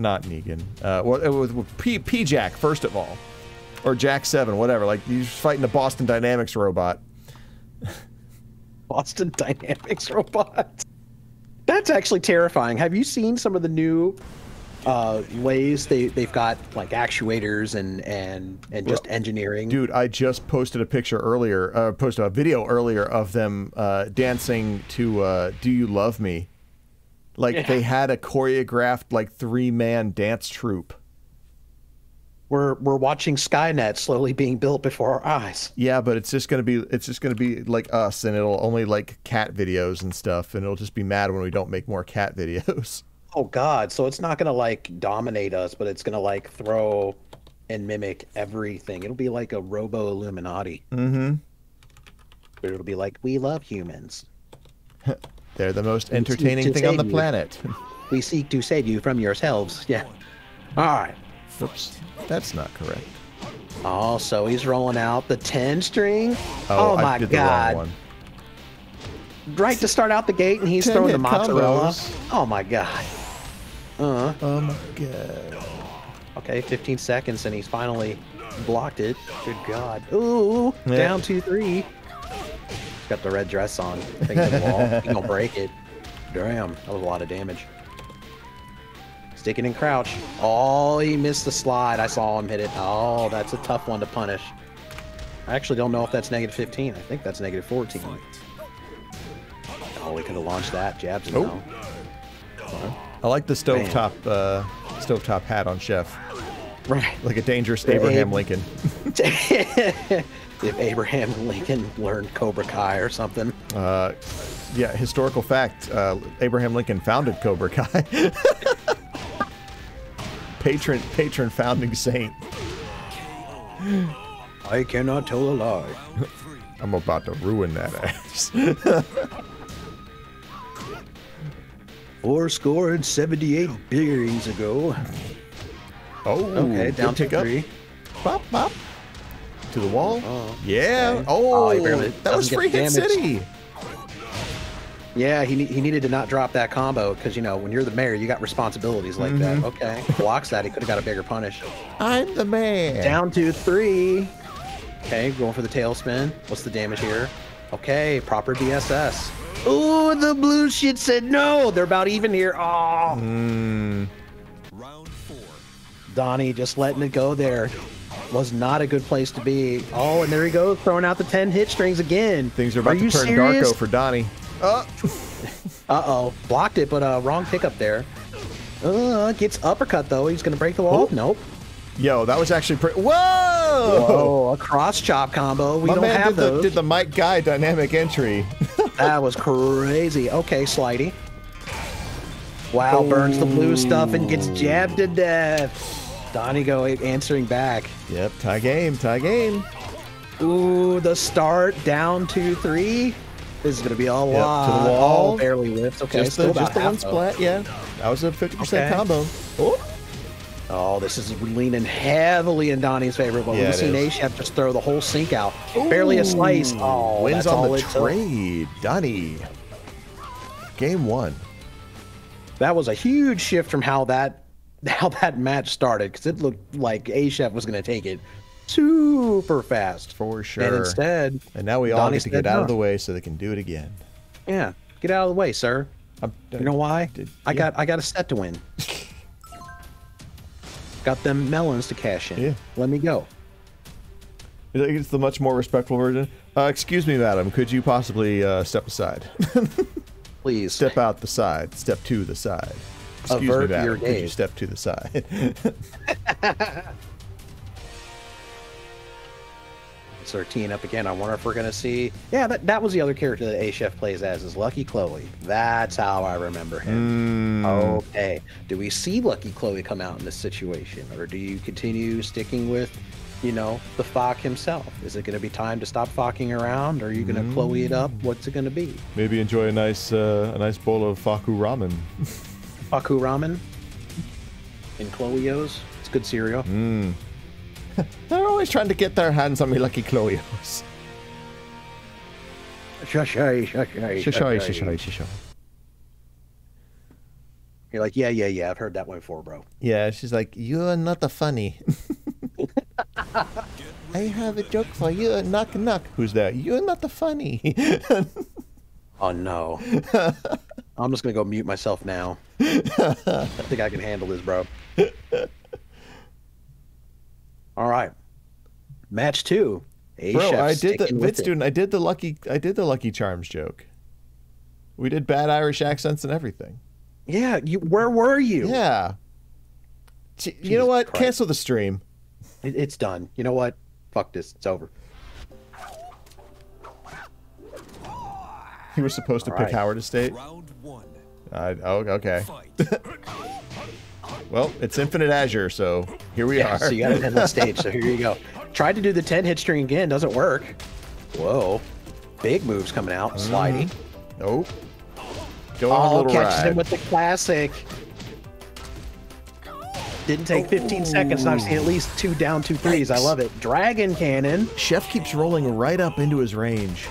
not Negan. P-Jack, first of all. Or Jack 7, whatever. Like, you're fighting the Boston Dynamics robot. Boston Dynamics robot? That's actually terrifying. Have you seen some of the new Lei's? They've got, like, actuators and just engineering. Dude, I just posted a picture earlier, posted a video earlier of them dancing to Do You Love Me? Like, they had a choreographed, like, 3-man dance troupe. We're watching Skynet slowly being built before our eyes. Yeah, but it's just gonna be like us, and it'll only like cat videos and stuff, and it'll just be mad when we don't make more cat videos. Oh God! So it's not gonna like dominate us, but it's gonna like throw and mimic everything. It'll be like a Robo Illuminati. Mm-hmm. But it'll be like, we love humans. They're the most entertaining thing on the planet. We seek to save you from yourselves. Yeah. All right. Oops, that's not correct. Oh, so he's rolling out the 10-string? Oh, my God. Right to start out the gate, and he's throwing the mozzarella. Oh, my God. Oh, my God. Okay, 15 seconds, and he's finally blocked it. Good God. Ooh, down 2-3. He's got the red dress on. I think the wall. He's going to break it. Damn, that was a lot of damage. Stick it in crouch. Oh, he missed the slide. I saw him hit it. Oh, that's a tough one to punish. I actually don't know if that's negative 15. I think that's negative 14. Oh, he could have launched that. Jabs him now. I like the stovetop hat on Chef. Right. Like a dangerous Abraham Lincoln. If Abraham Lincoln learned Cobra Kai or something. Yeah, historical fact. Abraham Lincoln founded Cobra Kai. Patron founding saint. I cannot tell a lie. I'm about to ruin that ass. 478 beerings ago. Oh, okay, down to three. Bop, bop. To the wall. Oh, yeah. Okay. Oh, that was free hit city. Yeah, he needed to not drop that combo because, you know, when you're the mayor, you got responsibilities like that. Okay, blocks that. He could have got a bigger punish. I'm the man. Down 2-3. Okay, going for the tailspin. What's the damage here? Okay, proper DSS. Oh, the blue shit said no. They're about even here. Oh. Round 4. Donnie just letting it go there. Was not a good place to be. Oh, and there he goes, throwing out the 10 hit strings again. Things are about to turn darko for Donnie. Uh-oh. Blocked it, but wrong pickup there. Gets uppercut, though. He's going to break the wall. Ooh. Nope. Yo, that was actually pretty... Whoa! Whoa, a cross-chop combo. We don't have those. My man did the Mike Guy dynamic entry. That was crazy. Okay, Slidey. Wow, burns the blue stuff and gets jabbed to death. Donigo answering back. Yep, tie game, tie game. Ooh, the start, down 2-3. This is going to be all wide. To the wall. Oh, barely lifts. Okay, just the one splat, yeah. That was a 50% combo. Ooh. Oh, this is leaning heavily in Donnie's favor, but we've seen Ashab just throw the whole sink out. Ooh. Barely a slice. Oh, wins that's on all the trade. Took. Donnie. Game one. That was a huge shift from how that match started, because it looked like Ashab was going to take it super fast for sure, and instead now we all need to get out of the way so they can do it again. Yeah, get out of the way, sir. You know why? I got a set to win. Got them melons to cash in. Yeah, let me go. It's the much more respectful version. Excuse me, madam, could you possibly step aside? Please step out the side. Step to the side. Excuse Avert me, madam, could you step to the side? Are teeing up again. I wonder if we're gonna see. Yeah, that was the other character that A-Chef plays as, is Lucky Chloe. That's how I remember him. Okay, do we see Lucky Chloe come out in this situation, or do you continue sticking with, you know, the Fock himself? Is it gonna be time to stop focking around, or are you gonna Chloe it up? What's it gonna be? Maybe enjoy a nice bowl of Faku ramen. Faku ramen and Chloe-O's. It's good cereal. They're always trying to get their hands on me Lucky Chloe's. Shushay, shushay, shushay, shushay, shushay. You're like, yeah, I've heard that one before, bro. Yeah, she's like, you're not funny. I have a joke for you. Knock, knock. Who's there? You're not funny. Oh, no. I'm just going to go mute myself now. I think I can handle this, bro. All right. Match two. Bro, I did the student. I did the lucky charms joke. We did bad Irish accents and everything. Yeah, you. Where were you? Yeah. You know what? Christ. Cancel the stream. It's done. You know what? Fuck this. It's over. You were supposed to pick Howard Estate. Round one. Oh, okay. Well, it's Infinite Azure, so here we are. So you got to end the stage. So here you go. Tried to do the 10 hit string again, doesn't work. Whoa, big moves coming out, sliding. Nope. Go on a little ride. Catches him with the classic. Didn't take 15 seconds. And I've seen at least 2 down 2 threes. Yikes. I love it. Dragon cannon. Chef keeps rolling right up into his range.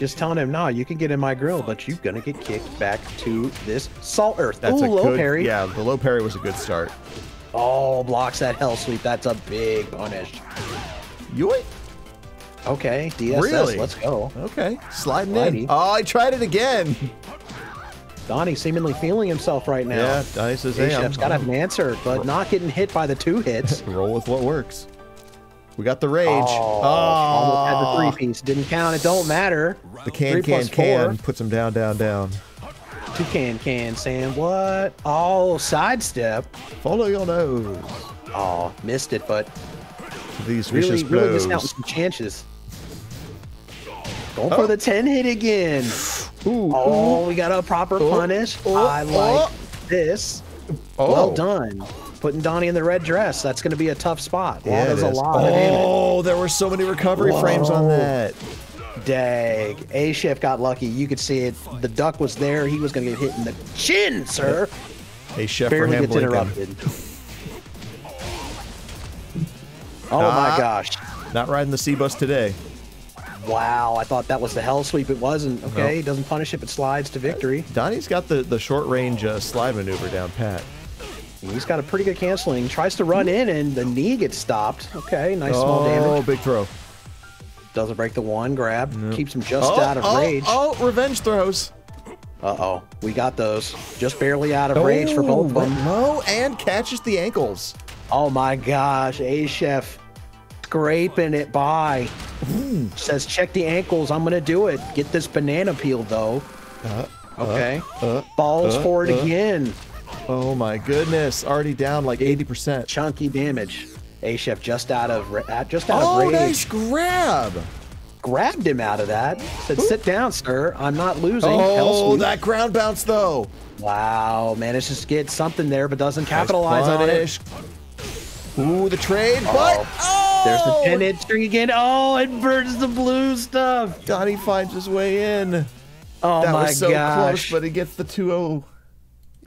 Just telling him, nah, you can get in my grill, but you're gonna get kicked back to this salt earth. That's a low good parry. Yeah, the low parry was a good start. Oh, blocks that hell sweep. That's a big punish. Yoink. Okay, DSS, really? Let's go. Okay, sliding in. Oh, I tried it again. Donnie seemingly feeling himself right now. Yeah, Donnie says, hey, Chef's got an answer, but not getting hit by the 2 hits. Roll with what works. We got the rage. Almost had the 3-piece. Didn't count. It don't matter. The can puts him down, down, down. Two can, Sam. What? Oh, sidestep. Follow your nose. Oh, missed it, but these vicious blows. Really missed out with some chances. Going for the 10 hit again. Ooh, we got a proper punish. I like this. Well done. Putting Donnie in the red dress. That's going to be a tough spot. Yeah, there's a lot of damage. Oh, there were so many recovery frames on that. Dag. A-Chef got lucky. You could see it. The duck was there. He was going to get hit in the chin, sir. A-Chef for him. Barely interrupted. Oh, my gosh. Not riding the C-Bus today. Wow, I thought that was the hell sweep. It wasn't. Okay, nope. Doesn't punish it, but slides to victory. Donnie's got the short-range slide maneuver down pat. He's got a pretty good canceling. Tries to run in, and the knee gets stopped. Okay, nice small damage. Oh, big throw. Doesn't break the one grab. Nope. Keeps him just out of rage. Oh, revenge throws. Uh-oh. We got those. Just barely out of rage for both of them. No, and catches the ankles. Oh, my gosh. A-Chef scraping it by. Says, check the ankles. I'm going to do it. Get this banana peel, though. Okay. Falls forward again. Oh, my goodness. Already down like 80%. Chunky damage. A-Chef just out of rage. Oh, nice grab. Grabbed him out of that. Said, sit down, sir. I'm not losing. Oh, that ground bounce, though. Wow. Manages to get something there, but doesn't capitalize on it. Ooh, the trade. But, there's the 10-inch string again. Oh, it burns the blue stuff. Donnie finds his way in. Oh, my gosh. That was so close, but he gets the 2-0.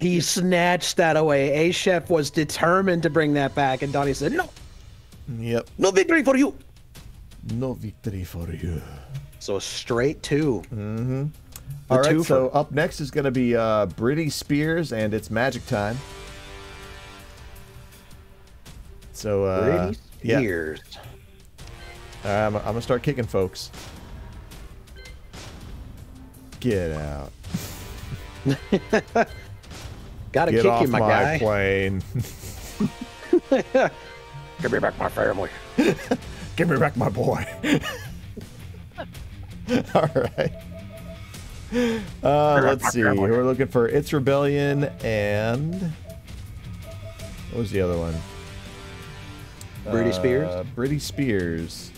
He snatched that away. A-Chef was determined to bring that back, and Donnie said, no. Yep. No victory for you. No victory for you. So a straight 2. Mm-hmm. All right, so up next is going to be Briddy Spears, and it's magic time. So, Briddy Spears. Yeah. I'm going to start kicking, folks. Get out. Gotta kick you, my guy. Plane. Give me back my family. Give me back my boy. All right. Let's see. We're looking for It's Rebellion and what was the other one? Briddy Spears. Briddy Spears.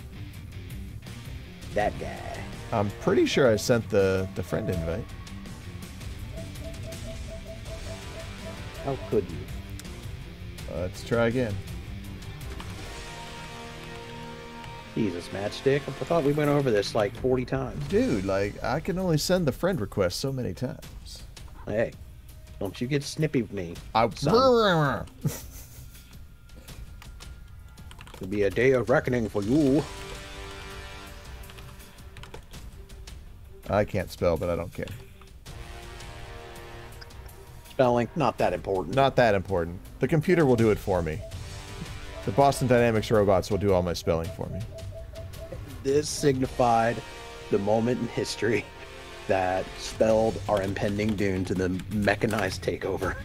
That guy. I'm pretty sure I sent the friend invite. How could you? Let's try again. Jesus, Matchstick. I thought we went over this like 40 times. Dude, like, I can only send the friend request so many times. Hey, don't you get snippy with me. It'll be a day of reckoning for you. I can't spell, but I don't care. spelling, not that important. Not that important. The computer will do it for me. The Boston Dynamics robots will do all my spelling for me. This signified the moment in history that spelled our impending doom to the mechanized takeover.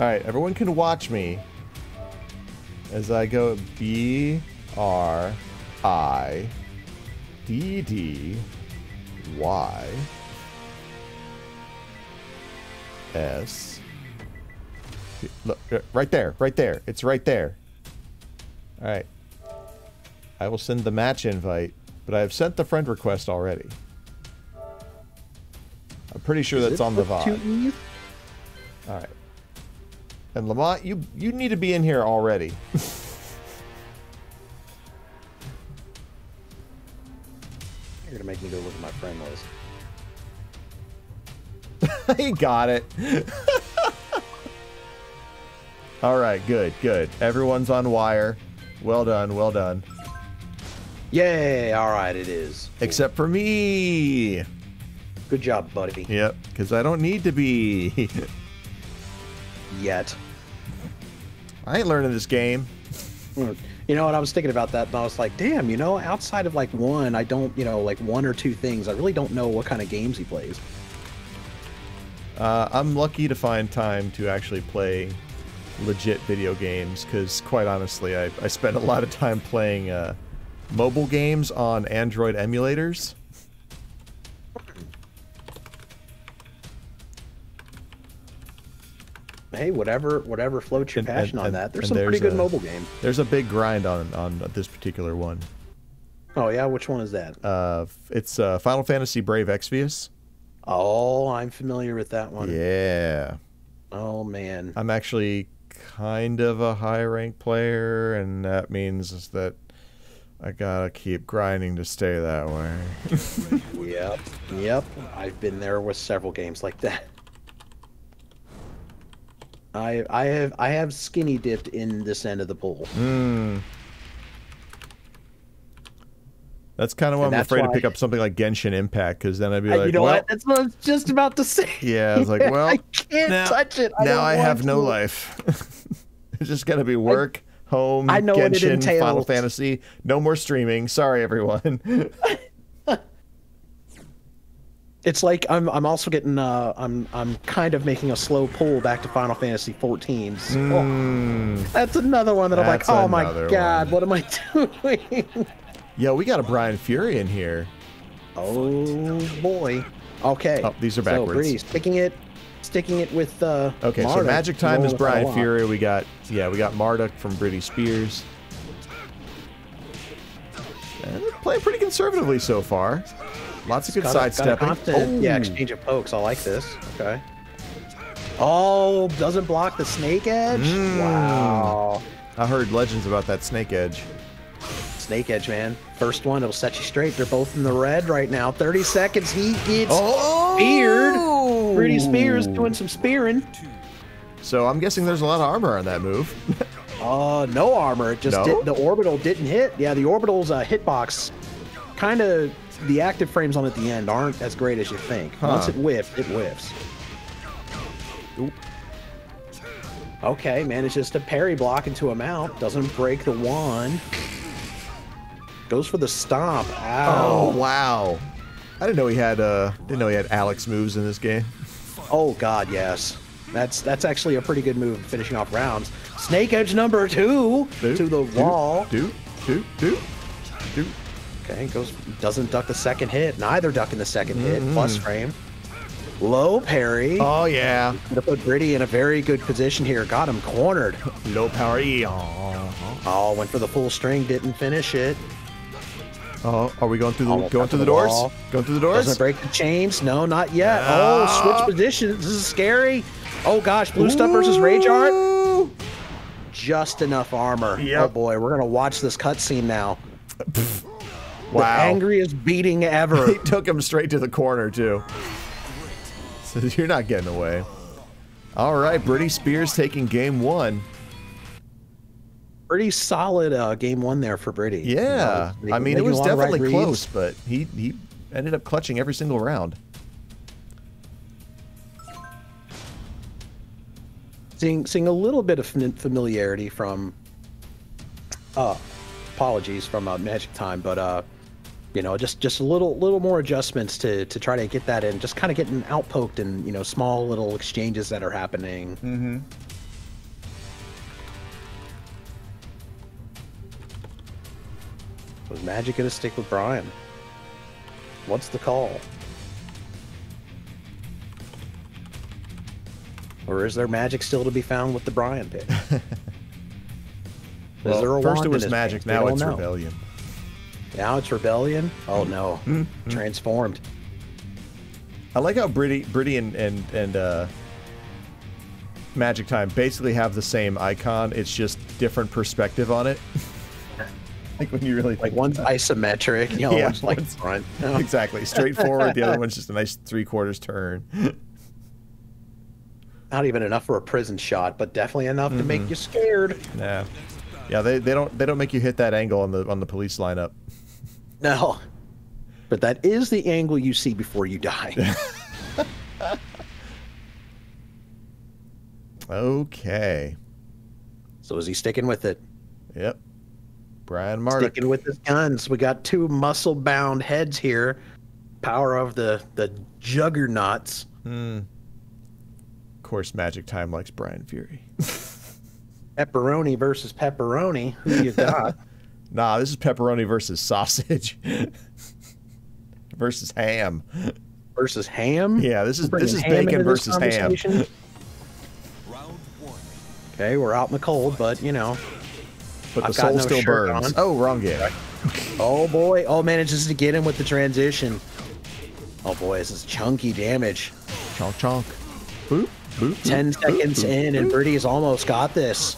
Alright, everyone can watch me as I go BRIDDYS. Look, right there, right there. It's right there. Alright. I will send the match invite, but I have sent the friend request already. I'm pretty sure that's on the VOD. Alright. And Lamont, you need to be in here already. You're gonna make me go look at my friend list. He got it. All right, good, good. Everyone's on wire. Well done, well done. Yay! All right, it is. Except for me. Good job, buddy. Yep, because I don't need to be. Yet. I ain't learning this game. You know what, I was thinking about that, and I was like, damn, you know, outside of like one, I don't, you know, like one or two things, I really don't know what kind of games he plays. I'm lucky to find time to actually play legit video games, because quite honestly, I spend a lot of time playing mobile games on Android emulators. Hey, whatever floats your passion on that. There's some pretty good mobile games. There's a big grind on this particular one. Oh yeah, which one is that? It's Final Fantasy Brave Exvius. Oh, I'm familiar with that one. Yeah. Oh man. I'm actually kind of a high rank player, and that means that I gotta keep grinding to stay that way. Yep. Yep. I've been there with several games like that. I have skinny dipped in this end of the pool. Mm. That's kind of why I'm afraid to pick up something like Genshin Impact, because then I'd be like, you know what? That's what I was just about to say. Yeah, I was like, well, I can't touch it. Now I have no life. It's just gonna be work, home, Genshin, Final Fantasy. No more streaming. Sorry, everyone. It's like I'm also getting I'm kind of making a slow pull back to Final Fantasy 14. So that's another one that I'm like, oh my god, what am I doing? Yo, we got a Brian Fury in here. Oh boy. Okay. Oh, these are backwards. So Briddy, sticking it with okay, Marduk. So Magic Time is Brian Fury. We got Marduk from Briddy Spears. And they're playing pretty conservatively so far. Lots of good sidestepping. Oh. Yeah, exchange of pokes. I like this. Okay. Oh, doesn't block the snake edge? Mm. Wow. I heard legends about that snake edge. Snake edge, man. First one, it'll set you straight. They're both in the red right now. 30 seconds. He gets speared. Briddy Spears doing some spearing. So I'm guessing there's a lot of armor on that move. No armor. It just the orbital didn't hit. Yeah, the orbital's hitbox kind of... The active frames on at the end aren't as great as you think. Huh. Once it whiffs, it whiffs. Oop. Okay, manages to parry block into a mount. Doesn't break the wand. Goes for the stomp. Ow. Oh wow! I didn't know he had Alex moves in this game. Oh god, yes. That's actually a pretty good move finishing off rounds. Snake edge number two to the wall. Okay, doesn't duck the second hit. Neither ducking the second hit. Plus frame. Low parry. Oh, yeah. To put Briddy in a very good position here. Got him cornered. Low parry. Oh, went for the full string. Didn't finish it. Oh, are we going through the doors? Wall. Going through the doors? Doesn't break the chains. No, not yet. No. Oh, switch positions. This is scary. Oh, gosh. Blue stuff versus Rage Art. Just enough armor. Yep. Oh, boy. We're going to watch this cutscene now. Wow. The angriest beating ever. He took him straight to the corner, too. So you're not getting away. All right, Briddy Spears taking game one. Pretty solid game one there for Briddy. Yeah, you know, I mean, it was definitely right close, but he ended up clutching every single round. Seeing a little bit of familiarity from, apologies, from Magic Time, but you know, just a little more adjustments to try to get that in, just kind of getting outpoked in, you know, small little exchanges that are happening. Mm-hmm. Was Magic gonna stick with Brian? What's the call? Or is there magic still to be found with the Brian pick? Well, first it was magic, now it's rebellion. Now it's rebellion? Oh no. Mm-hmm. Transformed. I like how Briddy and Magic Time basically have the same icon, it's just different perspective on it. Like when you really like one's isometric, you know, yeah, one's like front. No. Exactly. Straightforward, the other one's just a nice three-quarters turn. Not even enough for a prison shot, but definitely enough to make you scared. Yeah, yeah. They don't make you hit that angle on the police lineup. No, but that is the angle you see before you die. Okay. So is he sticking with it? Yep. Brian Marduk sticking with his guns. We got two muscle-bound heads here. Power of the juggernauts. Hmm. Of course, Magic Time likes Brian Fury. Pepperoni versus pepperoni. Who you got? Nah, this is pepperoni versus sausage. Versus ham. Versus ham? Yeah, this is bacon versus ham. Round one. Okay, we're out in the cold, but you know. But I've the soul no still burns. On. Oh, wrong game. Oh boy! Oh, manages to get him with the transition. Oh boy, this is chunky damage. Chonk chonk. Boop. Boop, 10 boop, seconds boop, in, boop, and Briddy's almost got this.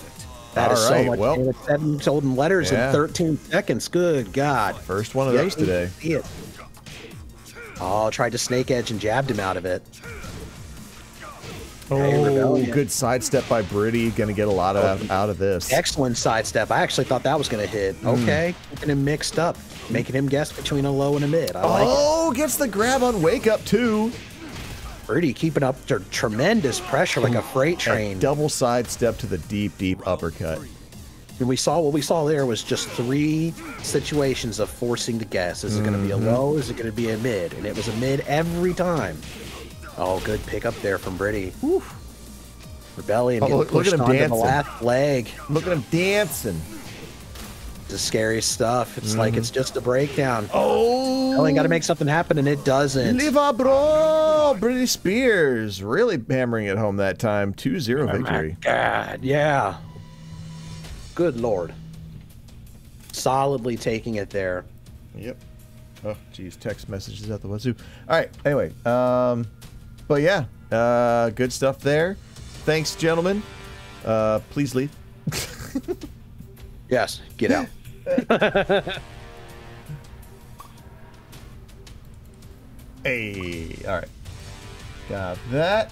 That is right, so much. Well, 7 golden letters in 13 seconds. Good God. First one of those today. Oh, tried to snake edge and jabbed him out of it. Oh, good sidestep by Briddy. Going to get a lot out of this. Excellent sidestep. I actually thought that was going to hit. Okay. Getting him mixed up. Making him guess between a low and a mid. I like it. Gets the grab on Wake Up, too. Briddy keeping up tremendous pressure like a freight train. A double sidestep to the deep, deep uppercut. And we saw what we saw there was just three situations of forcing the guess. Is it going to be a low? Is it going to be a mid? And it was a mid every time. Oh, good pickup there from Briddy. Woo. Rebellion look at him dancing. The last leg. Look at him dancing. The scary stuff. It's like it's just a breakdown. Oh, I got to make something happen, and it doesn't. Liva bro, Briddy Spears really hammering it home that time. 2-0 victory. My God, yeah. Good lord. Solidly taking it there. Yep. Oh, geez, text messages out the wazoo. All right. Anyway, but yeah, good stuff there. Thanks, gentlemen. Please leave. Yes, get out. Hey, all right. Got that.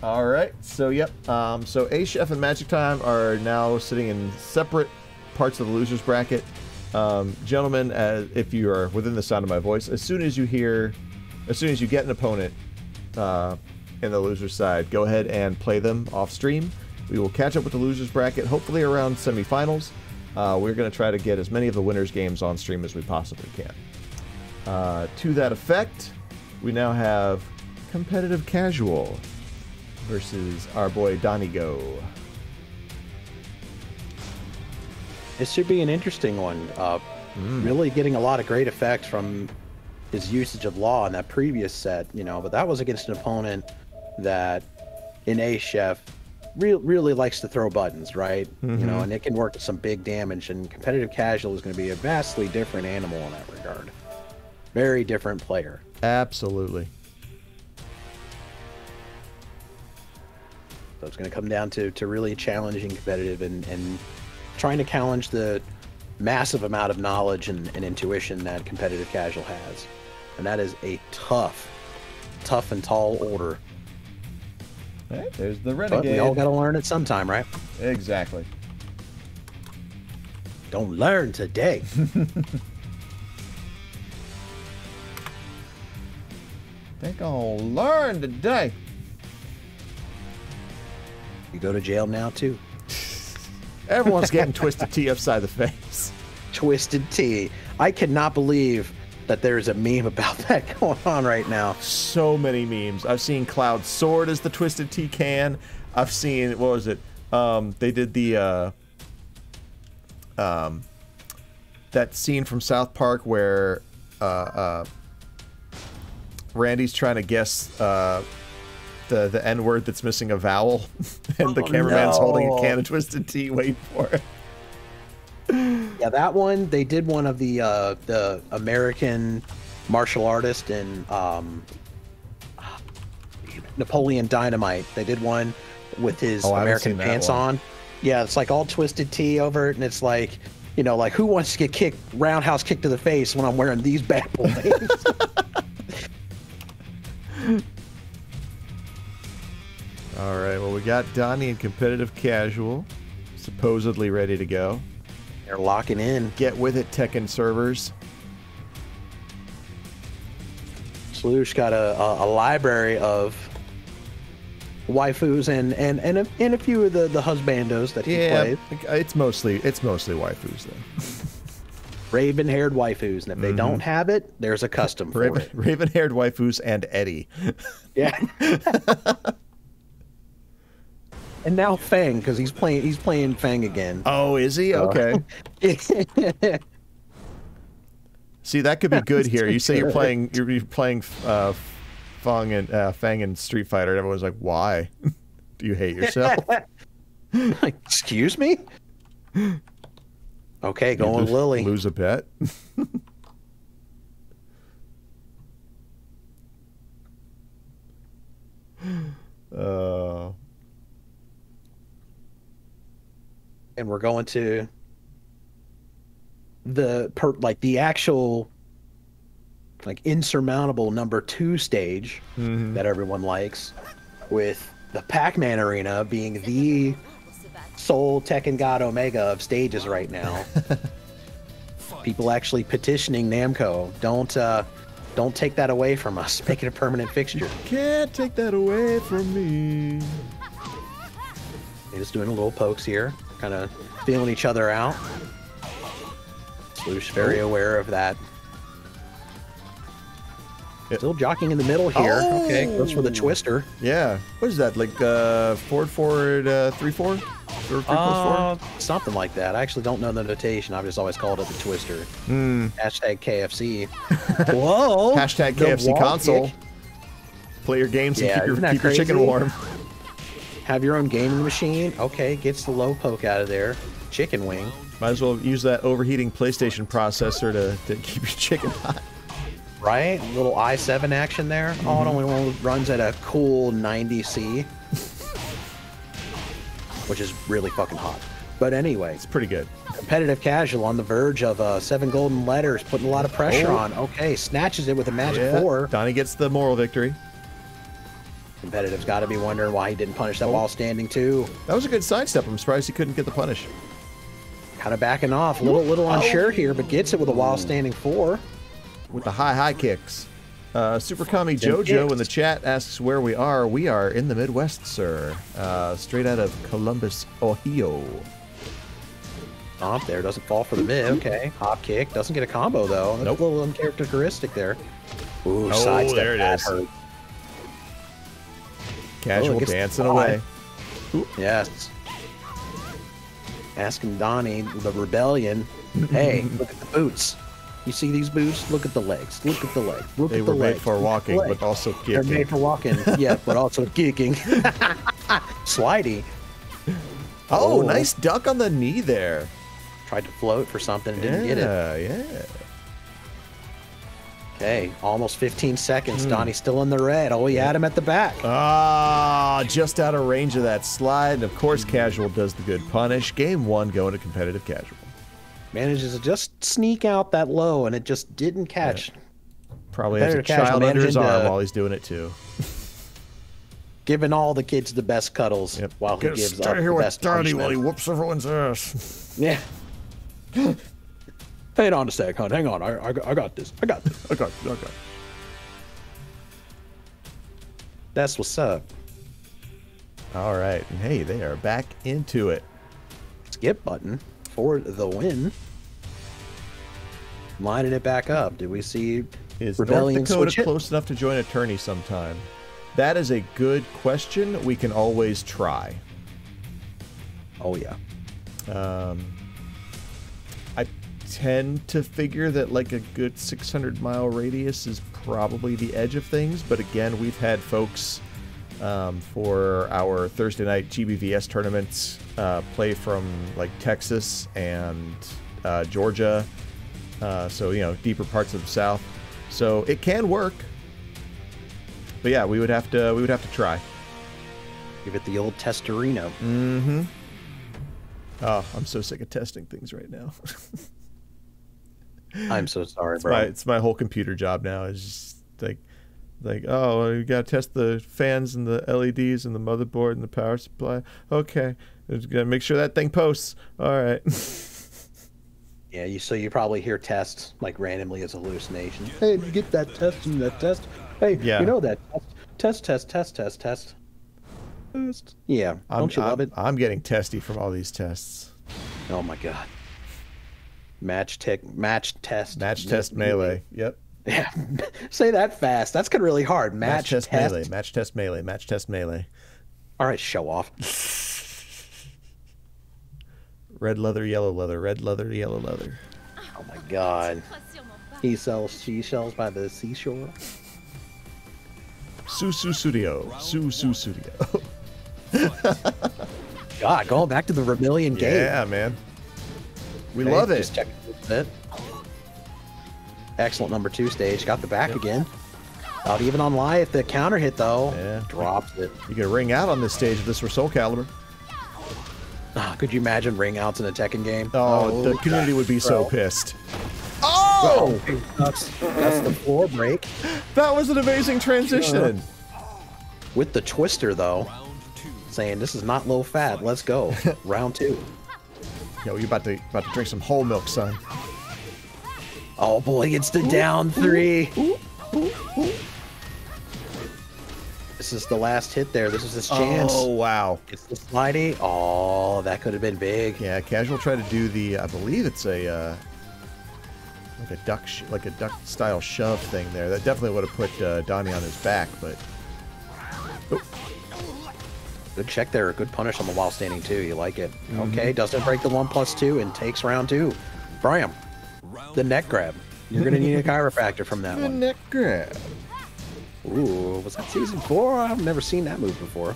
All right. So, yep. So A-Chef and Magic Time are now sitting in separate parts of the losers bracket. Gentlemen, if you are within the sound of my voice, as soon as you get an opponent in the losers side, go ahead and play them off stream. We will catch up with the losers bracket, hopefully around semifinals. We're going to try to get as many of the winners' games on stream as we possibly can. To that effect, we now have Competitive Casual versus our boy Donigo. This should be an interesting one. Really getting a lot of great effect from his usage of Law in that previous set, you know, but that was against an opponent that in A-Chef really likes to throw buttons, right? You know, and it can work some big damage, and Competitive Casual is going to be a vastly different animal in that regard. Very different player. Absolutely. So it's going to come down to really challenging competitive and trying to challenge the massive amount of knowledge and intuition that Competitive Casual has. And that is a tough and tall order. Right, there's the renegade. But we all gotta learn it sometime, right? Exactly. Don't learn today. Think I'll learn today. You go to jail now too. Everyone's getting Twisted Tea upside the face. Twisted Tea. I cannot believe that there is a meme about that going on right now. So many memes. I've seen Cloud Sword as the Twisted Tea can. I've seen, what was it? They did the that scene from South Park where Randy's trying to guess the N word that's missing a vowel, and the cameraman's holding a can of Twisted Tea waiting for it. Yeah, that one, they did one of the American martial artist and Napoleon Dynamite. They did one with his American pants on. Yeah, it's like all Twisted Tea over it, and it's like, you know, like who wants to get kicked, roundhouse kick to the face when I'm wearing these bad boys? All right, well, we got Donnie in competitive casual, supposedly ready to go. They're locking in. Get with it, Tekken servers. Sloosh got a library of waifus and a few of the husbandos that he played. It's mostly waifus though. Raven-haired waifus, and if they don't have it, there's a custom for it. Raven-haired waifus and Eddie. Yeah. And now Fang, because he's playing Fang again. Oh, is he? Okay. See, that could be good here. You say you're playing Fang and Street Fighter, and everyone's like, "Why? Do you hate yourself?" Like, excuse me. Okay, going Lily. Lose a bet. And we're going to the actual insurmountable number 2 stage that everyone likes, with the Pac-Man Arena being the sole Tekken God Omega of stages right now. People actually petitioning Namco. Don't take that away from us. Make it a permanent fixture. You can't take that away from me. They're just doing little pokes here, kind of feeling each other out. Sloosh very aware of that. Still jockeying in the middle here. Oh. Okay, goes for the twister. Yeah. What is that, like forward 3-4? Or 3+4? Something like that. I actually don't know the notation. I've just always called it the twister. Hashtag KFC. Whoa! Hashtag KFC console. Kick. Play your games and keep your chicken warm. Have your own gaming machine. Okay, gets the low poke out of there. Chicken wing. Might as well use that overheating PlayStation processor to keep your chicken hot. Right? Little i7 action there. Oh, it only runs at a cool 90C. Which is really fucking hot. But anyway. It's pretty good. Competitive casual on the verge of 7 golden letters, putting a lot of pressure on. Okay, snatches it with a magic 4. Donnie gets the moral victory. Competitive's got to be wondering why he didn't punish that while standing too. That was a good sidestep. I'm surprised he couldn't get the punish. Kind of backing off, little unsure here, but gets it with a while standing 4. With the high kicks. Super Kami Jojo in the chat asks where we are. We are in the Midwest, sir. Straight out of Columbus, Ohio. Stomp there, doesn't fall for the mid. Okay, hop kick, doesn't get a combo though. That's a little uncharacteristic there. Ooh, sidestep, there it is. Hurt. Casual dancing away. Yes. Asking Donnie, the rebellion, hey, look at the boots. You see these boots? Look at the legs. Look at the legs. Look at the legs. They were made for walking, but also kicking. They're made for walking, yeah, but also kicking. Slidey. Oh, nice duck on the knee there. Tried to float for something and didn't get it. Yeah. Okay, almost 15 seconds. Donnie's still in the red. Oh, he had him at the back. Ah, just out of range of that slide. And, of course, casual does the good punish. Game 1 going to competitive casual. Manages to just sneak out that low, and it just didn't catch. Probably has a child under his arm while he's doing it, too. Giving all the kids the best cuddles while he gives up the best punishment. While he whoops everyone's ass. Yeah. Hang on a sec, hon. Hang on. I got this. I got this. Okay. That's what's up. All right. Hey, they are back into it. Skip button for the win. Lining it back up. Did we see Rebellion North Dakota close enough to join a tourney sometime? That is a good question. We can always try. Oh, yeah. I tend to figure that like a good 600-mile radius is probably the edge of things. But again, we've had folks for our Thursday night GBVS tournaments play from like Texas and Georgia. So, you know, deeper parts of the South. So it can work. But yeah, we would have to try. Give it the old testerino. Mm-hmm. Oh, I'm so sick of testing things right now. I'm so sorry, it's bro. It's my whole computer job now. It's just like oh, we gotta test the fans and the LEDs and the motherboard and the power supply. Okay, just gotta make sure that thing posts. All right. Yeah, you probably hear tests like randomly as hallucination. Hey, did you get that test and that test? Hey, yeah. You know that test. Yeah, don't you love it? I'm getting testy from all these tests. Oh my god. Match test melee. Yep. Yeah, say that fast. That's gonna really hard. Match test melee. All right, show off. Red leather, yellow leather. Red leather, yellow leather. Oh my god. He sells seashells by the seashore. Susu Studio. God, going back to the Vermilion game. Yeah, man. We love it. Just check it. Excellent number two stage. Got the back again. Not even on live. The counter hit, though. Yeah. Drops it. You could ring out on this stage if this were Soul Calibur. Oh, could you imagine ring outs in a Tekken game? Oh, the community would be so pissed. Oh! That's the floor break. That was an amazing transition. With the twister, though, saying this is not low fat. Let's go. Round two. Yo, you about to drink some whole milk, son. Oh boy, it's the down three. This is the last hit there. This is his chance. Oh wow! It's the slidey. Oh, that could have been big. Yeah, Casual tried to do the. I believe it's a. Like a duck style shove thing there. That definitely would have put Donnie on his back, but good check there. Good punish on the while standing too. You like it? Mm-hmm. Okay, doesn't break the 1+2 and takes round two. Brian, the neck grab. You're gonna need a chiropractor from that one. The neck grab. Ooh, was that season 4? I've never seen that move before.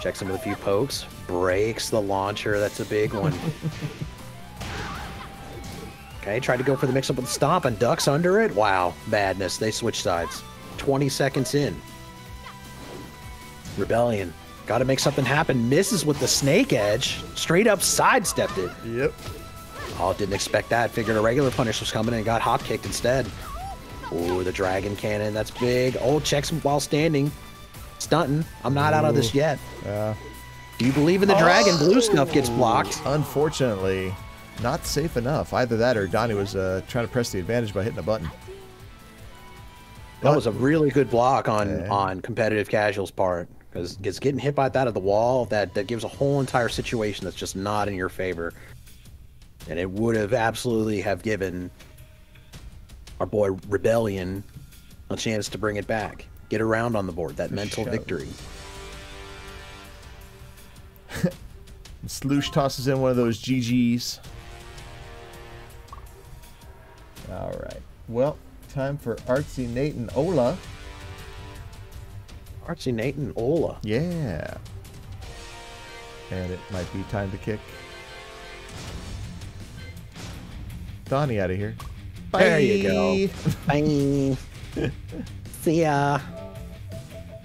Checks him with a few pokes. Breaks the launcher. That's a big one. Okay, tried to go for the mix-up with the stomp and ducks under it. Wow, madness. They switch sides. 20 seconds in. Rebellion. Got to make something happen. Misses with the snake edge. Straight up sidestepped it. Yep. Oh, didn't expect that. Figured a regular punish was coming and got hop kicked instead. Ooh, the dragon cannon. That's big. Oh, checks while standing. Stunting. I'm not out of this yet. Yeah. Do you believe in the dragon? Blue stuff gets blocked. Unfortunately. Not safe enough. Either that or Donnie was trying to press the advantage by hitting a button. That was a really good block on competitive Casual's part. Because getting hit by that at the wall, that gives a whole entire situation that's just not in your favor. And it would have absolutely have given our boy Rebellion a chance to bring it back. Get around on the board. That mental victory. Sloosh tosses in one of those GGs. All right. Well, time for Artsy Nate and Ola. Artsy Nate and Ola. Yeah. And it might be time to kick Donnie out of here. Bye. There you go. Bye. See ya.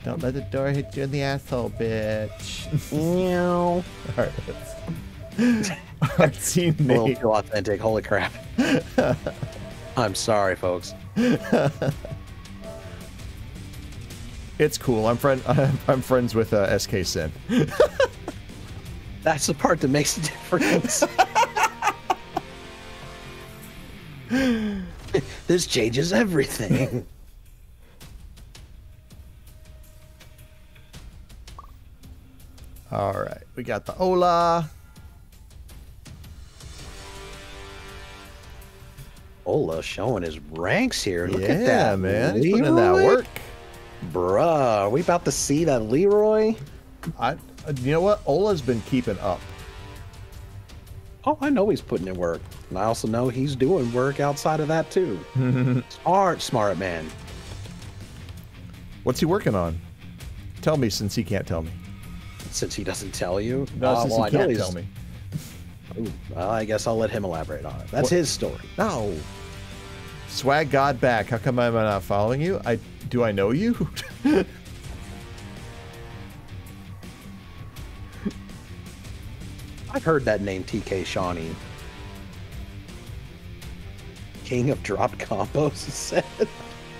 Don't let the door hit you in the asshole, bitch. Meow. All right. Artsy Nate. A little too authentic. Holy crap. I'm sorry, folks. It's cool. I'm friends with SK Sin. That's the part that makes a difference. This changes everything. All right, we got the Ola. Ola showing his ranks here. Look at that, man. Leroy? He's putting in that work. Bruh, are we about to see that Leroy? You know what? Ola's been keeping up. Oh, I know he's putting in work. And I also know he's doing work outside of that, too. Smart man. What's he working on? Tell me, since he can't tell me. Since he doesn't tell you? No, since he can't tell me. Ooh, well, I guess I'll let him elaborate on it. That's his story. No. Swag God back. How come I'm not following you? Do I know you? I've heard that name, TK Shawnee. King of dropped combos, he said.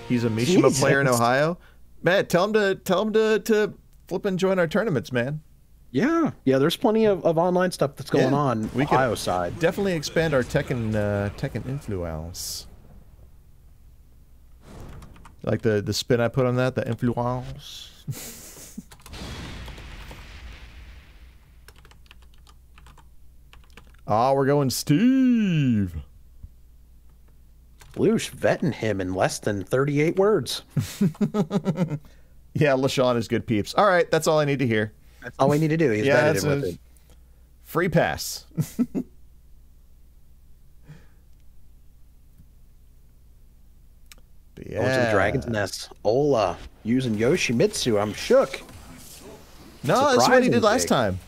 He's a Mishima player in Ohio. Matt, tell him to flip and join our tournaments, man. Yeah, yeah. There's plenty of online stuff that's going on. We Ohio side definitely expand our Tekken influence. Like the spin I put on that, the influence. Ah, we're going Steve. Bloosh vetting him in less than 38 words. Yeah, LaShawn is good peeps. All right, that's all I need to hear. That's all we need to do. He's vetted him with it. Free pass. Yeah. Going to the Dragon's Nest. Ola using Yoshimitsu. I'm shook. No, that's what he did last time.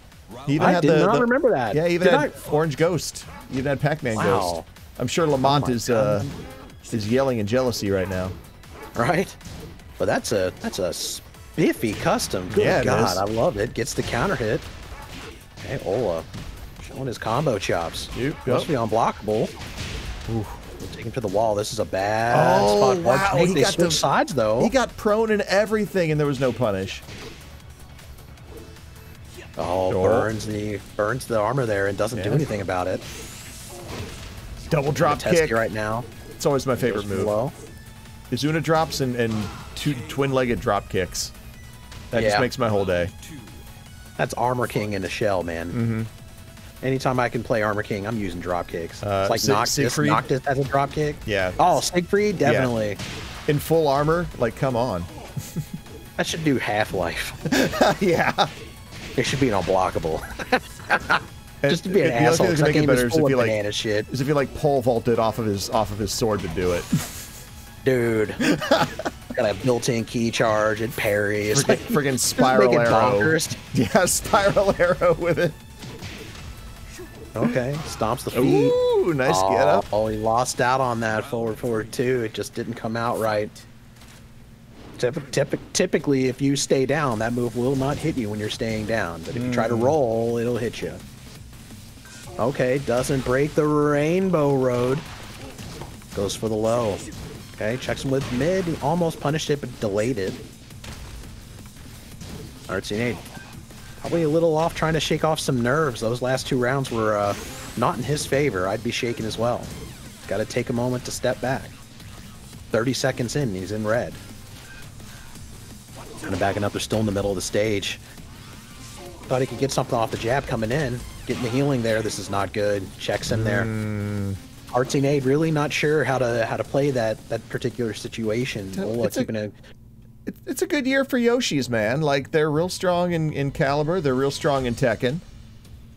He even I did not remember that. Yeah, he even had Orange Ghost. He even had Pac-Man Ghost. I'm sure Lamont is yelling in jealousy right now. Right? But that's a spiffy custom. Good God, I love it. Gets the counter hit. Hey, Ola showing his combo chops. Must be unblockable. Oof. We'll take him to the wall. This is a bad spot. Wow. They switched sides, though. He got prone and everything, and there was no punish. Oh, burns the armor there and doesn't do anything about it. Double drop kick right now. It's always my favorite move. Low. Izuna drops and two twin-legged drop kicks. That just makes my whole day. That's Armor King in a shell, man. Mm-hmm. Anytime I can play Armor King, I'm using drop kicks. It's like Noctis as a drop kick. Yeah. Oh, Siegfried, definitely. Yeah. In full armor, like, come on. That should do Half-Life. Yeah. It should be an unblockable. Just to be an asshole. The other thing that's making it better is if you like pole vaulted off of his sword to do it. Dude. Got a built-in key charge and parry. It's like friggin' spiral arrow. Yeah, spiral arrow with it. Okay, stomps the feet. Ooh, nice get up. Oh, he lost out on that forward too. It just didn't come out right. Typically, if you stay down, that move will not hit you when you're staying down. But if you try to roll, it'll hit you. Okay, doesn't break the rainbow road. Goes for the low. Okay, checks him with mid. He almost punished it, but delayed it. Artsy nade. Probably a little off trying to shake off some nerves. Those last two rounds were not in his favor. I'd be shaking as well. Got to take a moment to step back. 30 seconds in, he's in red. Kind of backing up. They're still in the middle of the stage. Thought he could get something off the jab coming in. Getting the healing there. This is not good. Checks in there. Artsy nade really not sure how to play that particular situation. It's keeping a... It's a good year for Yoshis, man. Like, they're real strong in Calibur. They're real strong in Tekken.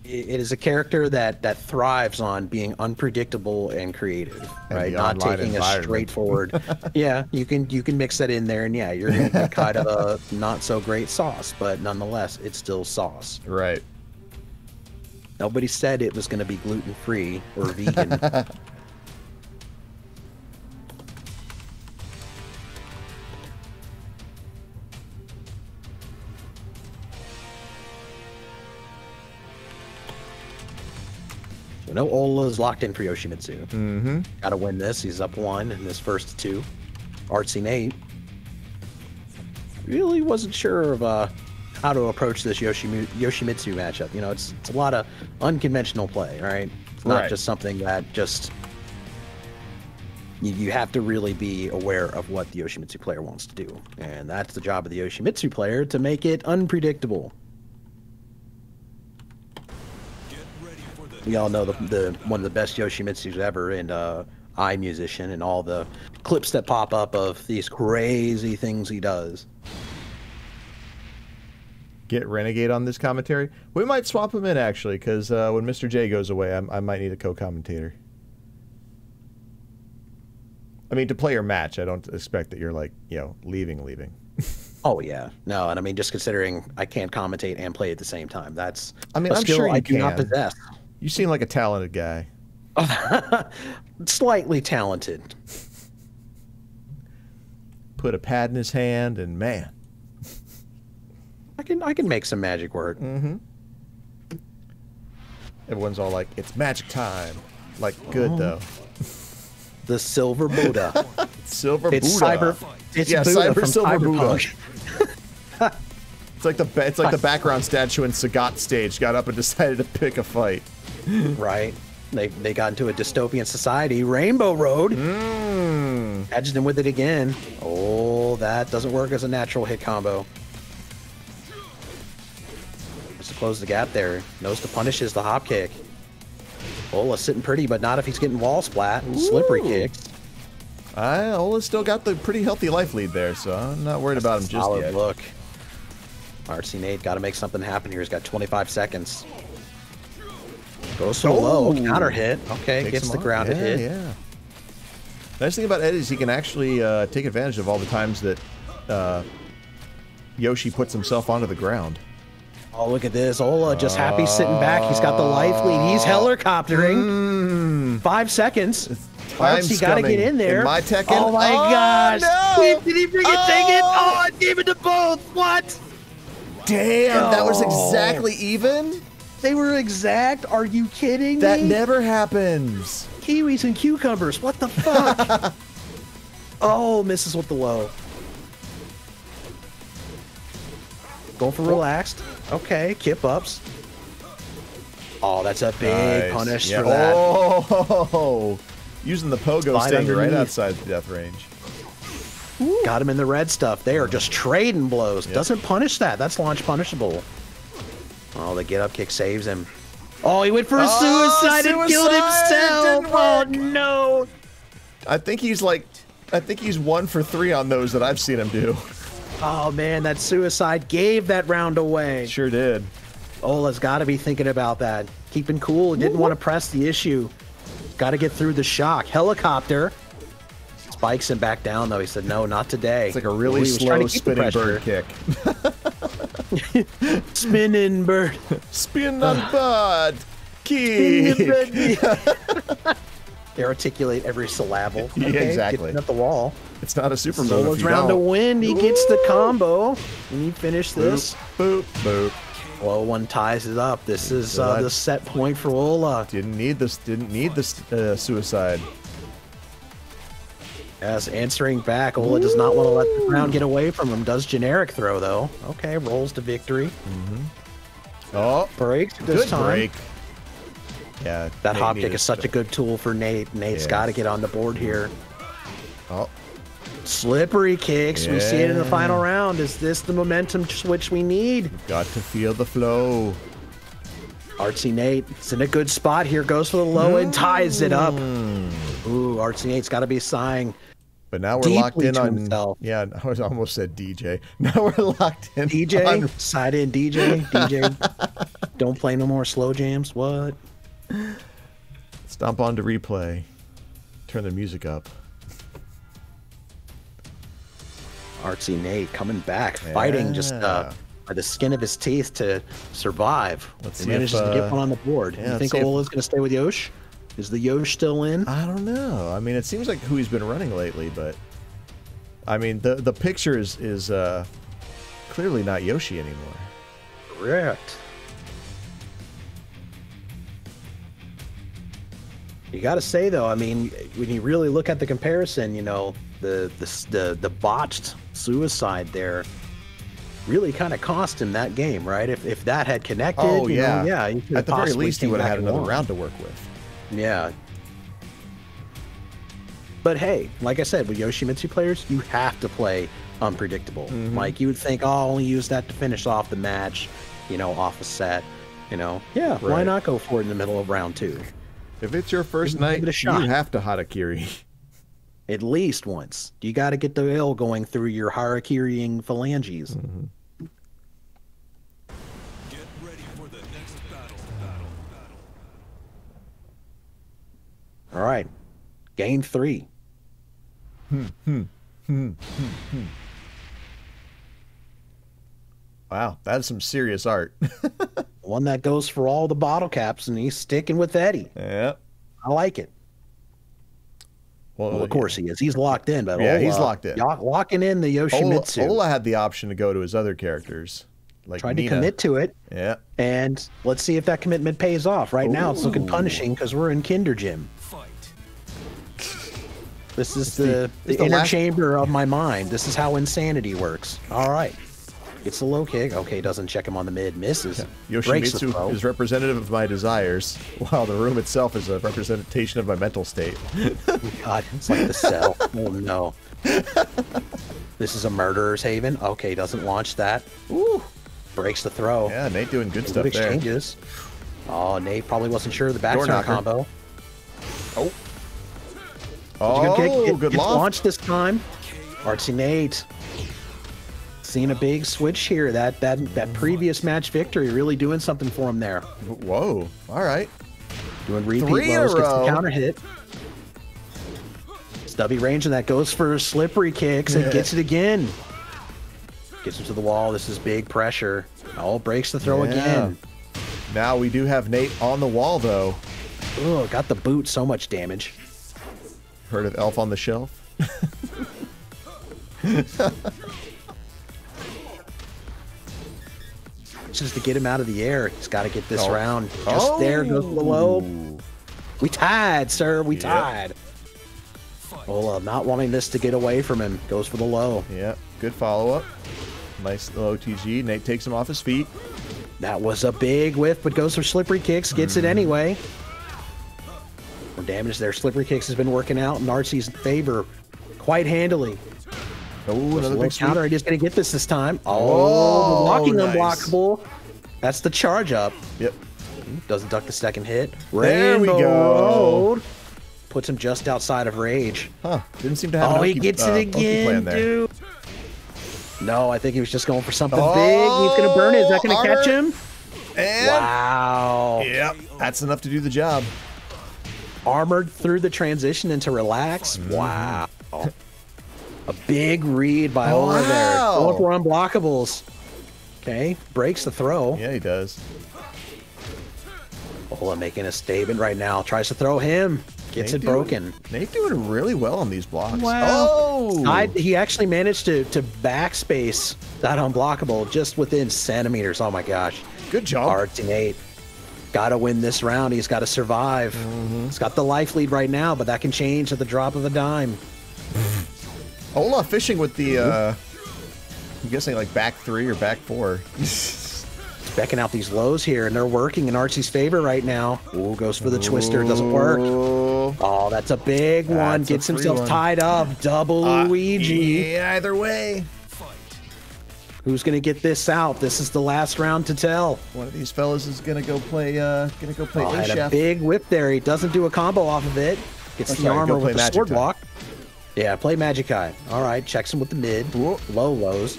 It is a character that thrives on being unpredictable and creative, right? Not taking a straightforward. Yeah, you can mix that in there, and yeah, you're going to get kind of a not-so-great sauce, but nonetheless, it's still sauce. Right. Nobody said it was going to be gluten-free or vegan. No, Ola is locked in for Yoshimitsu. Mm-hmm. Got to win this. He's up one in this first two. Artsy nade. really wasn't sure of how to approach this Yoshimitsu matchup. You know, it's a lot of unconventional play, right? It's not just something that just... You have to really be aware of what the Yoshimitsu player wants to do. And that's the job of the Yoshimitsu player, to make it unpredictable. We all know the one of the best Yoshimitsus ever, and iMusician, and all the clips that pop up of these crazy things he does. Get Renegade on this commentary? We might swap him in, actually, because when Mr. J goes away, I might need a co-commentator. I mean, to play your match, I don't expect that you're, like, you know, leaving. Oh, yeah. No, and I mean, just considering I can't commentate and play at the same time, that's a skill sure I do not possess. You seem like a talented guy. Slightly talented. Put a pad in his hand, and man. I can make some magic work. Mm-hmm. Everyone's all like, it's magic time. Like, good, though. The Silver Buddha. Silver Buddha. It's Buddha, Cyber Silver Buddha. it's like the background statue in Sagat Stage got up and decided to pick a fight. Right. They got into a dystopian society. Rainbow Road. Mm. Edged him with it again. Oh, that doesn't work as a natural hit combo. Just to close the gap there. Knows to punishes the hop kick. Ola's sitting pretty, but not if he's getting wall splat and slippery kicks. Ola's still got the pretty healthy life lead there, so I'm not worried about him just yet. Solid look. RC Nate, got to make something happen here. He's got 25 seconds. Goes so low, counter hit. Okay, gets the grounded hit. Yeah. Nice thing about Eddie is he can actually take advantage of all the times that Yoshi puts himself onto the ground. Oh, look at this. Ola just happy sitting back. He's got the life lead. He's helicoptering. 5 seconds. He got to get in there. Oh, my gosh. No. Did he bring it? Take it. Oh, I gave it to both. What? Damn, that was exactly even? They were exact? Are you kidding me? That never happens. Kiwis and cucumbers. What the fuck? Misses with the low. Going for relaxed. Okay, kip ups. Oh, that's a big punish for that. Oh, using the pogo stinger right outside the death range. Ooh. Got him in the red stuff. They are just trading blows. Yep. Doesn't punish that. That's launch punishable. Oh, the get up kick saves him. Oh, he went for a suicide and killed himself. Oh no! I think he's 1 for 3 on those that I've seen him do. Oh man, that suicide gave that round away. Sure did. Ola's got to be thinking about that. Keeping cool, didn't want to press the issue. Got to get through the shock. Helicopter. Spikes him back down though. He said, no, not today. It's like a really slow spinning bird kick. Spinning bird. Spin on bird. Key. They articulate every syllable. Okay, yeah, exactly. Getting at the wall. It's not a super move. Solo's round to win. He gets the combo. And he finished this. Boop, boop, boop. Well, one ties it up. This is the set point for Ola. Didn't need this. Didn't need this suicide. Yes, answering back. Ola does not want to let the round get away from him. Does generic throw, though. Okay, rolls to victory. Mm-hmm. Oh, breaks this time. Good break. Yeah, that hop kick is such a good tool for Nate. Nate's got to get on the board here. Oh, slippery kicks. Yeah. We see it in the final round. Is this the momentum switch we need? You've got to feel the flow. Artsy Nate is in a good spot here. Goes for the low and ties it up. Ooh, Artsy Nate's got to be sighing. But now we're locked in on himself. Yeah, I almost said DJ. Now we're locked in. DJ, side in DJ. DJ, don't play no more slow jams. What? Stomp on to replay. Turn the music up. Artsy Nate coming back, fighting just by the skin of his teeth to survive. He manages to get one on the board. Yeah, you think Ola's going to stay with Yosh? Is the Yosh still in? I don't know. I mean, it seems like who he's been running lately, but I mean, the picture is clearly not Yoshi anymore. Correct. You gotta say though, I mean, when you really look at the comparison, you know, the botched suicide there really kind of cost him that game, right? If that had connected, oh, yeah, you know, yeah, he at the very least he would have had another round to work with. Yeah. But hey, like I said, with Yoshimitsu players, you have to play unpredictable. Mm-hmm. Like, you would think, oh, I'll only use that to finish off the match, you know, off a set, you know. Yeah, right. Why not go for it in the middle of round two? If it's your first night, you have to harakiri. At least once. You got to get the ill going through your harakiriing phalanges. Mm-hmm. Get ready for the next battle. All right. Game 3. Wow, that's some serious art. One that goes for all the bottle caps, and he's sticking with Eddie. Yeah, I like it. Well, of course he is. He's locked in. But yeah, he's locked in. Locking in the Yoshimitsu. Ola had the option to go to his other characters. Like tried Nina. To commit to it. Yeah. And let's see if that commitment pays off. Right now, it's looking punishing because we're in Kinder Gym. This is the inner chamber of my mind. This is how insanity works. All right. It's a low kick. Okay, doesn't check him on the mid. Misses. Yeah. Yoshimitsu is representative of my desires, while the room itself is a representation of my mental state. God, it's like the cell. Oh, no. This is a murderer's haven. Okay, doesn't launch that. Ooh. Breaks the throw. Yeah, Nate doing good stuff exchanges. There. Oh, Nate probably wasn't sure of the backside combo. Oh. Oh, good launch this time. Artsy Nate. Seen a big switch here. That previous match victory really doing something for him there. Whoa! All right. Doing repeat lows, gets the counter hit. Stubby range, and that goes for slippery kicks and gets it again. Gets him to the wall. This is big pressure. Oh, breaks the throw again. Now we do have Nate on the wall though. Oh, got the boot. So much damage. Heard of Elf on the Shelf? Just to get him out of the air. He's got to get this round. Just there goes the low. We tied, sir. We tied. Ola not wanting this to get away from him. Goes for the low. Yeah, good follow-up. Nice low TG. Nate takes him off his feet. That was a big whiff, but goes for slippery kicks. Gets it anyway. More damage there. Slippery kicks has been working out in Narcy's favor quite handily. Oh, another big counter. He's going to get this time. Oh, blocking unblockable. That's the charge up. Yep. Doesn't duck the second hit. There we go. Puts him just outside of rage. Huh. Didn't seem to have. Oh, he gets it again, dude. No, I think he was just going for something big. He's going to burn it. Is that going to catch him? And wow. Yep. That's enough to do the job. Armored through the transition into relax. Wow. A big read by Ola there. Going for unblockables. Okay, breaks the throw. Yeah, he does. Ola making a statement right now. Tries to throw him. Gets it broken. Nate doing really well on these blocks. Wow. Oh! He actually managed to backspace that unblockable just within centimeters. Oh my gosh. Good job. Artsy Nate. Got to win this round. He's got to survive. Mm-hmm. He's got the life lead right now, but that can change at the drop of a dime. Ola fishing with the, I'm guessing like back three or back four. Becking out these lows here, and they're working in Archie's favor right now. Ooh, goes for the twister. Doesn't work. Oh, that's a big one. Gets himself tied up. Double Luigi. Yeah, either way. Who's gonna get this out? This is the last round to tell. One of these fellas is gonna go play. Had a big whip there. He doesn't do a combo off of it. Gets the armor with the sword block. Yeah, play Magic Eye. All right, checks him with the mid. Whoa. Lows.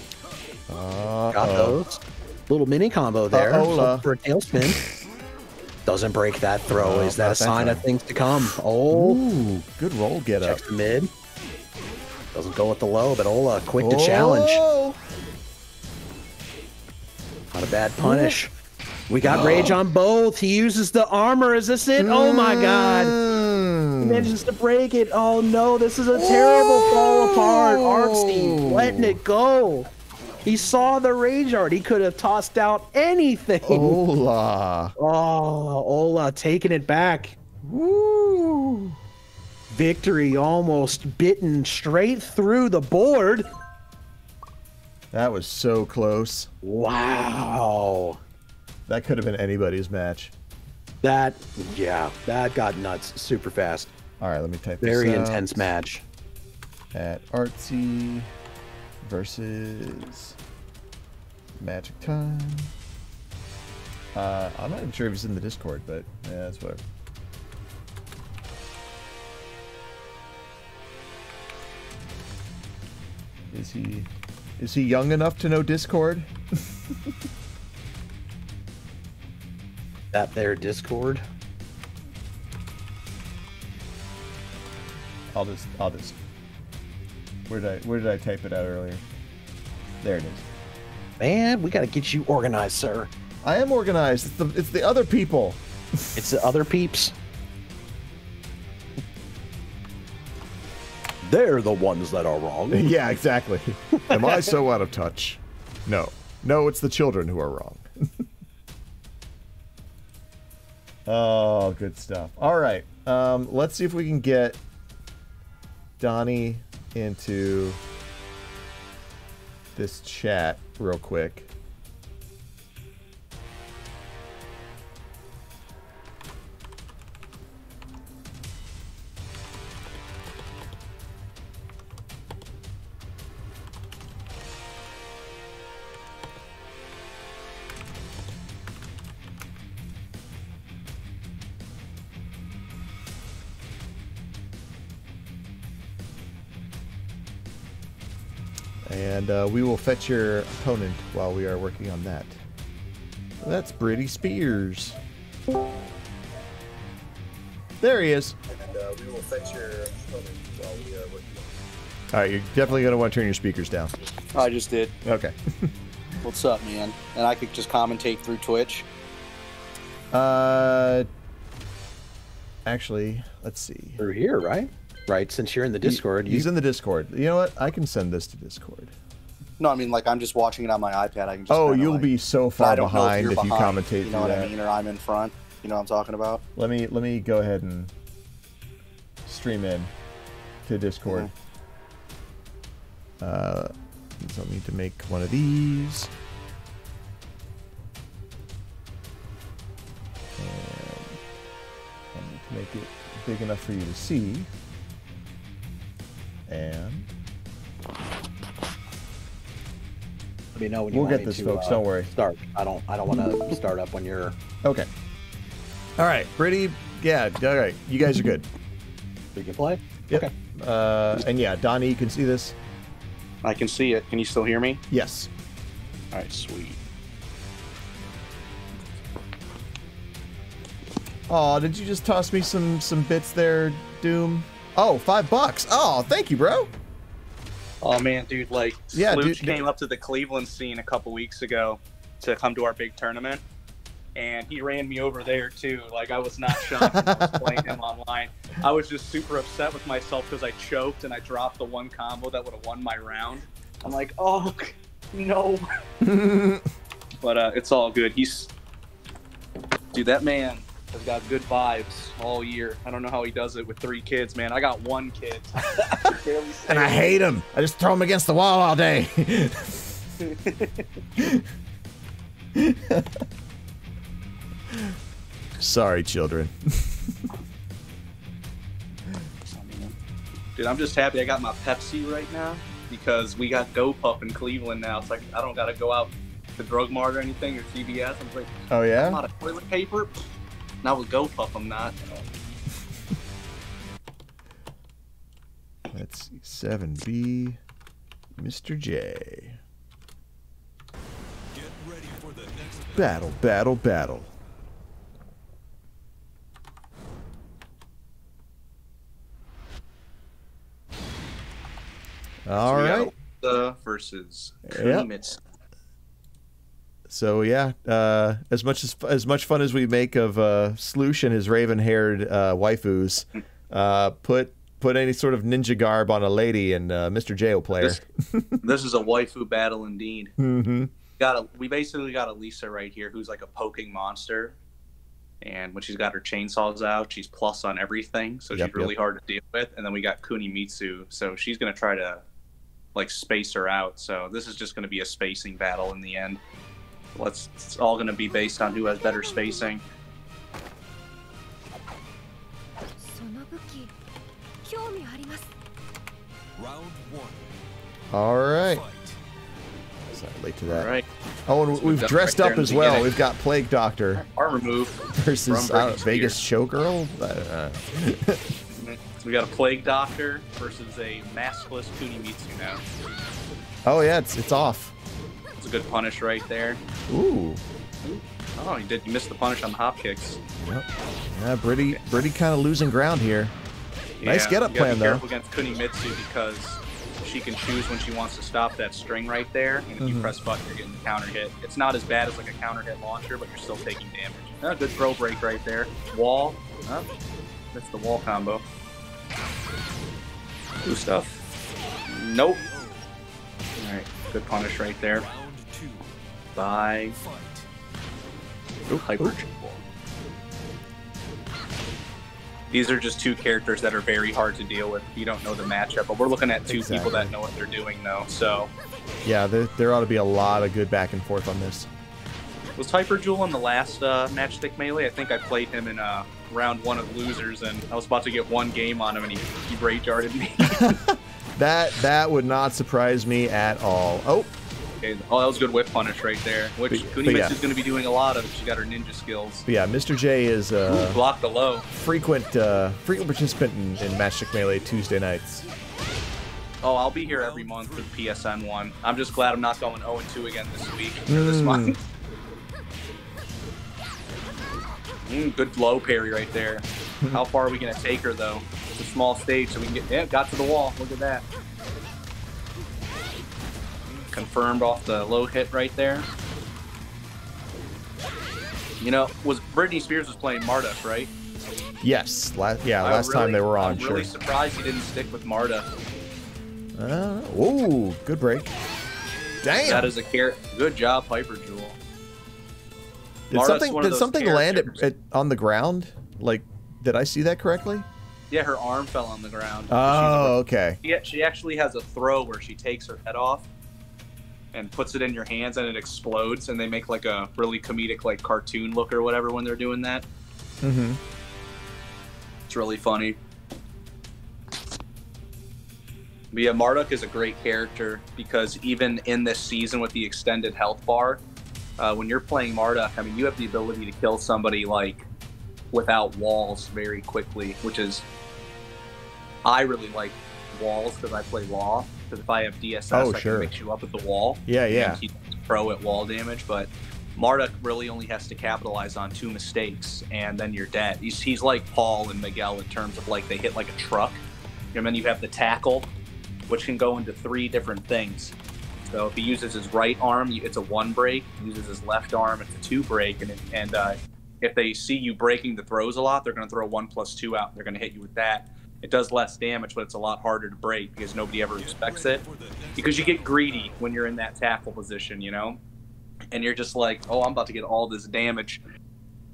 Got those. Little mini combo there for a tailspin. Doesn't break that throw. Is that a sign of things to come? Oh, ooh, good roll get up. Checks the mid. Doesn't go with the low, but Ola quick to challenge. Not a bad punish. We got rage on both. He uses the armor. Is this it? Oh my god. He manages to break it. Oh no, this is a terrible fall apart. Artsy letting it go. He saw the rage art. He could have tossed out anything. Ola. Oh, Ola taking it back. Woo. Victory almost bitten straight through the board. That was so close. Wow. That could have been anybody's match. That, yeah, that got nuts super fast. All right, let me type this out. Very intense match. At Artsy versus Magic Time. I'm not even sure if he's in the Discord, but yeah, that's whatever. Is he young enough to know Discord? That there Discord. I'll just where did I type it out earlier? There it is. Man, we gotta get you organized, sir. I am organized. It's the other people. It's the other peeps. They're the ones that are wrong. Yeah, exactly. Am I so out of touch? No. No, it's the children who are wrong. Oh, good stuff. All right. Let's see if we can get Donnie into this chat real quick. And we will fetch your opponent while we are working on that. That's Briddy Spears. There he is. And we will fetch your opponent while we are working on that. All right, you're definitely going to want to turn your speakers down. I just did. Okay. What's up, man? And I could just commentate through Twitch? Actually, let's see. Through here, right? Right, since you're in the Discord. He's in the Discord. You know what? I can send this to Discord. No, I mean, like, I'm just watching it on my iPad. I can just oh, you'll like, be so far behind if behind, you commentate. You know what that. I mean? Or I'm in front. You know what I'm talking about? Let me go ahead and stream in to Discord. Yeah. So I need to make one of these. And I need to make it big enough for you to see. And let me know when you we'll get this, folks. Don't worry. Start. I don't want to start up when you're okay. All right, Briddy. Yeah. All right. You guys are good. We can play. Yep. Okay. And yeah, Donnie, you can see this. I can see it. Can you still hear me? Yes. All right. Sweet. Oh, did you just toss me some bits there, Doom? Oh, $5. Oh, thank you, bro. Oh, man, dude, like, yeah, Slooch came up to the Cleveland scene a couple weeks ago to come to our big tournament, and he ran me over there, too. Like, I was not shocked when I was playing him online. I was just super upset with myself because I choked and I dropped the one combo that would have won my round. I'm like, oh, no. But it's all good. He's, dude, that man has got good vibes all year. I don't know how he does it with 3 kids, man. I got 1 kid. And I hate him. I just throw him against the wall all day. Sorry, children. Dude, I'm just happy I got my Pepsi right now because we got GoPuff in Cleveland now. It's like I don't got to go out to Drug Mart or anything or CVS. I'm like, oh, yeah? I'm out of toilet paper. Not with GoPuff, I'm not. Let's see, 7B, Mr. J. Get ready for the next battle. All right. Versus Kunimitsu. Yep. So yeah, as much fun as we make of Sloosh and his raven-haired waifus, put any sort of ninja garb on a lady, and Mr. J will play her. This is a waifu battle indeed. Mm-hmm. We basically got a Lisa right here, who's like a poking monster, and when she's got her chainsaws out, she's plus on everything, so she's really hard to deal with. And then we got Kunimitsu, so she's gonna try to like space her out. So this is just going to be a spacing battle in the end. It's all going to be based on who has better spacing. All right. Sorry, late to that. All right. Oh, and we've dressed up as well. We've got Plague Doctor. Armor move. Versus Vegas Showgirl? We got a Plague Doctor versus a maskless Kunimitsu now. Oh, yeah, it's off. It's a good punish right there. Ooh. Oh, you missed the punish on the hop kicks. Yep. Yeah, Briddy kind of losing ground here. Yeah, nice get-up plan, though. Be careful against Kunimitsu because she can choose when she wants to stop that string right there, and if you press button, you're getting the counter hit. It's not as bad as like a counter hit launcher, but you're still taking damage. Oh, good throw break right there. Wall. Oh, that's the wall combo. Ooh, stuff. Nope. All right, good punish right there. Bye. Ooh, hyper triple. These are just two characters that are very hard to deal with. You don't know the matchup, but we're looking at two people that know what they're doing, though. So, yeah, there ought to be a lot of good back and forth on this. Was Hyper Jewel in the last Matchstick Melee? I think I played him in round one of Losers, and I was about to get one game on him, and he rage darted me. That would not surprise me at all. Oh. Okay. Oh, that was a good whip punish right there, which Kunimitsu is going to be doing a lot of. She got her ninja skills. But yeah, Mr. J is blocked the low. Frequent participant in Matchstick Melee Tuesday nights. Oh, I'll be here every month with PSN 1. I'm just glad I'm not going 0-2 again this week or this month. Good low parry right there. How far are we going to take her, though? It's a small stage, so we can get... Yeah, got to the wall. Look at that. Confirmed off the low hit right there. You know, Britney Spears was playing Marduk, right? Yes. Last time they were on, I'm really surprised he didn't stick with Marduk. Ooh, good break. Damn. That is a carrot. Good job, Hyper Jewel. Did something land on the ground? Like, did I see that correctly? Yeah, her arm fell on the ground. Oh, okay. Yeah, she actually has a throw where she takes her head off and puts it in your hands and it explodes, and they make like a really comedic like cartoon look or whatever when they're doing that. Mm-hmm. It's really funny. But yeah, Marduk is a great character because even in this season with the extended health bar, when you're playing Marduk, I mean, you have the ability to kill somebody like without walls very quickly, which is, I really like walls because I play Law. Because if I have DSS, I can mix you up at the wall. Yeah, yeah. And keep pro at wall damage, but Marduk really only has to capitalize on two mistakes, and then you're dead. He's like Paul and Miguel in terms of like they hit like a truck, and then you have the tackle, which can go into three different things. So if he uses his right arm, it's a one break. If he uses his left arm, it's a two break. And if they see you breaking the throws a lot, they're going to throw 1+2 out. They're going to hit you with that. It does less damage, but it's a lot harder to break because nobody ever expects it. Because you get greedy when you're in that tackle position, you know? And you're just like, oh, I'm about to get all this damage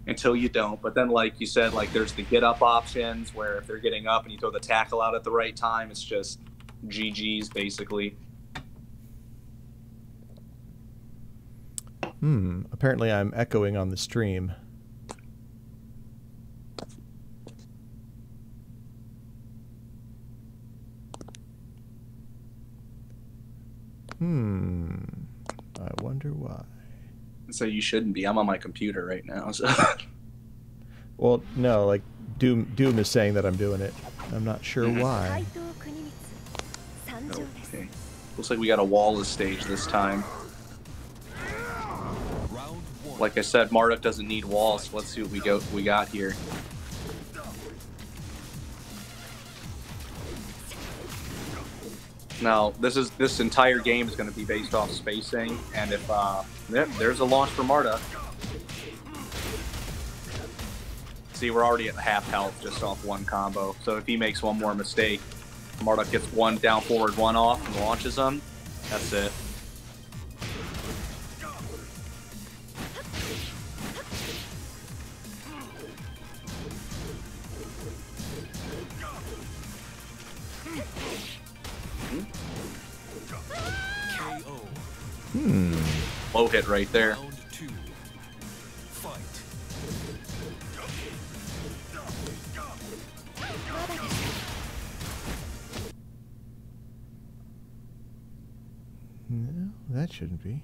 until you don't. But then, like you said, like there's the get-up options where if they're getting up and you throw the tackle out at the right time, it's just GG's, basically. Apparently I'm echoing on the stream. I wonder why. So you shouldn't be. I'm on my computer right now. So. Well, no, like Doom is saying that I'm doing it. I'm not sure why. Okay. Looks like we got a wall of stage this time. Like I said, Marduk doesn't need walls. So let's see what we got here. Now, this entire game is going to be based off spacing, and if there's a launch for Marduk. See, we're already at half health just off one combo, so if he makes one more mistake, Marduk gets one down forward, one off, and launches him. That's it. low hit right there. No, that shouldn't be.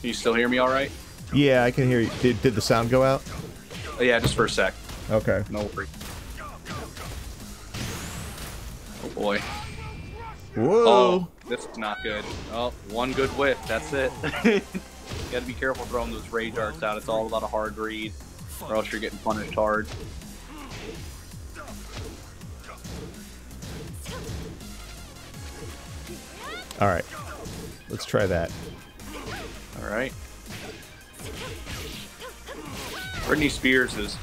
Do you still hear me all right? Yeah, I can hear you. Did the sound go out? Oh, yeah, just for a sec. Okay. No worries. Oh, boy. Whoa! Oh, this is not good. Oh, one good whiff. That's it. You gotta be careful throwing those rage darts out. It's all about a hard read, or else you're getting punished hard. All right. Let's try that. All right. Briddy Spears is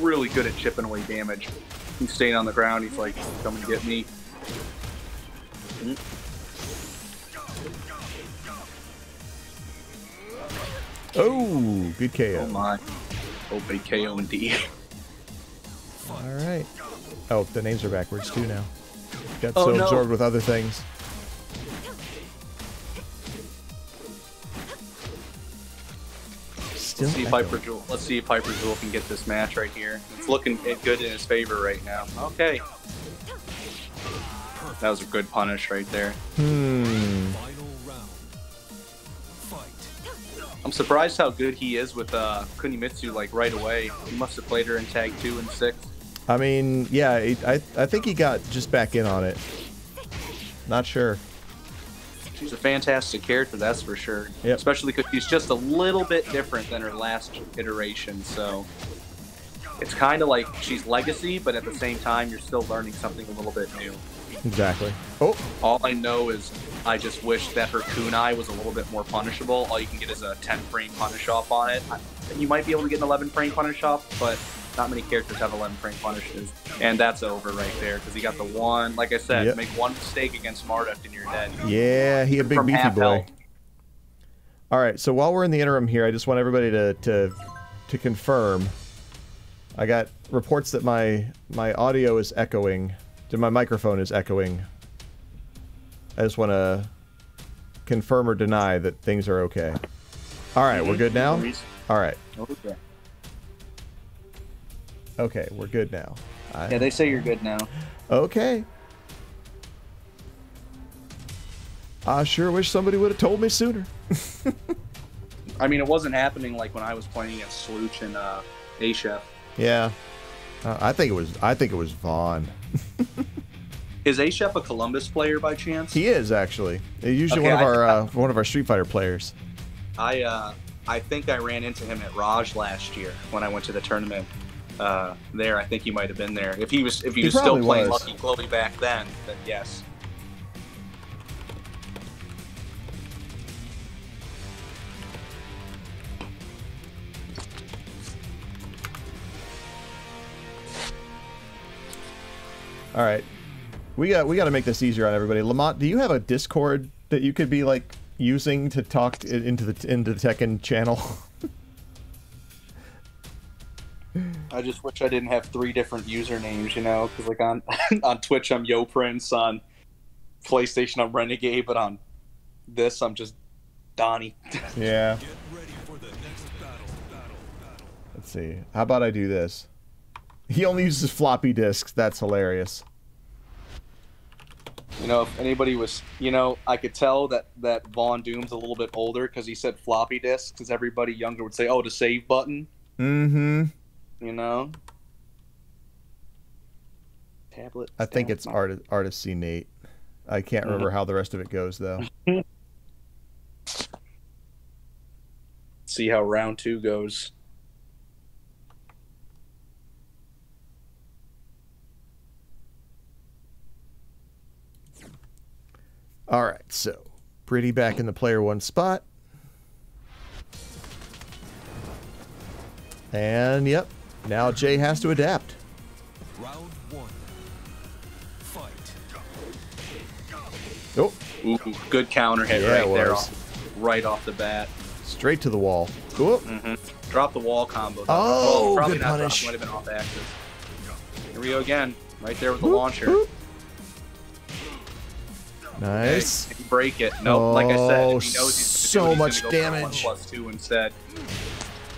really good at chipping away damage. He's staying on the ground. He's like, come and get me. Oh, good KO. Oh, my. Oh, big KO indeed. All right. Oh, the names are backwards, too, now. Got so absorbed with other things. Let's see, Piper Jewel can get this match right here. It's looking good in his favor right now. Okay. That was a good punish right there. I'm surprised how good he is with Kunimitsu, like, right away. He must have played her in Tag 2 and 6. I mean, yeah, I think he got just back in on it. Not sure. She's a fantastic character, that's for sure. Yep. Especially because she's just a little bit different than her last iteration, so it's kind of like she's legacy, but at the same time, you're still learning something a little bit new. Exactly. Oh. All I know is I just wish that her kunai was a little bit more punishable. All you can get is a 10-frame punish-off on it. You might be able to get an 11-frame punish-off, but not many characters have 11-frame punishes. And that's over right there, because he got the one, like I said, make one mistake against Marduk and you're dead. Yeah, he a big beefy boy. All right, so while we're in the interim here, I just want everybody to confirm. I got reports that my audio is echoing. My microphone is echoing. I just want to confirm or deny that things are okay. All right, we're good now? All right. Okay. Okay, we're good now. Yeah, they say you're good now. Okay. I sure wish somebody would have told me sooner. I mean, it wasn't happening like when I was playing at Slooch and A-Chef. Yeah. I think it was Vaughn. Is A-Chef a Columbus player by chance? He is, actually. He's usually one of our Street Fighter players. I think I ran into him at Raj last year when I went to the tournament. I think he might have been there. If he was still playing Lucky Chloe back then yes. All right, we got to make this easier on everybody. Lamont, do you have a Discord that you could be like using to talk into the Tekken channel? I just wish I didn't have 3 different usernames, you know, because like on Twitch I'm Yo Prince, on PlayStation I'm Renegade, but on this I'm just Donnie. Yeah. Get ready for the next battle. Let's see. How about I do this? He only uses floppy disks. That's hilarious. You know, if anybody was, you know, I could tell that Vaughn Doom's a little bit older because he said floppy disks, because everybody younger would say, oh, the save button. Mm-hmm. You know, tablet. I think it's Artist Nate. I can't remember how the rest of it goes though. See how round 2 goes. All right, so Briddy back in the player 1 spot, and yep. Now Jay has to adapt. Round 1. Fight. Oh. Ooh, good counter hit right there. Right off the bat. Straight to the wall. Cool. Drop the wall combo. Oh, probably good not punish. Might have been off axis. Here we go again. Right there with the launcher. Nice. Okay, break it. Nope, oh, like I said, he knows he's so much damage. +2 instead.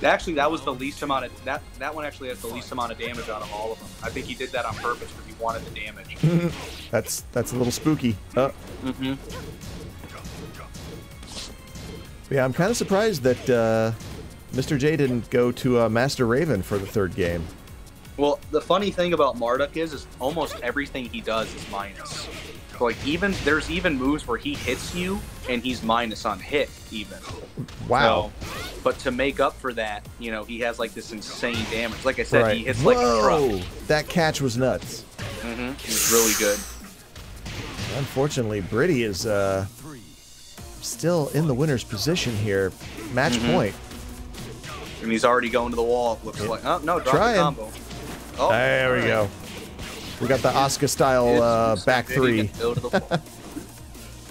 Actually, that was the least amount of that one actually has the least amount of damage out of all of them. I think he did that on purpose because he wanted the damage. That's a little spooky. Yeah, I'm kind of surprised that Mr. J didn't go to Master Raven for the third game. Well, the funny thing about Marduk is almost everything he does is minus. So, like, even there's even moves where he hits you and he's minus on hit even. Wow. So, but to make up for that, you know, he has like this insane damage. Like I said, he hits like a truck. That catch was nuts. He was really good. Unfortunately, Briddy is still in the winner's position here. Match point. And he's already going to the wall, looks like. Oh, no, drop the combo. Oh, there we go. We got the Asuka style back three.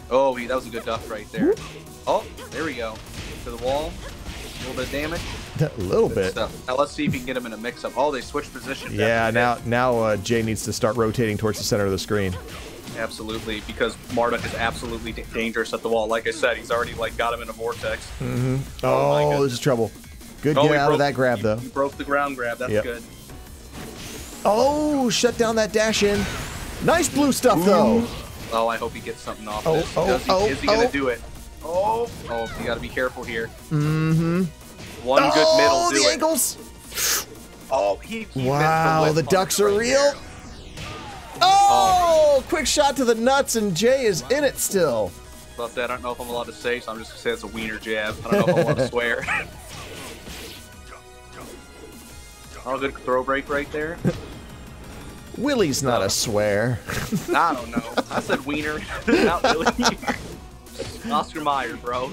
Oh, that was a good duck right there. Oh, there we go. To the wall. A little bit of damage. A little bit. Now let's see if he can get him in a mix-up. Oh, they switched position. Yeah, now Jay needs to start rotating towards the center of the screen. Absolutely, because Marduk is absolutely dangerous at the wall. Like I said, he's already like got him in a vortex. Oh, this is trouble. Good get out of that grab, though. He broke the ground grab. That's good. Oh, shut down that dash in. Nice blue stuff, though. Oh, I hope he gets something off this. Is he going to do it? Oh, you got to be careful here. One good middle. Oh, the ankles. Oh, he wow, the ducks are real. Oh, quick shot to the nuts, and Jay is in it still. About that, I don't know if I'm allowed to say, so I'm just going to say it's a wiener jab. I don't know if I'm allowed to swear. Oh, good throw break right there. Willie's not a swear. I don't know. I said wiener, not Willie. Oscar Mayer, bro.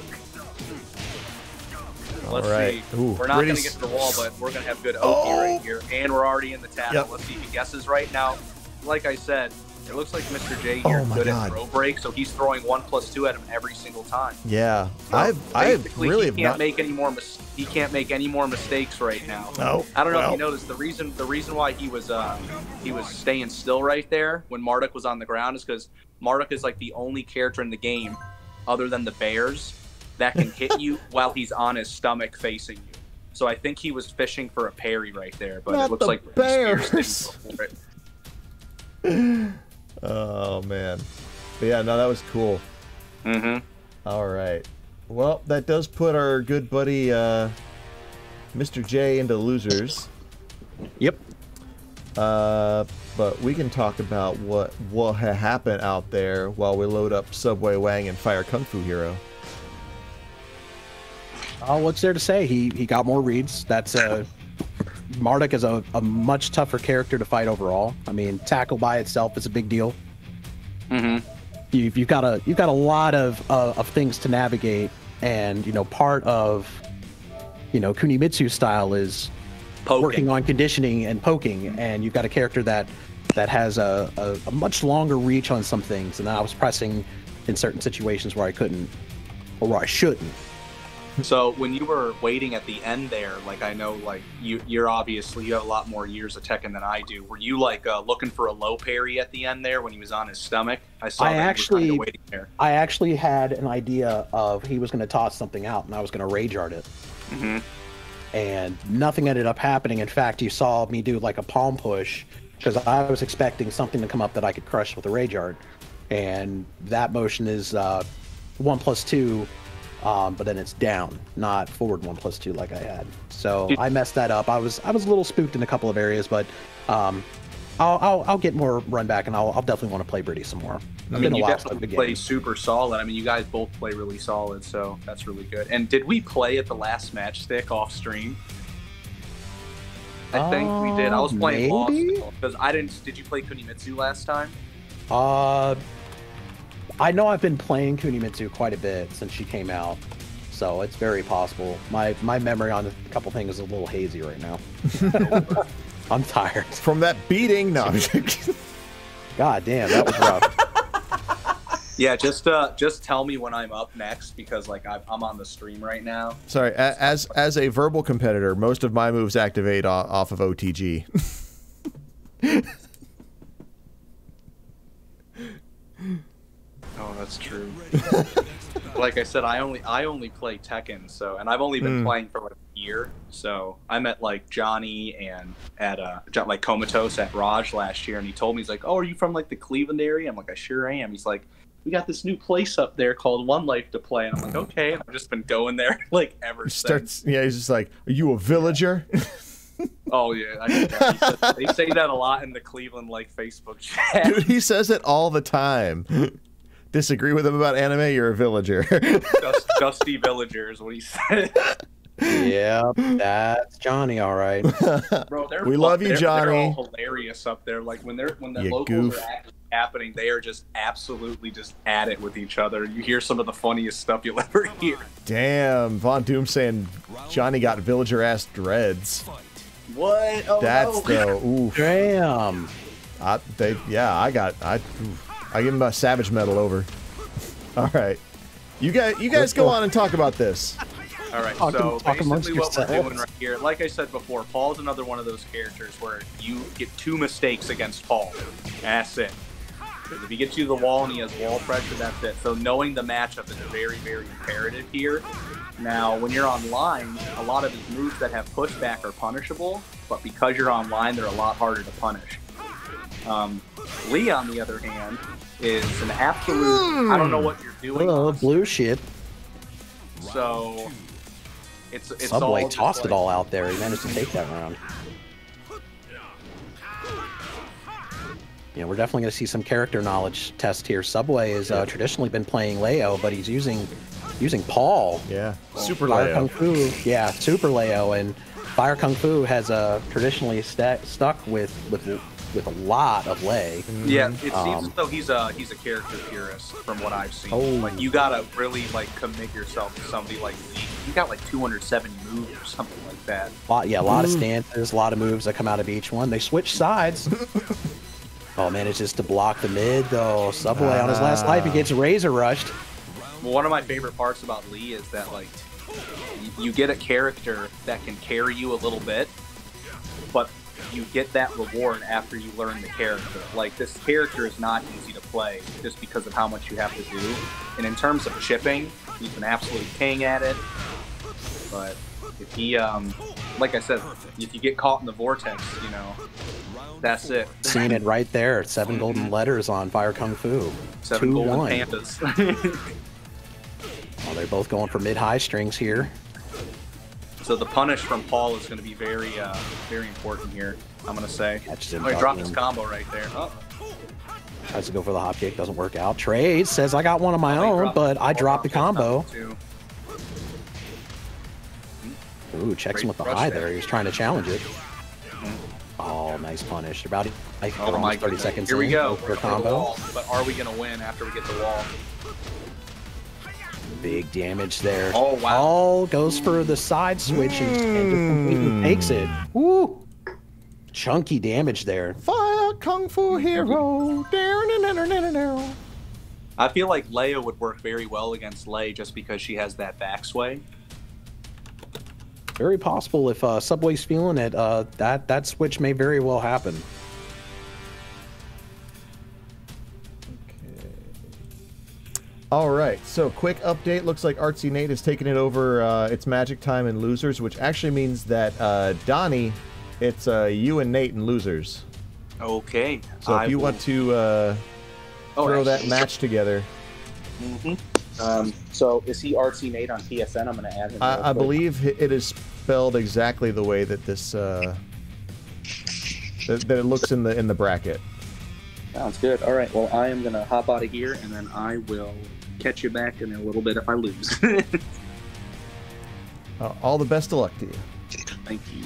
Let's see. Ooh, we're not going to get to the wall, but we're going to have good Oki right here. And we're already in the tap. Let's see if he guesses right now. Like I said, it looks like Mr. J here is good at throw break, so he's throwing 1+2 at him every single time. Yeah. So I've really he can't make any more mistakes right now. No. I don't know if you noticed the reason why he was staying still right there when Marduk was on the ground is because Marduk is like the only character in the game other than the bears that can hit you while he's on his stomach facing you. So I think he was fishing for a parry right there, but it looks like bears didn't go for it. Oh man, but yeah, no, that was cool. All right, well, that does put our good buddy Mr. J into losers. Yep. But we can talk about what happened out there while we load up Subway Wang and Fire Kung Fu Hero. Oh, what's there to say? He got more reads. That's Marduk is a much tougher character to fight overall. I mean, tackle by itself is a big deal. You've got a lot of things to navigate, and you know, part of Kunimitsu style is working on conditioning and poking, and you've got a character that has a much longer reach on some things, and I was pressing in certain situations where I couldn't or where I shouldn't. So when you were waiting at the end there, like I know, like you're obviously you have a lot more years of Tekken than I do. Were you like looking for a low parry at the end there when he was on his stomach? I saw. I actually had an idea of he was going to toss something out, and I was going to rage art it. And nothing ended up happening. In fact, you saw me do like a palm push because I was expecting something to come up that I could crush with a rage art, and that motion is 1+2. But then it's down, not forward 1+2 like I had. So I messed that up. I was a little spooked in a couple of areas, but I'll get more run back, and I'll definitely want to play Briddy some more. I mean, you definitely play super solid. I mean, you guys both play really solid, so that's really good. And did we play at the last matchstick off stream? I think we did. I was playing Law because I didn't. Did you play Kunimitsu last time? I know I've been playing Kunimitsu quite a bit since she came out, so it's very possible. My memory on a couple things is a little hazy right now. I'm tired. From that beating? No. God damn, that was rough. Yeah, just tell me when I'm up next, because like I'm on the stream right now. Sorry, as a verbal competitor, most of my moves activate off of OTG. true. Like I said, I only play Tekken, so, and I've only been playing for like a year. So I met like Johnny and at like Comatose at Raj last year, and he told me, he's like, "Oh, are you from like the Cleveland area?" I'm like, "I sure am." He's like, "We got this new place up there called One Life to play," and I'm like, "Okay." And I've just been going there like ever since. Yeah, he's just like, "Are you a villager?" Yeah. Oh yeah, I mean, they say that a lot in the Cleveland like Facebook chat. Dude, he says it all the time. Disagree with him about anime, you're a villager. Dusty villager is what he said. Yeah, that's Johnny, all right. Bro, we love you, Johnny. They're all hilarious up there. Like when the locals are happening, they are just absolutely just at it with each other. You hear some of the funniest stuff you'll ever hear. Damn, Von Doom saying Johnny got villager ass dreads. What? Oh, that's no. The oof. Damn. I give him a Savage Medal over. All right, you guys go on and talk about this. All right, so basically what we're doing right here, like I said before, Paul's another one of those characters where you get two mistakes against Paul. That's it. If he gets you to the wall and he has wall pressure, that's it. So knowing the matchup is very, very imperative here. Now, when you're online, a lot of his moves that have pushback are punishable, but because you're online, they're a lot harder to punish. Lee, on the other hand, is an absolute... I don't know what you're doing. Oh, blue shit. So, it's Subway all tossed like, it all out there. He managed to take that round. Yeah, we're definitely going to see some character knowledge test here. Subway has traditionally been playing Leo, but he's using Paul. Yeah, Super Leo. Fire Kung Fu. Yeah, Super Leo, and Fire Kung Fu has traditionally stuck with a lot of Lei. Yeah, it seems as though he's a character purist from what I've seen. Oh. Like you gotta really like commit yourself to somebody like Lee. You got like 270 moves or something like that. A lot of stances, a lot of moves that come out of each one. They switch sides. Oh, manages to block the mid though. Subway on his last life, he gets razor rushed. Well, one of my favorite parts about Lee is that like you get a character that can carry you a little bit, but you get that reward after you learn the character. Like, this character is not easy to play just because of how much you have to do. And in terms of chipping, he's an absolute king at it. But if he, like I said, if you get caught in the vortex, you know, that's it. Seen it right there. 7 golden letters on Fire Kung Fu. 7 golden pandas. Oh, they're both going for mid-high strings here. So the punish from Paul is going to be very, very important here, I'm going to say. Oh, he dropped his combo right there. Oh. Tries to go for the hop kick, doesn't work out. Trades, says I got one of my own, but I dropped the combo. Ooh, checks him with the high there. He was trying to challenge it. Oh, nice punish. About like, oh my 30 seconds here we go. We're combo. Wall, but are we going to win after we get the wall? Big damage there. Oh, wow. All goes for the side switch and just completely takes it. Woo! Chunky damage there. Fire Kung Fu Hero. I feel like Leo would work very well against Lei just because she has that back sway. Very possible if Subway's feeling it, that switch may very well happen. All right, so quick update. Looks like Artsy Nate has taken it over. It's Magic Time and Losers, which actually means that Donnie, it's you and Nate and Losers. Okay. So if you want to throw that match together. So is he Artsy Nate on PSN? I'm going to add him. I believe it is spelled exactly the way that this that it looks in the bracket. Sounds good. All right. Well, I am going to hop out of here, and then I will catch you back in a little bit if I lose. All the best of luck to you. Thank you.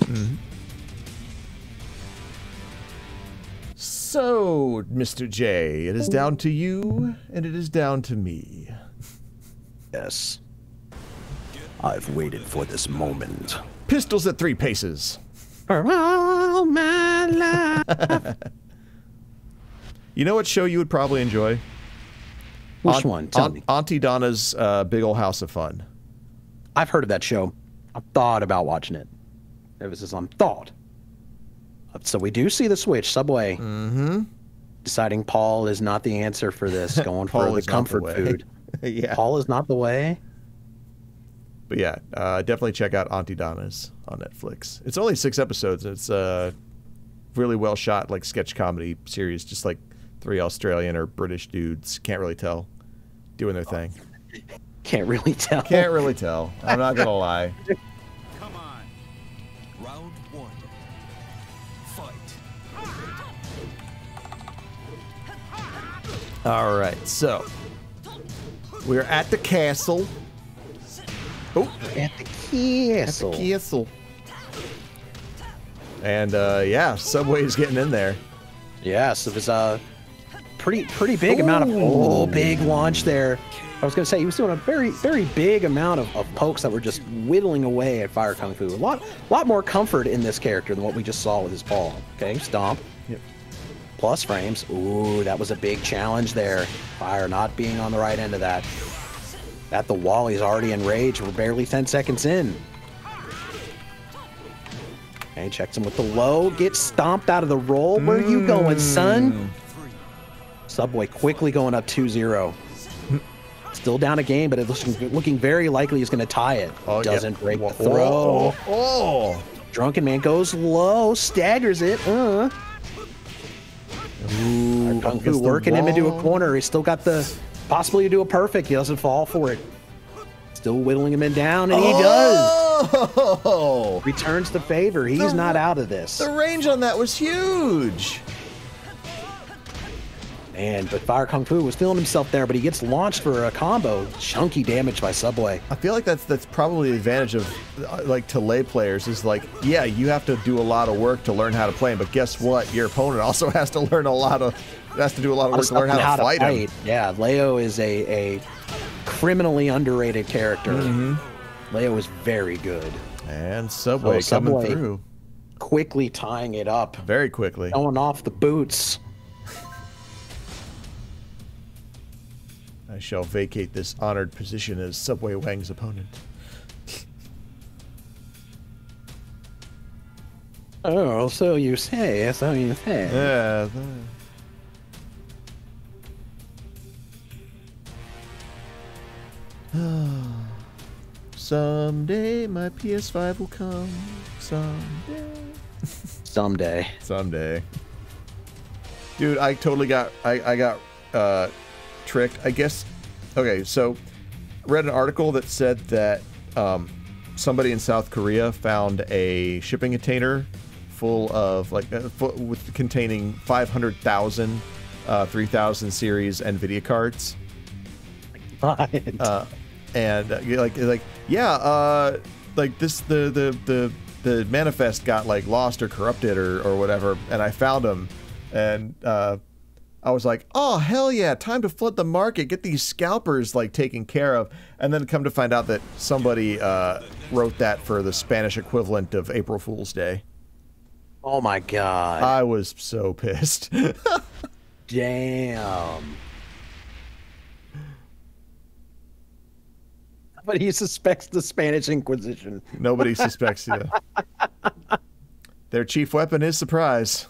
So, Mr. J, it is down to you, and it is down to me. Yes. I've waited for this moment. Pistols at 3 paces. For all my life. You know what show you would probably enjoy? Which one? Tell me. Auntie Donna's Big Ol' House of Fun. I've heard of that show. I've thought about watching it. Ever since I'm thought. So we do see the switch. Subway. Deciding Paul is not the answer for this. Going for the comfort food. Yeah. Paul is not the way. But yeah, definitely check out Auntie Donna's on Netflix. It's only 6 episodes. It's a really well shot, like sketch comedy series. Just like 3 Australian or British dudes, can't really tell, doing their thing. Can't really tell. Can't really tell. I'm not gonna lie. Come on, round 1, fight. All right, so we're at the castle. Oh, at the castle. At the castle. And yeah, Subway's getting in there. Yeah, so there's a pretty big amount of big launch there. I was gonna say he was doing a very big amount of pokes that were just whittling away at Fire Kung Fu. A lot more comfort in this character than what we just saw with his paw. Okay, stomp. Yep. Plus frames. Ooh, that was a big challenge there. Fire not being on the right end of that. At the wall, he's already in rage. We're barely 10 seconds in. Okay, checks him with the low. Gets stomped out of the roll. Where are you going, son? Subway quickly going up 2-0. Still down a game, but it's looking very likely he's going to tie it. Oh, doesn't break the throw. Drunken Man goes low. Staggers it. Ooh, Kung Fu working him into a corner. He's still got the... Possibly to do a perfect. He doesn't fall for it. Still whittling him in down, and he does. Returns the favor. He's not out of this. The range on that was huge. And but Fire Kung Fu was feeling himself there, but he gets launched for a combo. Chunky damage by Subway. I feel like that's probably the advantage of like Lei players is like, yeah, you have to do a lot of work to learn how to play him, but guess what? Your opponent also has to learn a lot of. Has to do a lot of work to learn how to fight him. Yeah, Leo is a criminally underrated character. Leo is very good. And Subway coming through. Quickly tying it up. Very quickly. Going off the boots. I shall vacate this honored position as Subway Wang's opponent. Oh, so you say, so you say. Yeah. Someday my PS5 will come. Someday. Someday. Someday. Dude, I totally got I got tricked. I guess. Okay, so read an article that said that somebody in South Korea found a shipping container full of like containing 500,000 3000 series NVIDIA cards. And like this the manifest got like lost or corrupted or whatever, and I found them, and I was like, oh hell yeah, time to flood the market, get these scalpers like taken care of, and then come to find out that somebody wrote that for the Spanish equivalent of April Fool's Day. Oh my god, I was so pissed. Damn. Nobody suspects the Spanish Inquisition. Nobody suspects you. Their chief weapon is surprise.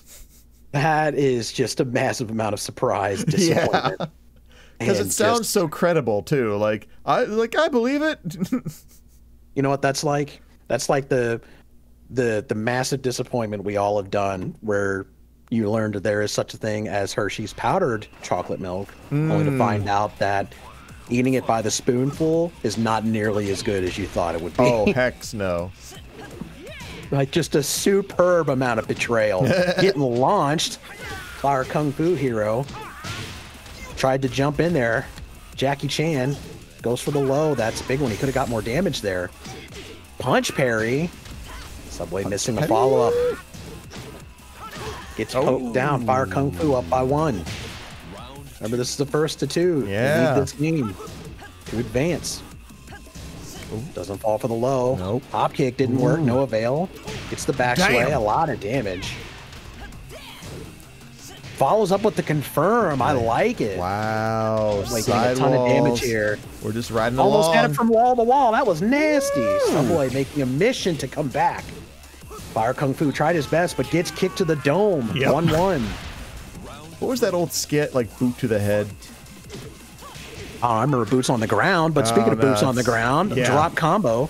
That is just a massive amount of surprise, disappointment. Because yeah. It sounds so credible too. Like I believe it. You know what that's like? That's like the massive disappointment we all have done, where you learned there is such a thing as Hershey's powdered chocolate milk, only to find out that eating it by the spoonful is not nearly as good as you thought it would be. Oh, heck no. Like, just a superb amount of betrayal. Getting launched by our Kung Fu hero. Tried to jump in there. Jackie Chan goes for the low. That's a big one. He could have got more damage there. Punch parry. Subway missing the follow-up. Gets poked down. Fire Kung Fu up by 1. Remember, this is the 1st to 2. Yeah. Need this game to advance. Ooh. Doesn't fall for the low. Nope. Hop kick didn't work. No avail. Gets the back sway. A lot of damage. Follows up with the confirm. I like it. Wow. Like getting a ton of damage here. We're just riding along. Almost had it from wall to wall. That was nasty. Subway making a mission to come back. Fire Kung Fu tried his best, but gets kicked to the dome. 1-1. What was that old skit, like boot to the head? I remember boots on the ground, but speaking of boots on the ground, drop combo.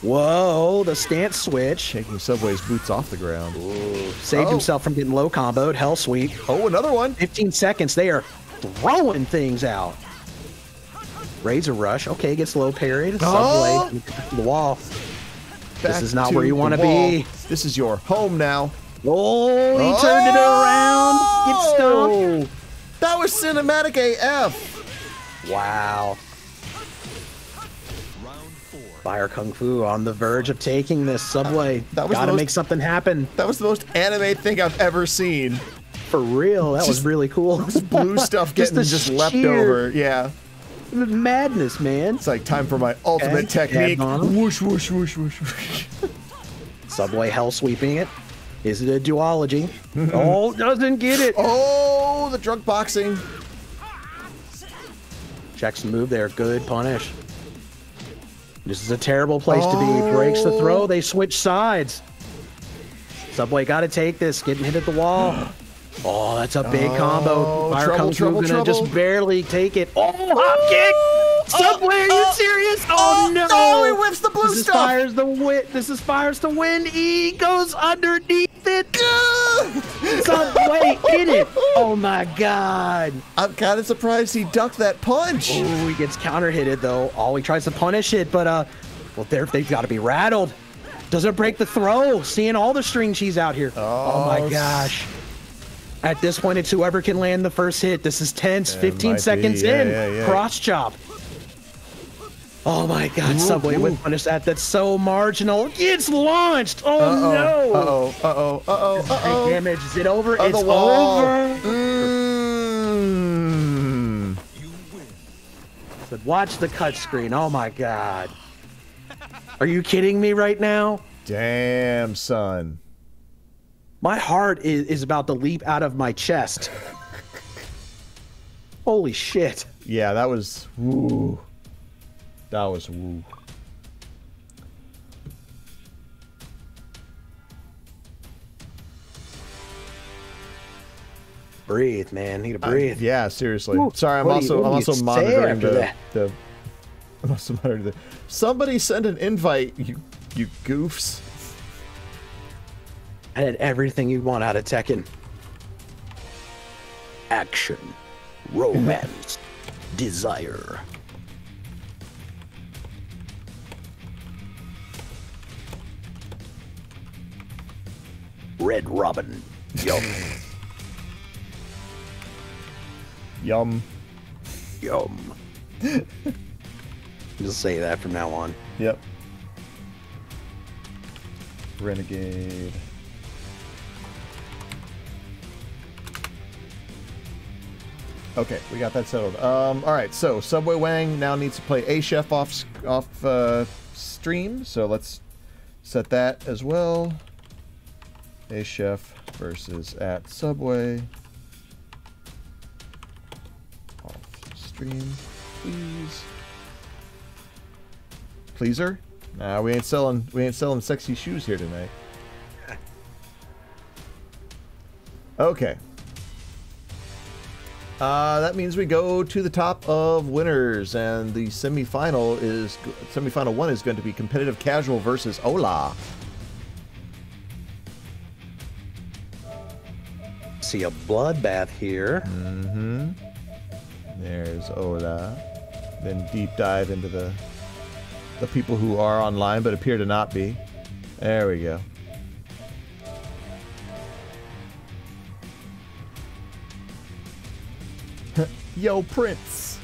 Whoa, the stance switch. Taking Subway's boots off the ground. Ooh. Saved himself from getting low comboed. Hell sweep. Oh, another one. 15 seconds. They are throwing things out. Razor Rush. Okay, gets low parried. Subway to the wall. Back this is not where you want to be. This is your home now. Oh, he turned it around. Get stumped. That was cinematic AF. Wow. Fire Kung Fu on the verge of taking this. Subway. That was gotta make something happen. That was the most anime thing I've ever seen. For real, that was really cool. Blue stuff getting just left over. Yeah. Madness, man. It's like time for my ultimate technique. Whoosh, whoosh, whoosh, whoosh, whoosh. Subway hell sweeping it. Is it a duology? Oh, doesn't get it. Oh, the drug boxing. Checks the move there. Good punish. This is a terrible place to be. Breaks the throw. They switch sides. Subway got to take this. Getting hit at the wall. Oh, that's a big combo. Fire Kung Fu gonna just barely take it. Oh, hop kick! Subway, are you serious? Oh, no! Oh, he whips the blue stuff! This is fires the wind. He goes underneath it. Subway in it. Oh, my God. I'm kind of surprised he ducked that punch. Ooh, he gets counter-hitted, though. Oh, he tries to punish it, but, well, they've got to be rattled. Doesn't break the throw. Seeing all the string cheese out here. Oh my gosh. At this point, it's whoever can land the first hit. This is tense. 15 seconds in. Cross chop. Oh my God, Subway would punish that. That's so marginal. It's launched. Oh no. Uh oh. Damage. Is it over? It's over. Mm. So watch the cut screen. Oh my God. Are you kidding me right now? Damn, son. My heart is about to leap out of my chest. Holy shit. Yeah, that was woo. That was woo. Breathe, man. Need to breathe. Yeah, seriously. Woo. Sorry, I'm also monitoring the somebody send an invite, you goofs. I had everything you want out of Tekken. Action, romance, desire. Red Robin. Yum. Yum. Yum. Just say that from now on. Yep. Renegade. Okay, we got that settled. All right, so Subway Wang now needs to play A-Chef off stream, so let's set that as well. A-Chef versus at Subway. Off stream, please. Pleaser? Nah, we ain't selling sexy shoes here tonight. Okay. That means we go to the top of winners, and the semifinal one is going to be competitive casual versus Ola. See a bloodbath here. Mm-hmm. There's Ola. Then deep dive into the people who are online but appear to not be. There we go. Yo, Prince!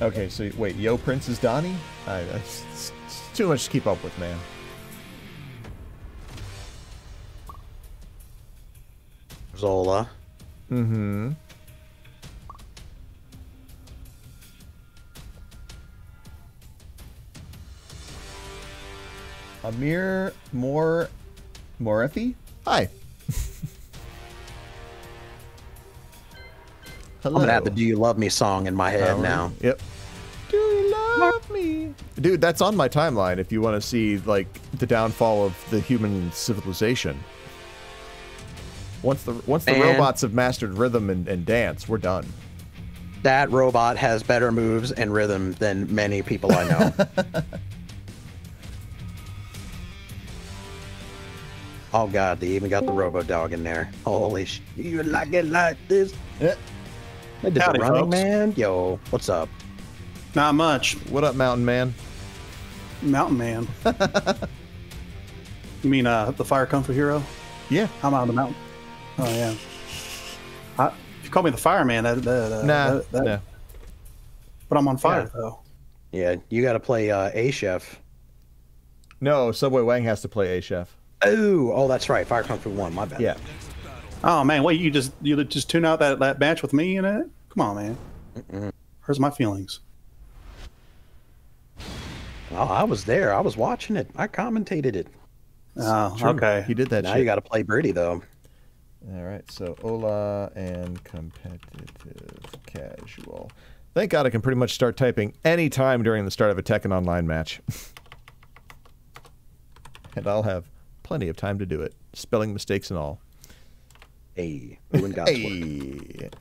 Okay, so wait, Yo, Prince is Donnie? It's too much to keep up with, man. Zola. Mm-hmm. Amir Morefi? Hi. Hello. I'm gonna have the "Do You Love Me" song in my head now. Yep. Do you love me, dude? That's on my timeline. If you want to see like the downfall of the human civilization, once the robots have mastered rhythm and dance, we're done. That robot has better moves and rhythm than many people I know. Oh God, they even got the robo-dog in there. Holy sh... You like it like this? Yeah. They did the Running Man? Yo, what's up? Not much. What up, Mountain Man? Mountain Man? You mean the Fire Kung Fu Hero? Yeah. I'm out of the mountain. Oh, yeah. If you call me the Fireman, nah. But I'm on fire, though. Yeah, you got to play A-Chef. No, Subway Wang has to play A-Chef. Oh, that's right. Fire Kung Fu 1, my bad. Yeah. Oh, man, wait, you just tune out that match with me in it? Come on, man. Hurts my feelings. Oh, I was there. I was watching it. I commentated it. Oh, okay. You did that now shit. Now you got to play Briddy, though. All right, so Ola and competitive casual. Thank God I can pretty much start typing any time during the start of a Tekken Online match. And I'll have plenty of time to do it. Spelling mistakes and all. Hey, doing God's work.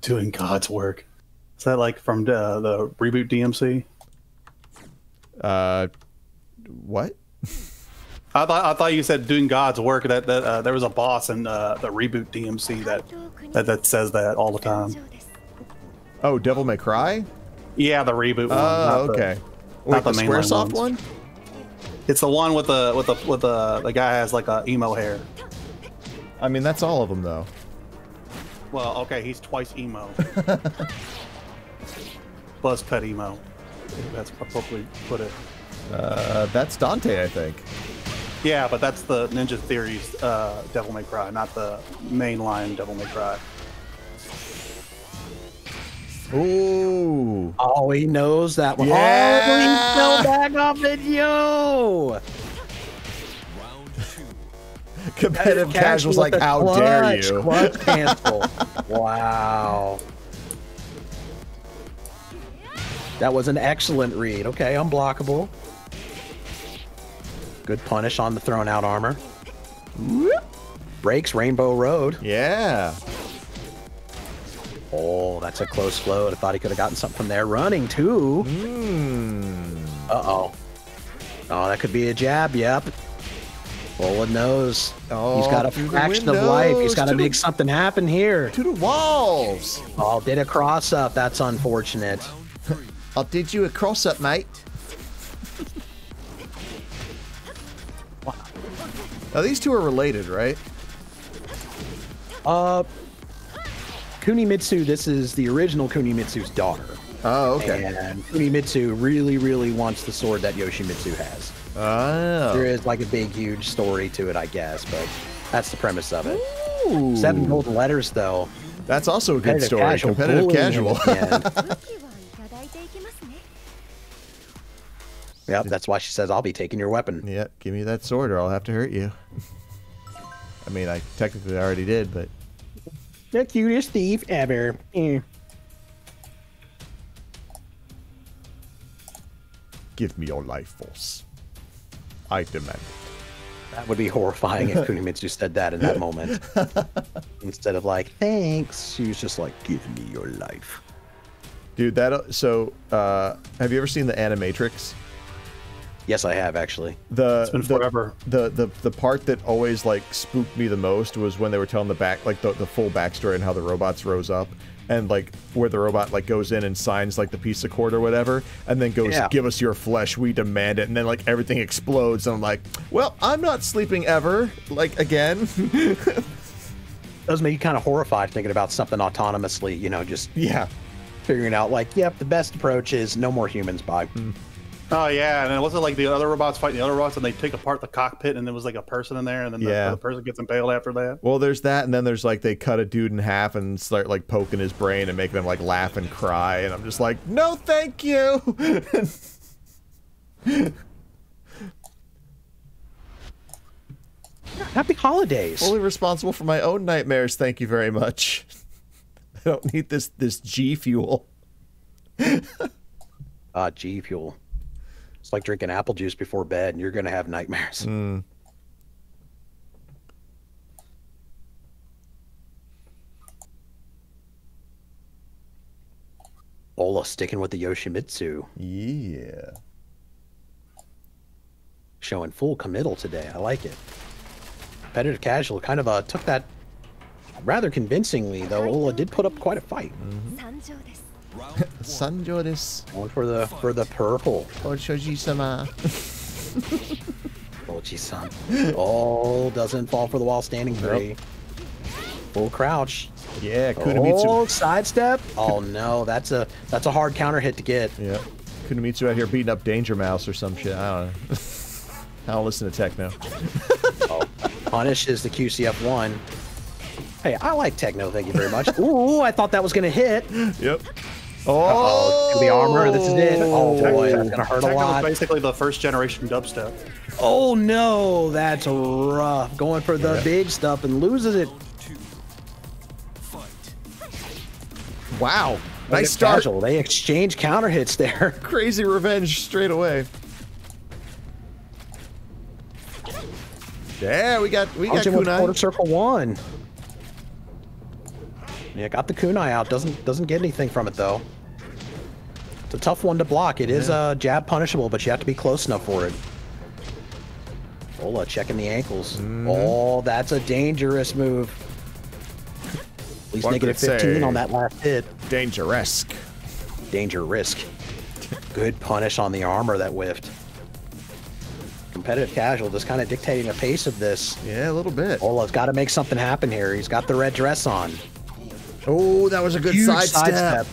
Doing God's work. Is that like from the Reboot DMC? What? I thought you said doing God's work. That there was a boss in the Reboot DMC that says that all the time. Oh, Devil May Cry? Yeah, the Reboot one. Oh, okay. Not the Squaresoft one? It's the one with the guy has like a emo hair. I mean, that's all of them though. Well, okay, he's twice emo. Buzz cut emo. That's appropriately put it. That's Dante, I think. Yeah, but that's the Ninja Theory's Devil May Cry, not the mainline Devil May Cry. Ooh! Oh, he knows that one. Yeah. Oh, he fell back off the yo. Competitive casual's like, how dare you? Clutch cancel. Wow. That was an excellent read. Okay, unblockable. Good punish on the thrown out armor. Whoop. Breaks Rainbow Road. Yeah. Oh, that's a close float. I thought he could have gotten something from there. Running, too. Uh-oh. Oh, that could be a jab. Yep. Ola knows. Oh, he's got a fraction of life. He's got to make something happen here. To the walls. Oh, did a cross-up. That's unfortunate. I'll did you a cross-up, mate. Wow. Now, these two are related, right? Kunimitsu, this is the original Kunimitsu's daughter. Oh, okay. And Kunimitsu really, really wants the sword that Yoshimitsu has. Oh. There is like a big, huge story to it, I guess, but that's the premise of it. Ooh. 7 golden letters, though. That's also a good story. Casual, competitive casual. Yep, that's why she says, I'll be taking your weapon. Yep, give me that sword or I'll have to hurt you. I mean, I technically already did, but... The cutest thief ever. Eh. Give me your life force. I demand it. That would be horrifying if Kunimitsu said that in that moment. Instead of like, thanks, she was just like, give me your life. Dude, that... So, have you ever seen The Animatrix? Yes, I have, actually. It's been forever. The part that always, like, spooked me the most was when they were telling the back, like, the full backstory and how the robots rose up, and, like, where the robot, like, goes in and signs, like, the piece of cord or whatever, and then goes, give us your flesh, we demand it, and then, like, everything explodes, and I'm like, well, I'm not sleeping ever, like, again. Does make you kind of horrified thinking about something autonomously, you know, just... Yeah. Figuring out, like, yep, the best approach is no more humans, bye. Mm. Oh, yeah, and it wasn't like the other robots fighting the other robots, and they take apart the cockpit, and there was like a person in there, and then the person gets impaled after that. Well, there's that, and then there's like they cut a dude in half and start like poking his brain and making him like laugh and cry, and I'm just like, no, thank you. Happy holidays. Only responsible for my own nightmares, thank you very much. I don't need this G fuel. G fuel. It's like drinking apple juice before bed, and you're going to have nightmares. Mm. Ola sticking with the Yoshimitsu. Yeah. Showing full committal today. I like it. Competitive casual kind of took that rather convincingly, though Ola did put up quite a fight. Mm-hmm. Sanjo desu. Going for the purple. Ochoji-sama. Ochoji-sama. Oh, doesn't fall for the wall standing three. Nope. Full crouch. Yeah, Kunimitsu. Oh, sidestep. Oh no, that's a hard counter hit to get. Yeah, Kunimitsu out here beating up Danger Mouse or some shit. I don't know. I don't listen to techno. Oh, punish is the QCF1. Hey, I like techno. Thank you very much. Ooh, I thought that was gonna hit. Yep. Oh, the armor. This is it. Oh boy, that's gonna hurt a lot. Techno is basically the first generation dubstep. Oh no, that's rough. Going for the big stuff and loses it. Wow. Nice start. Casual. They exchange counter hits there. Crazy revenge straight away. Yeah, we got kunai. Quarter circle one. Yeah, got the kunai out. Doesn't get anything from it though. It's a tough one to block. It is jab punishable, but you have to be close enough for it. Ola checking the ankles. Mm. Oh, that's a dangerous move. At least negative 15 on that last hit. Dangerous. Danger risk. Good punish on the armor that whiffed. Competitive casual just kind of dictating the pace of this. Yeah, a little bit. Ola's got to make something happen here. He's got the red dress on. Oh, that was a good sidestep.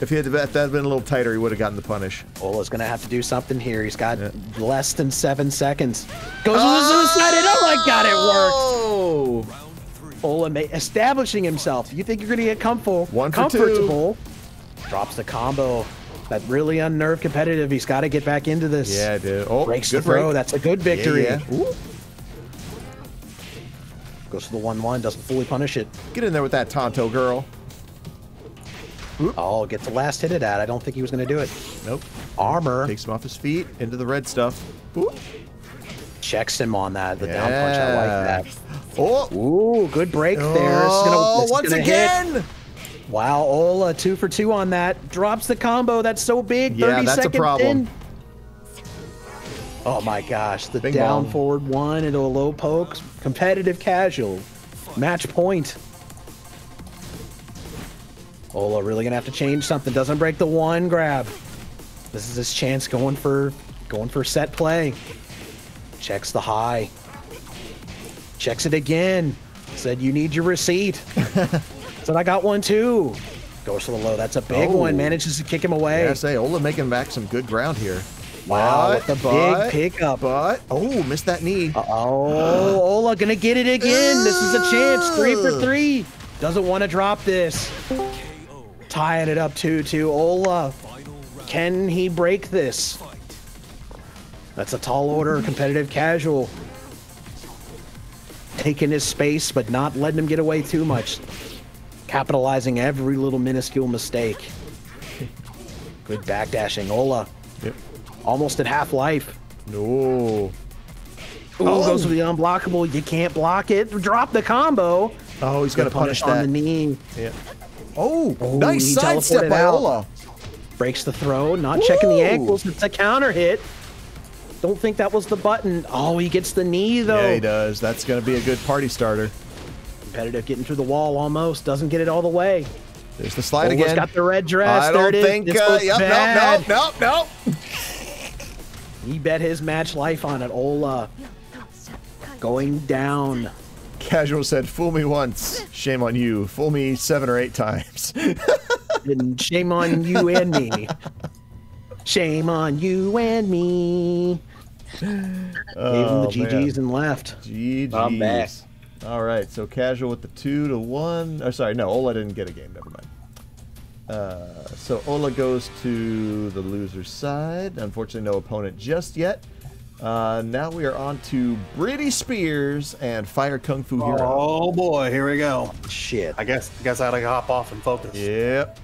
If that had been a little tighter, he would have gotten the punish. Ola's going to have to do something here. He's got less than 7 seconds. Goes with the suicide. Oh my God, it worked. Oh. Ola establishing himself. You think you're going to get comfortable. Drops the combo. That really unnerved competitive. He's got to get back into this. Yeah, dude. Oh, breaks the throw. Break. That's a good victory. Yeah, yeah. Goes to the 1-1. Doesn't fully punish it. Get in there with that Tonto girl. Oop. Oh, gets the last hit at that. I don't think he was going to do it. Nope. Armor. Takes him off his feet. Into the red stuff. Oop. Checks him on that. The down punch. I like that. Oh, ooh, good break there. Once again. Wow, Ola 2 for 2 on that. Drops the combo. That's so big. 30 that's seconds a problem. In. Oh my gosh, the Bing down bong. Forward one into a low poke. Competitive casual. Match point. Ola really gonna have to change something. Doesn't break the one grab. This is his chance going for set play. Checks the high. Checks it again. Said, you need your receipt. Said, I got one too. Goes to the low. That's a big one. Manages to kick him away. Yeah, I say, Ola making back some good ground here. Wow, with the big pickup. But, oh, missed that knee. Uh-oh, Ola gonna get it again. This is a chance. 3 for 3. Doesn't want to drop this. Tying it up 2-2. Ola, can he break this? That's a tall order. Competitive casual. Taking his space, but not letting him get away too much. Capitalizing every little minuscule mistake. Good backdashing, Ola. Yep. Almost at half life. No. Ola goes for the unblockable. You can't block it. Drop the combo. Oh, he's gonna punish that. On the knee. Yeah. Oh, nice sidestep by Ola. Breaks the throw. Not checking the ankles. It's a counter hit. Don't think that was the button. Oh, he gets the knee, though. Yeah, he does. That's going to be a good party starter. Competitive getting through the wall almost. Doesn't get it all the way. There's the slide again. Got the red dress. I don't think... Nope. He bet his match life on it. Ola going down. Casual said, fool me once. Shame on you. Fool me 7 or 8 times. And shame on you and me. Shame on you and me. Gave him the GGs and left. GGs. I'm back. All right, so casual with the 2-1. Oh, sorry, no, Ola didn't get a game. Never mind. So Ola goes to the loser's side. Unfortunately, no opponent just yet. Now we are on to Briddy Spears and Fire Kung Fu Hero. Oh boy, here we go. Shit. I guess I gotta hop off and focus. Yep.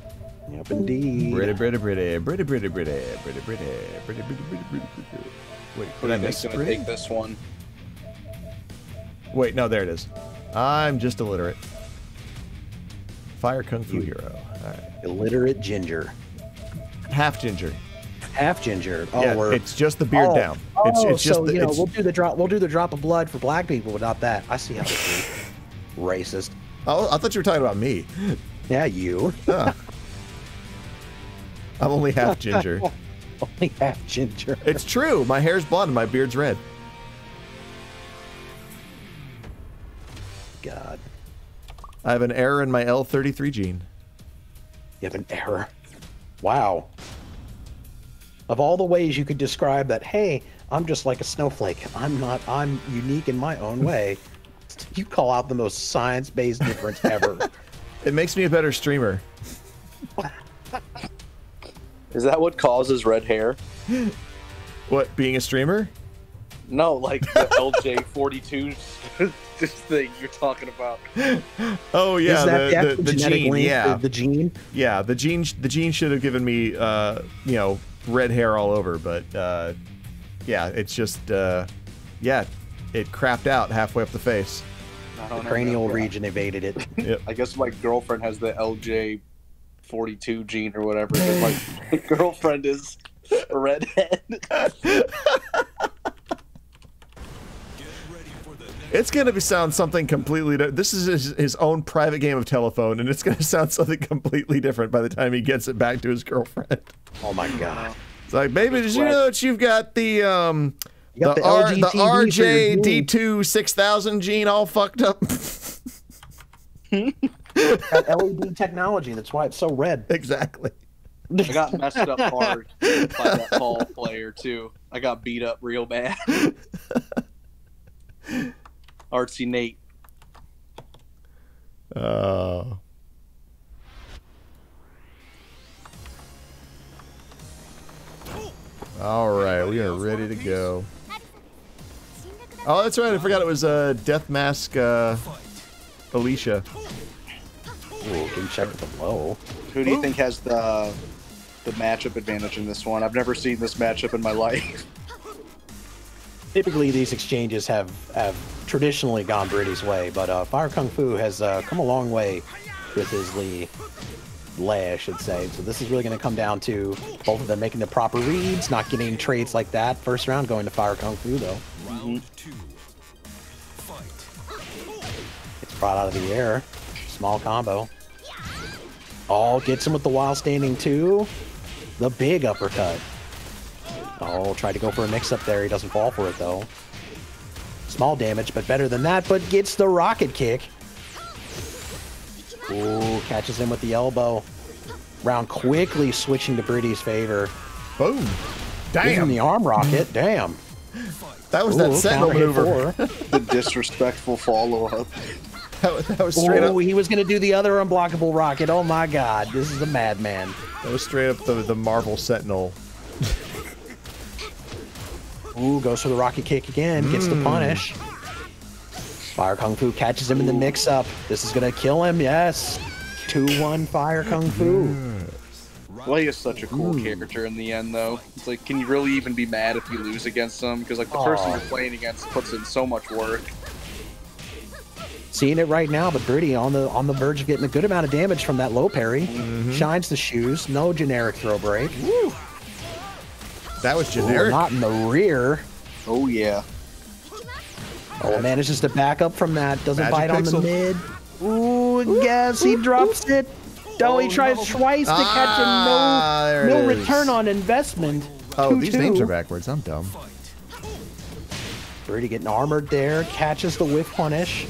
Yep, indeed. Briddy. Wait, what did I miss? Gonna take this one. Wait, no, there it is. I'm just illiterate. Fire Kung Fu Hero. All right. illiterate ginger. Half ginger. Half ginger. Oh, yeah, it's just the beard down. It's just, you know, we'll do the drop. We'll do the drop of blood for black people, but not that. I see how this is. Racist. Oh, I thought you were talking about me. Yeah, you. Huh. I'm only half ginger. Only half ginger. It's true. My hair's blonde and my beard's red. God. I have an error in my L33 gene. You have an error? Wow. Of all the ways you could describe that, hey, I'm just like a snowflake. I'm unique in my own way. You call out the most science-based difference ever. It makes me a better streamer. Is that what causes red hair? What, being a streamer? No, like the LJ42 thing you're talking about. Oh yeah, is that the gene. Yeah, the gene. Yeah, the gene. The gene should have given me, you know, red hair all over. But yeah, it's just, yeah, it crapped out halfway up the face. The cranial region evaded it. Yep. I guess my girlfriend has the LJ42 gene or whatever. My girlfriend is a redhead. It's going to sound something completely different. This is his own private game of telephone, and it's going to sound something completely different by the time he gets it back to his girlfriend. Oh, my God. It's like, baby, did you know that you've got the RJD2 6000 gene all fucked up? Got LED technology. That's why it's so red. Exactly. I got messed up hard by that Paul player, too. I got beat up real bad. Artsy Nate. All right, we are ready to go. Oh, that's right. I forgot it was Death Mask Alicia. Ooh, can check the blow. Who do you think has the matchup advantage in this one? I've never seen this matchup in my life. Typically, these exchanges have traditionally gone Briddy's way, but Fire Kung Fu has come a long way with his Lei, I should say. So this is really going to come down to both of them making the proper reads, not getting trades like that. First round going to Fire Kung Fu, though. Round two. Fight. It's brought out of the air. Small combo. Oh, gets him with the wild standing two. The big uppercut. Oh, tried to go for a mix-up there. He doesn't fall for it, though. Small damage, but better than that, but gets the rocket kick. Ooh, catches him with the elbow. Round quickly switching to Briddy's favor. Boom. Damn. Gives him the arm rocket. Damn. That was that sentinel maneuver. The disrespectful follow-up. That was straight up. He was going to do the other unblockable rocket. Oh, my God. This is a madman. That was straight up the Marvel sentinel. Ooh, goes for the rocket kick again, gets the punish. Fire Kung Fu catches him in the mix-up. This is going to kill him, yes. 2-1 Fire Kung Fu. Lei is such a cool character in the end, though. It's like, can you really even be mad if you lose against them? Because, like, the person you're playing against puts in so much work. Seeing it right now, but Briddy on the verge of getting a good amount of damage from that low parry. Shines the shoes, no generic throw break. Woo. That was generic. Ooh, not in the rear. Oh, yeah. Oh, manages to back up from that. Doesn't bite on the mid. Ooh, and yes, he drops it. Oh, he tries twice to catch him. No return on investment. Oh, these names are backwards. I'm dumb. Briddy getting armored there. Catches the whiff punish.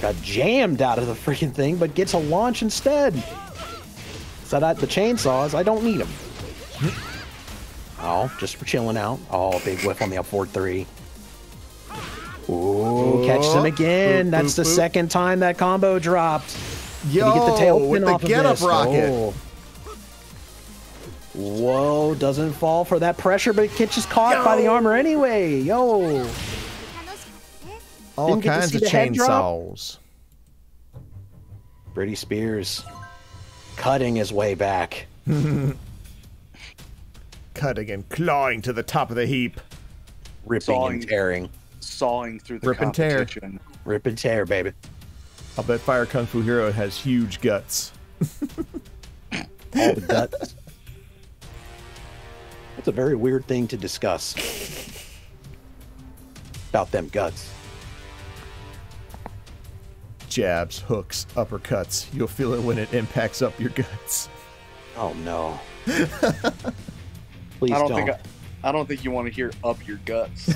Got jammed out of the freaking thing, but gets a launch instead. So that the chainsaws, I don't need them. Oh, just for chilling out. Oh, big whiff on the up forward three. Ooh, catches him again. That's the second time that combo dropped. Yo, can he get the tail pin off of this? With the get-up rocket. Oh. Whoa, doesn't fall for that pressure, but it gets just caught by the armor anyway. Yo. All kinds of chainsaws. Briddy Spears cutting his way back. Cutting and clawing to the top of the heap. Ripping and tearing. Sawing through the competition. Rip and tear, baby. I'll bet Fire Kung Fu Hero has huge guts. All the guts. That's a very weird thing to discuss. About them guts. Jabs, hooks, uppercuts. You'll feel it when it impacts up your guts. Oh no. Please don't. I don't think you want to hear up your guts.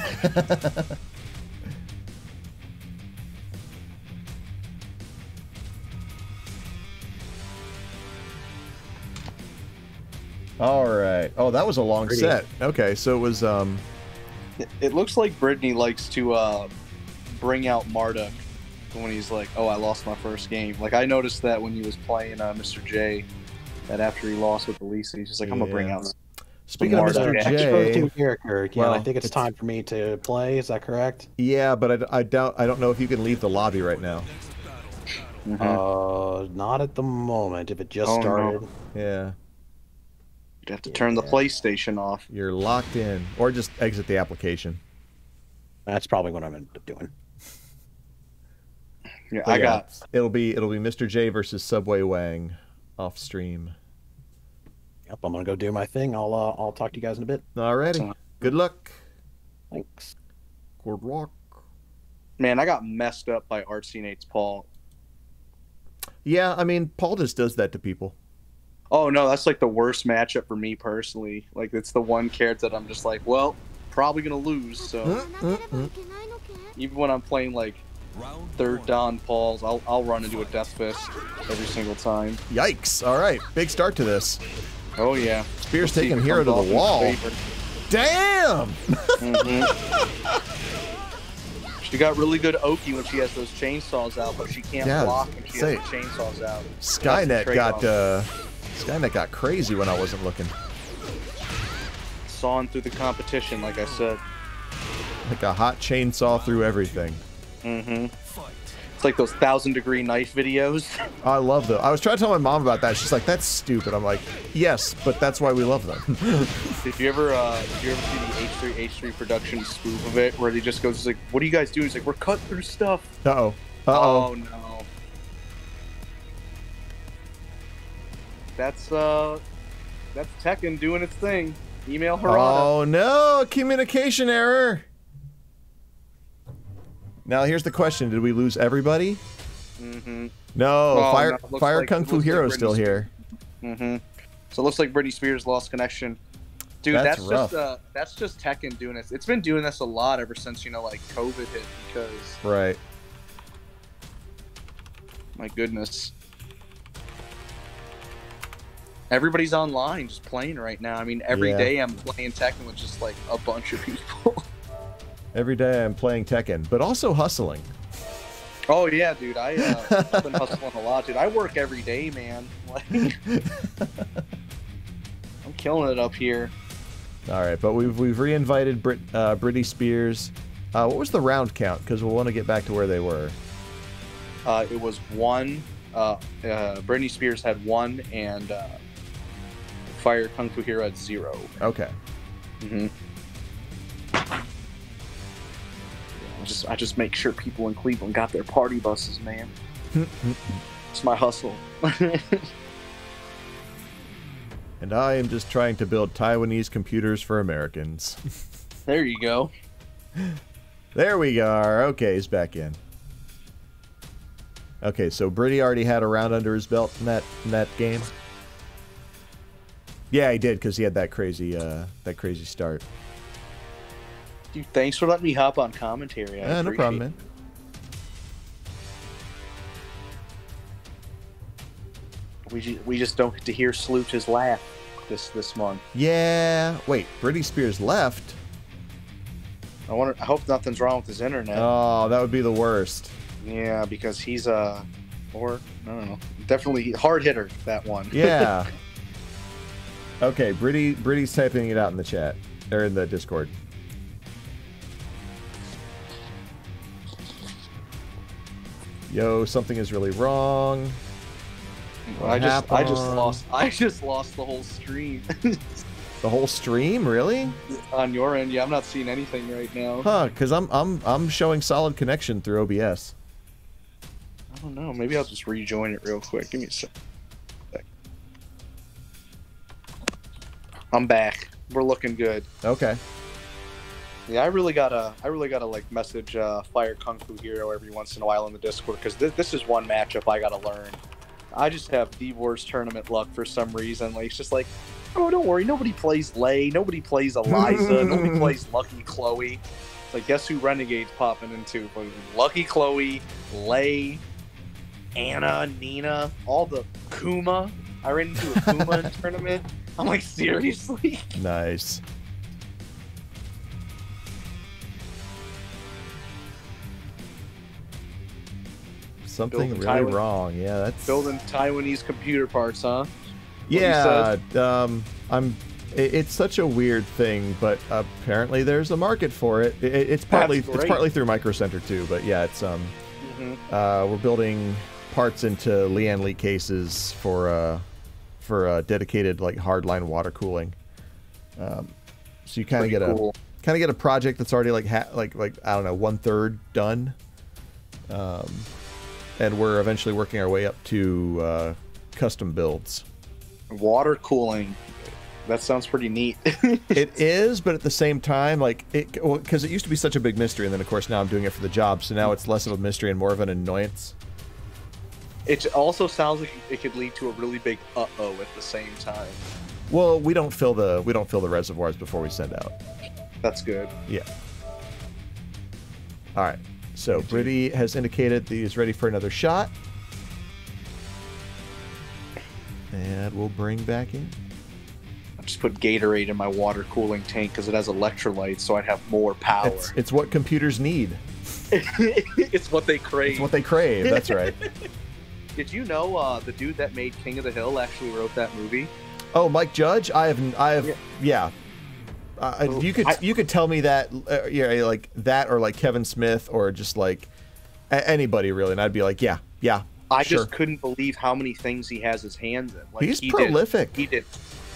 All right. Oh, that was a long set. Okay, so it was. It looks like Brittany likes to bring out Marduk when he's like, "Oh, I lost my first game." Like I noticed that when he was playing Mr. J, that after he lost with Elise, he's just like, "I'm gonna bring out." Speaking of Mr. J, character again. Well, I think it's time for me to play. Is that correct? Yeah, but I don't know if you can leave the lobby right now. Mm-hmm. Not at the moment. If it just started. No. Yeah. You'd have to turn the PlayStation off. You're locked in. Or just exit the application. That's probably what I'm going to end up doing. Yeah, I got... It'll be Mr. J versus Subway Wang off stream. Yep, I'm going to go do my thing. I'll talk to you guys in a bit. Alrighty. Good luck. Thanks. Cord walk. Man, I got messed up by RC8's Paul. Yeah, I mean, Paul just does that to people. Oh no, that's like the worst matchup for me personally. Like it's the one character that I'm just like, well, probably gonna lose. So even when I'm playing like third Don Pauls, I'll run into a death fist every single time. Yikes! All right, big start to this. Oh yeah, Spears taking Hero to the wall. Damn! Mm-hmm. She got really good Oki when she has those chainsaws out, but she can't block when she has the chainsaws out. Skynet got. Skynet got crazy when I wasn't looking. Sawing through the competition, like I said. Like a hot chainsaw through everything. Mm-hmm. It's like those 1,000-degree knife videos. I love them. I was trying to tell my mom about that. She's like, that's stupid. I'm like, yes, but that's why we love them. Did you ever see the H3H3 production spoof of it, where he just goes, like, what are you guys doing? He's like, we're cut through stuff. Uh-oh. Uh-oh. Oh, no. That's Tekken doing its thing. Email Harada. Oh no, communication error. Now here's the question: did we lose everybody? Mm-hmm. No, oh, Fire Kung Fu Hero's still here. Mm-hmm. So it looks like Briddy Spears lost connection. Dude, that's just Tekken doing it. It's been doing this a lot ever since like COVID hit because. Right. My goodness. Everybody's online just playing right now. I mean, every day I'm playing Tekken with just like a bunch of people. Every day I'm playing Tekken, but also hustling. Oh yeah, dude. I've been hustling a lot, dude. I work every day, man. Like, I'm killing it up here. All right, but we've reinvited Briddy Spears. What was the round count? Because we'll want to get back to where they were. It was one. Briddy Spears had one, and. Fire Kung Fu Hero at 0. Okay. Mm-hmm. I just make sure people in Cleveland got their party buses, man. It's my hustle. And I am just trying to build Taiwanese computers for Americans. There you go. There we are. Okay, he's back in. Okay, so Briddy already had a round under his belt in that game. Yeah, he did, because he had that crazy start. Dude, thanks for letting me hop on commentary. I no problem, man. We just don't get to hear Slooch's laugh this month. Yeah. Wait, Briddy Spears left. I hope nothing's wrong with his internet. Oh, that would be the worst. Yeah, because he's I don't know, definitely hard hitter that one. Yeah. Okay, Briddy's typing it out in the chat, or in the Discord. Yo, something is really wrong. I just lost the whole stream. The whole stream, really? On your end, yeah. I'm not seeing anything right now. Huh? Because I'm showing solid connection through OBS. don't know. Maybe I'll just rejoin it real quick. Give me a sec. I'm back. We're looking good. Okay. Yeah, I really gotta like message Fire Kung Fu Hero every once in a while in the Discord, because this is one matchup I gotta learn. I just have the worst tournament luck for some reason. Like, it's just like, oh, don't worry, nobody plays Lei, nobody plays Eliza, nobody plays Lucky Chloe. It's like, guess who Renegade's popping into? Lucky Chloe, Lei, Anna, Nina, all the Kuma. I ran into a Kuma in the tournament. I'm like, seriously? Nice. Something really wrong. Yeah, that's building Taiwanese computer parts, huh? Yeah, it's such a weird thing, but apparently there's a market for it. It's partly through Micro Center too, but yeah, it's we're building parts into Lianli cases for dedicated like hardline water cooling. So you kind of get a project that's already like I don't know, 1/3 done. And we're eventually working our way up to custom builds. Water cooling. That sounds pretty neat. It is, but at the same time, like, because it used to be such a big mystery, and then, of course, now I'm doing it for the job, so now it's less of a mystery and more of an annoyance. It also sounds like it could lead to a really big uh-oh at the same time. Well, we don't fill the reservoirs before we send out. That's good. Yeah. All right. So Briddy has indicated that he's ready for another shot. And we'll bring back in. I just put Gatorade in my water cooling tank because it has electrolytes, so I'd have more power. It's what computers need. It's what they crave. It's what they crave, that's right. Did you know the dude that made King of the Hill actually wrote that movie? Oh, Mike Judge? Yeah. You could tell me that, yeah, like that, or like Kevin Smith, or just like anybody really, and I'd be like, yeah. I just couldn't believe how many things he has his hands in. Like, he's prolific.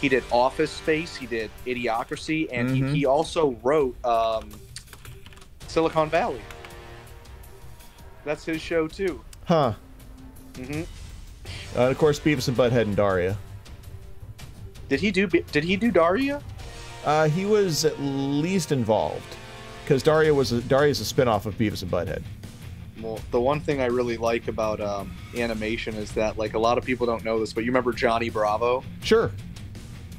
He did Office Space, he did Idiocracy, and he also wrote Silicon Valley. That's his show too. Huh. And of course, Beavis and Butthead and Daria. Did he do Daria? He was at least involved, because Daria's a spinoff of Beavis and Butthead. Well, the one thing I really like about animation is that, like, a lot of people don't know this, but you remember Johnny Bravo? Sure.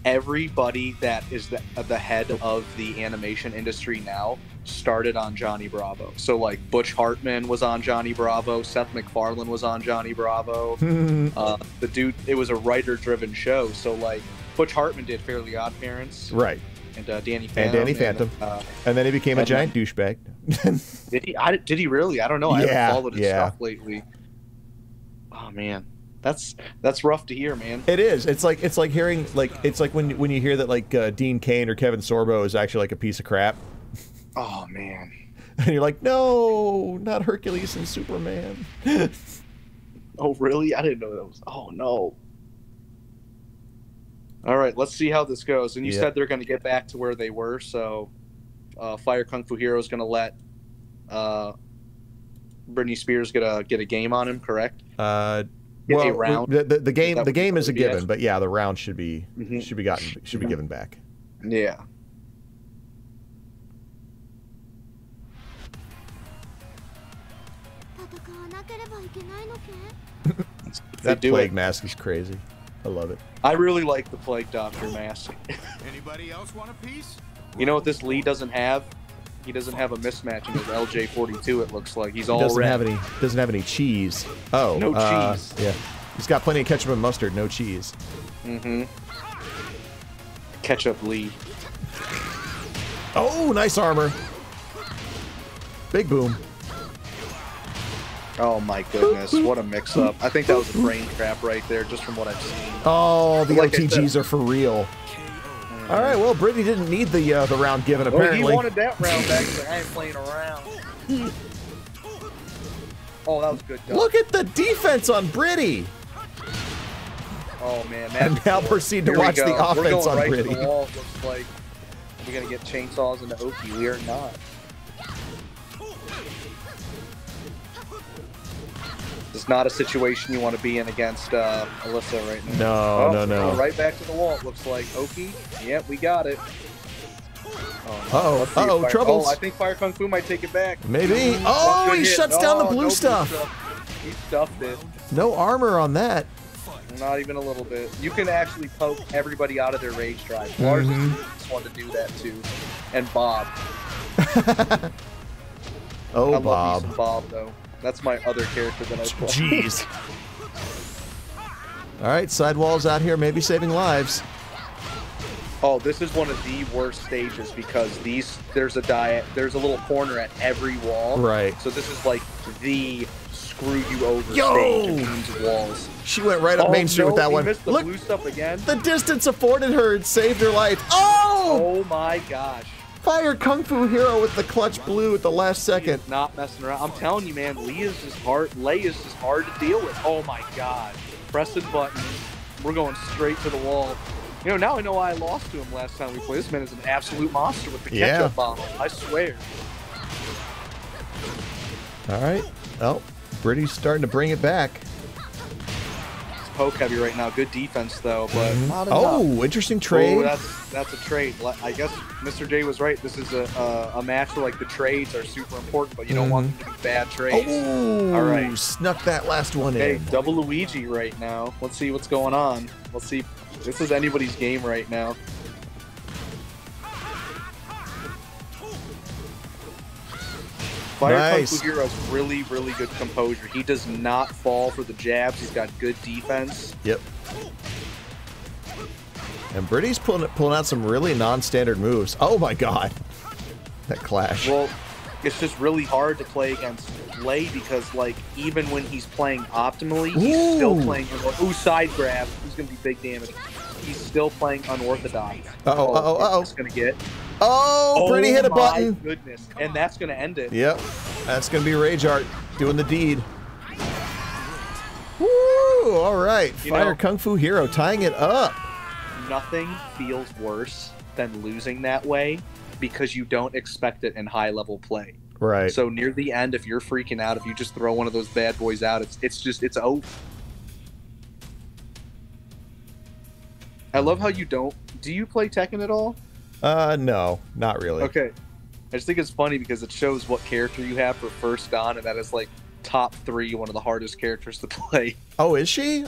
Everybody that is the head of the animation industry now started on Johnny Bravo. So, like, Butch Hartman was on Johnny Bravo, Seth MacFarlane was on Johnny Bravo. The dude, it was a writer-driven show, so, like, Butch Hartman did Fairly Odd Parents. Right. And Danny Phantom. And then he became a giant douchebag. Did he really? I don't know. I haven't followed his stuff lately. Oh man, that's rough to hear, man. It is. It's like hearing, like, it's like when you hear that, like, Dean Cain or Kevin Sorbo is actually like a piece of crap. Oh man. And you're like, no, not Hercules and Superman. Oh really? I didn't know that was. Oh no. All right, let's see how this goes. And you said they're going to get back to where they were, so Fire Kung Fu Hero is going to let Britney Spears get a game on him, correct? Well, a round. The game is a given, but yeah, the round should be given back. Yeah. That plague mask is crazy. I love it. I really like the Plague Doctor mask. Anybody else want a piece? You know what this Lee doesn't have? He doesn't have a mismatch in his LJ42. It looks like he's all doesn't have any cheese. Oh, no cheese. Yeah, he's got plenty of ketchup and mustard. No cheese. Ketchup Lee. Oh, nice armor. Big boom. Oh my goodness, what a mix-up. I think that was a brain trap right there, just from what I've seen. Oh, the OTGs are for real. All right, well, Briddy didn't need the round given, apparently. Well, he wanted that round back, so I ain't playing around. Oh, that was good. Dunk. Look at the defense on Briddy! Oh, man. And now proceed to watch the offense on Briddy. We're going right to the wall, looks like. We're going to get chainsaws into Oki. We are not. It's not a situation you want to be in against Alyssa right now. No, no, no. Right back to the wall, it looks like. Oki, yep, we got it. Uh-oh, troubles. Oh, I think Fire Kung Fu might take it back. Maybe. Oh, he shuts down the blue stuff. He stuffed it. No armor on that. Not even a little bit. You can actually poke everybody out of their rage drive. Lars just wanted to do that too. And Bob. Oh, I love me some Bob, though. That's my other character that I play. Jeez. All right, Sidewall's out here, maybe saving lives. Oh, this is one of the worst stages because there's a little corner at every wall. Right. So this is like the screw you over stage in terms of walls. She went right up Main Street with that one. Missed the blue stuff again. The distance afforded her and saved her life. Oh! Oh my gosh. Fire Kung Fu Hero with the clutch blue at the last second. Not messing around. I'm telling you, man, Lei is just hard to deal with. Oh my god. Pressing buttons. We're going straight to the wall. You know, now I know why I lost to him last time we played. This man is an absolute monster with the ketchup bottle. I swear. All right. Oh, Briddy's starting to bring it back. It's poke heavy right now. Good defense, though, but not enough. Interesting trade. Oh, that's a trade. I guess Mr. J was right. This is a match where, like, the trades are super important, but you don't want them to be bad trades. Oh, all right. Snuck that last one in. Double Luigi right now. Let's see what's going on. Let's see. This is anybody's game right now. Fire Kung Fu Hero has really, really good composure. He does not fall for the jabs. He's got good defense. Yep. And Briddy's pulling out some really non-standard moves. Oh my god. That clash. Well, it's just really hard to play against Lei because, like, even when he's playing optimally, he's still playing. Ooh, side grab. He's going to be big damage. He's still playing unorthodox. Uh-oh, uh-oh, uh-oh. It's going to get. Oh, Briddy hit a button. Oh, my goodness. And that's going to end it. Yep. That's going to be Rage Art doing the deed. Woo! All right. Fire Kung Fu Hero tying it up. Nothing feels worse than losing that way because you don't expect it in high-level play. Right. So near the end, if you're freaking out, if you just throw one of those bad boys out, it's over. I love how you don't. Do you play Tekken at all? No, not really. Okay. I just think it's funny because it shows what character you have for first Don, and that is like top 3, one of the hardest characters to play. Oh, is she?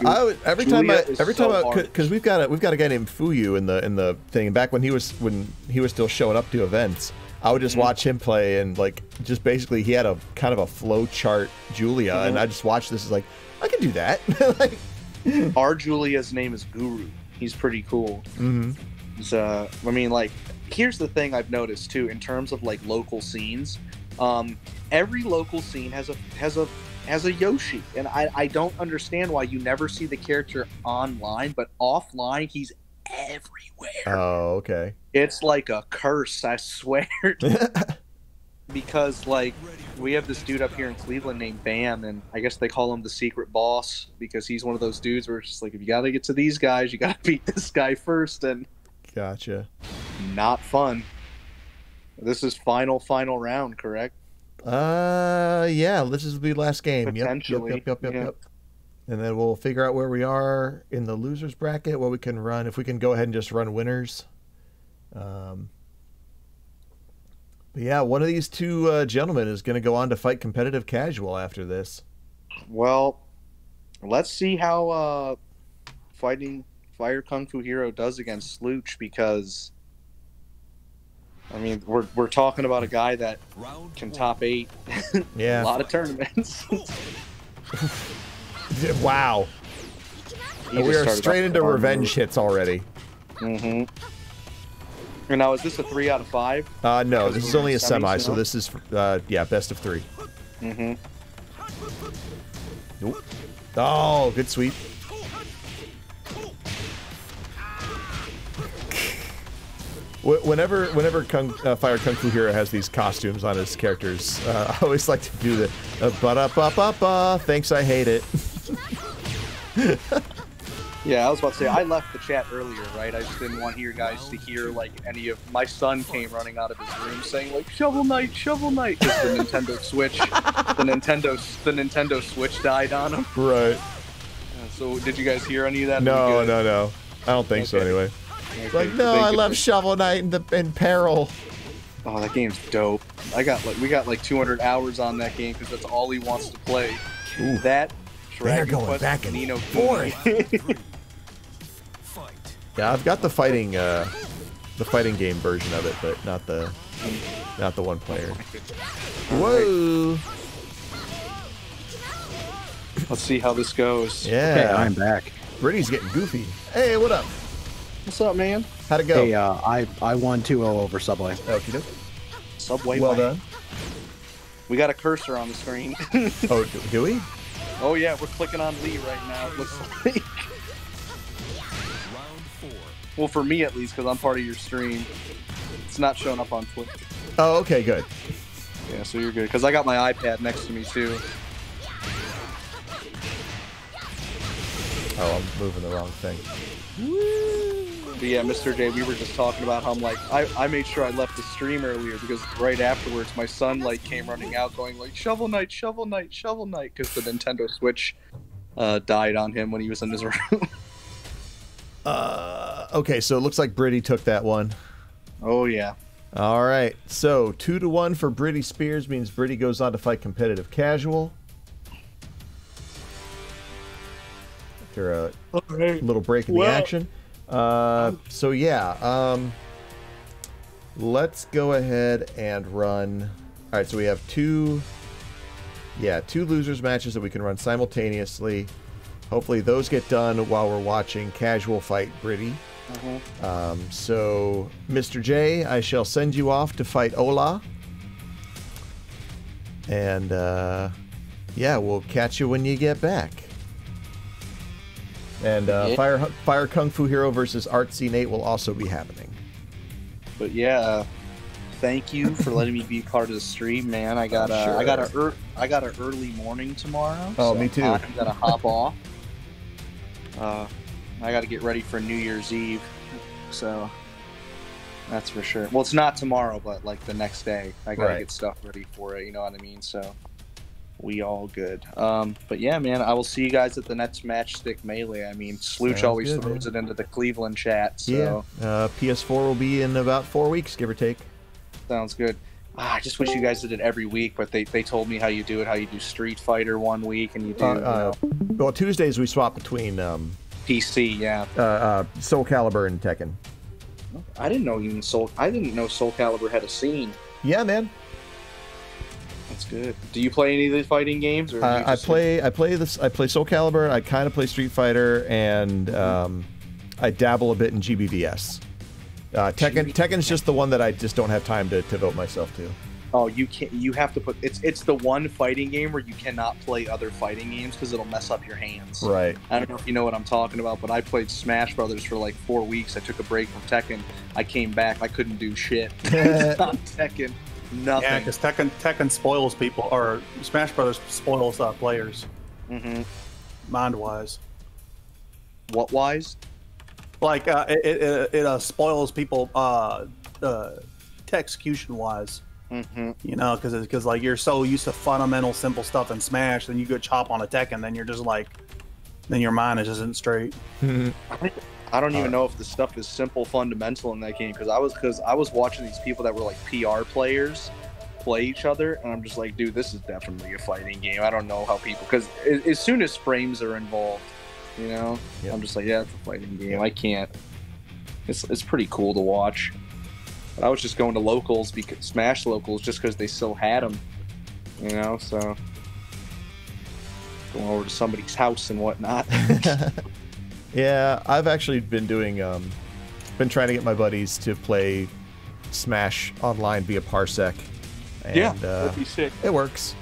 Every time, because we've got a guy named Fuyu in the thing. And back when he was still showing up to events, I would just watch him play, and like just basically he had a kind of a flow chart Julia, and I just watched this. Is like, I can do that. Like, our Julia's name is Guru. He's pretty cool. I mean, like, here's the thing I've noticed too in terms of like local scenes. Every local scene has a Yoshi, and I don't understand why you never see the character online, but offline he's everywhere. Oh, okay. It's like a curse, I swear. Because, like, we have this dude up here in Cleveland named Bam, and I guess they call him the secret boss because he's one of those dudes where it's just like, if you got to get to these guys, you got to beat this guy first. And gotcha. Not fun. This is final round, correct? Yeah, this is the last game. Potentially. Yep. And then we'll figure out where we are in the losers bracket, what we can run, if we can go ahead and just run winners. But yeah, one of these two gentlemen is going to go on to fight competitive casual after this. Well, let's see how fighting Fire Kung Fu Hero does against Slooch, because, I mean, we're talking about a guy that can top 8 a lot of tournaments. Wow. We are straight into revenge hits already. Now, is this a 3 out of 5? No, this is only a semi, so this is, yeah, best of 3. Nope. Oh, good sweep. Whenever Fire Kung Fu Hero has these costumes on his characters, I always like to do the ba-da-ba-ba-ba, thanks, I hate it. Yeah, I was about to say, I left the chat earlier, right? I just didn't want you guys to hear, like, any of... My son came running out of his room saying, like, Shovel Knight, Shovel Knight! Because the Nintendo Switch, the Nintendo Switch died on him. Right. So, did you guys hear any of that? No, no, no. I don't think so, anyway. Okay. Like, no, I left Shovel Knight in peril. Oh, that game's dope. I got, like, we got, like, 200 hours on that game, because that's all he wants to play. Ooh. That... They're going back and forth. Yeah, I've got the fighting game version of it, but not the, one player. Whoa! Let's see how this goes. Yeah, okay, I'm back. Briddy's getting goofy. Hey, what up? What's up, man? How'd it go? Hey, I won 2-0 over Subway. Okie doke. Subway. Well done. We got a cursor on the screen. Oh, do we? Oh yeah, we're clicking on Lee right now, it looks like. Well, for me at least, because I'm part of your stream. It's not showing up on Twitch. Oh, okay, good. Yeah, so you're good, because I got my iPad next to me, too. Oh, I'm moving the wrong thing. But yeah, Mr. J, we were just talking about how I'm like, I made sure I left the stream earlier because right afterwards my son like came running out going like, Shovel Knight, Shovel Knight, Shovel Knight, because the Nintendo Switch died on him when he was in his room. Okay, so it looks like Briddy took that one. Oh yeah. All right, so 2-1 for Briddy Spears means Briddy goes on to fight competitive casual. After a little break in the action. So yeah, let's go ahead and run. All right, so we have two losers matches that we can run simultaneously. Hopefully those get done while we're watching Casual Fight Briddy. So Mr. J, I shall send you off to fight Ola. And, yeah, we'll catch you when you get back. And Fire Kung Fu Hero versus Artsy Nate will also be happening. But yeah, thank you for letting me be part of the stream, man. I got I got an early morning tomorrow. Oh, so me too. I'm gonna hop off. I got to get ready for New Year's Eve, so that's for sure. Well, it's not tomorrow, but like the next day, I gotta get stuff ready for it. You know what I mean? So. We all good. But yeah, man, I will see you guys at the next Matchstick Melee. I mean, Slooch always throws it into the Cleveland chat. So. Yeah, PS4 will be in about 4 weeks, give or take. Sounds good. Ah, I just wish you guys did it every week, but they told me how you do it, how you do Street Fighter one week, and you do... you know, well, Tuesdays we swap between... PC, yeah. Soul Calibur and Tekken. I didn't know even I didn't know Soul Calibur had a scene. Yeah, man. That's good. Do you play any of the fighting games? Or I play Soul Calibur. I kind of play Street Fighter, and I dabble a bit in GBVS. Tekken's just the one that I just don't have time to devote myself to. Oh, you can't. You have to put. It's the one fighting game where you cannot play other fighting games because it'll mess up your hands. Right. I don't know if you know what I'm talking about, but I played Smash Brothers for like 4 weeks. I took a break from Tekken. I came back. I couldn't do shit. It's not Tekken. Nothing. Yeah, because Tekken spoils people, or Smash Brothers spoils players. Mm-hmm. Mind-wise. What-wise? Like, it spoils people execution-wise. Mm-hmm. You know, because like, you're so used to fundamental, simple stuff in Smash, then you go chop on a Tekken, then you're just like, then your mind isn't straight. Mm-hmm. I don't even know if the stuff is simple, fundamental in that game, because I was watching these people that were like PR players play each other, and I'm just like, dude, this is definitely a fighting game. I don't know how people, because as soon as frames are involved, you know, I'm just like, yeah, it's a fighting game. I can't. It's pretty cool to watch. But I was just going to locals, because Smash locals, just because they still had them, you know. So going over to somebody's house and whatnot. Yeah, I've actually been doing, been trying to get my buddies to play Smash online via Parsec. And, yeah, that'd be sick. It works.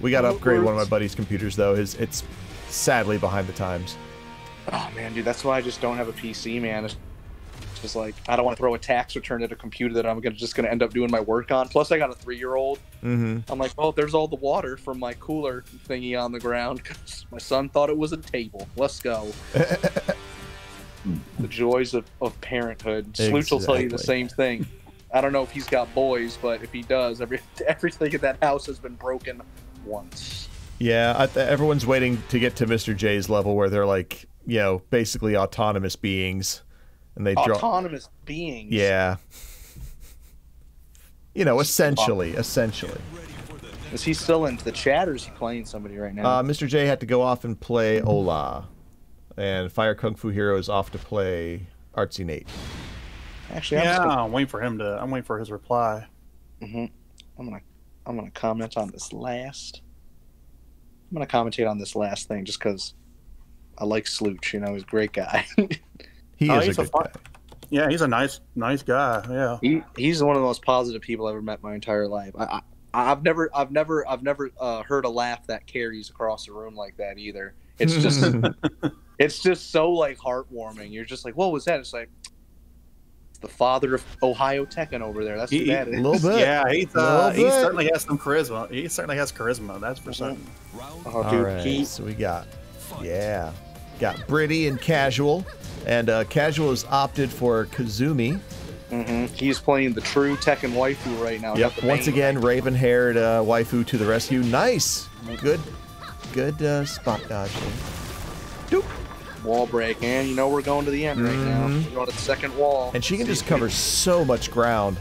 We got to upgrade one of my buddies' computers, though. It's sadly behind the times. Oh, man, dude, that's why I just don't have a PC, man. It's Just like, I don't want to throw a tax return at a computer that I'm just gonna end up doing my work on. Plus, I got a 3-year-old. I'm like, oh, there's all the water from my cooler thingy on the ground. My son thought it was a table. Let's go. The joys of parenthood. Exactly. Slooch will tell you the same thing. I don't know if he's got boys, but if he does, everything in that house has been broken once. Yeah, everyone's waiting to get to Mr. J's level where they're like, you know, basically autonomous beings. And they autonomous beings. Yeah. You know, essentially. Is he still into the chat, or is he playing somebody right now? Mr. J had to go off and play Ola. And Fire Kung Fu Hero is off to play Artsy Nate. Actually, yeah, I'm waiting for him to. I'm waiting for his reply. I'm gonna comment on this last. I'm gonna commentate on this last thing just because I like Slooch. You know, he's a great guy. he's a good guy. Yeah, he's a nice guy. Yeah, he's one of the most positive people I've ever met in my entire life. I've never heard a laugh that carries across the room like that either. It's just it's just so like heartwarming. You're just like, what was that? It's like, the father of Ohio Tekken over there. That's what that is. A little bit. Yeah, he certainly has some charisma. He certainly has charisma. That's for certain. Oh, dude, right. So we got, yeah, got Briddy and Casual, and Casual has opted for Kazumi. He's playing the true Tekken waifu right now. Yep. Once again, raven-haired waifu to the rescue. Nice. Good spot dodging. Doop. Wall break, and you know we're going to the end right now. We're going to the second wall. And she can just cover so much ground.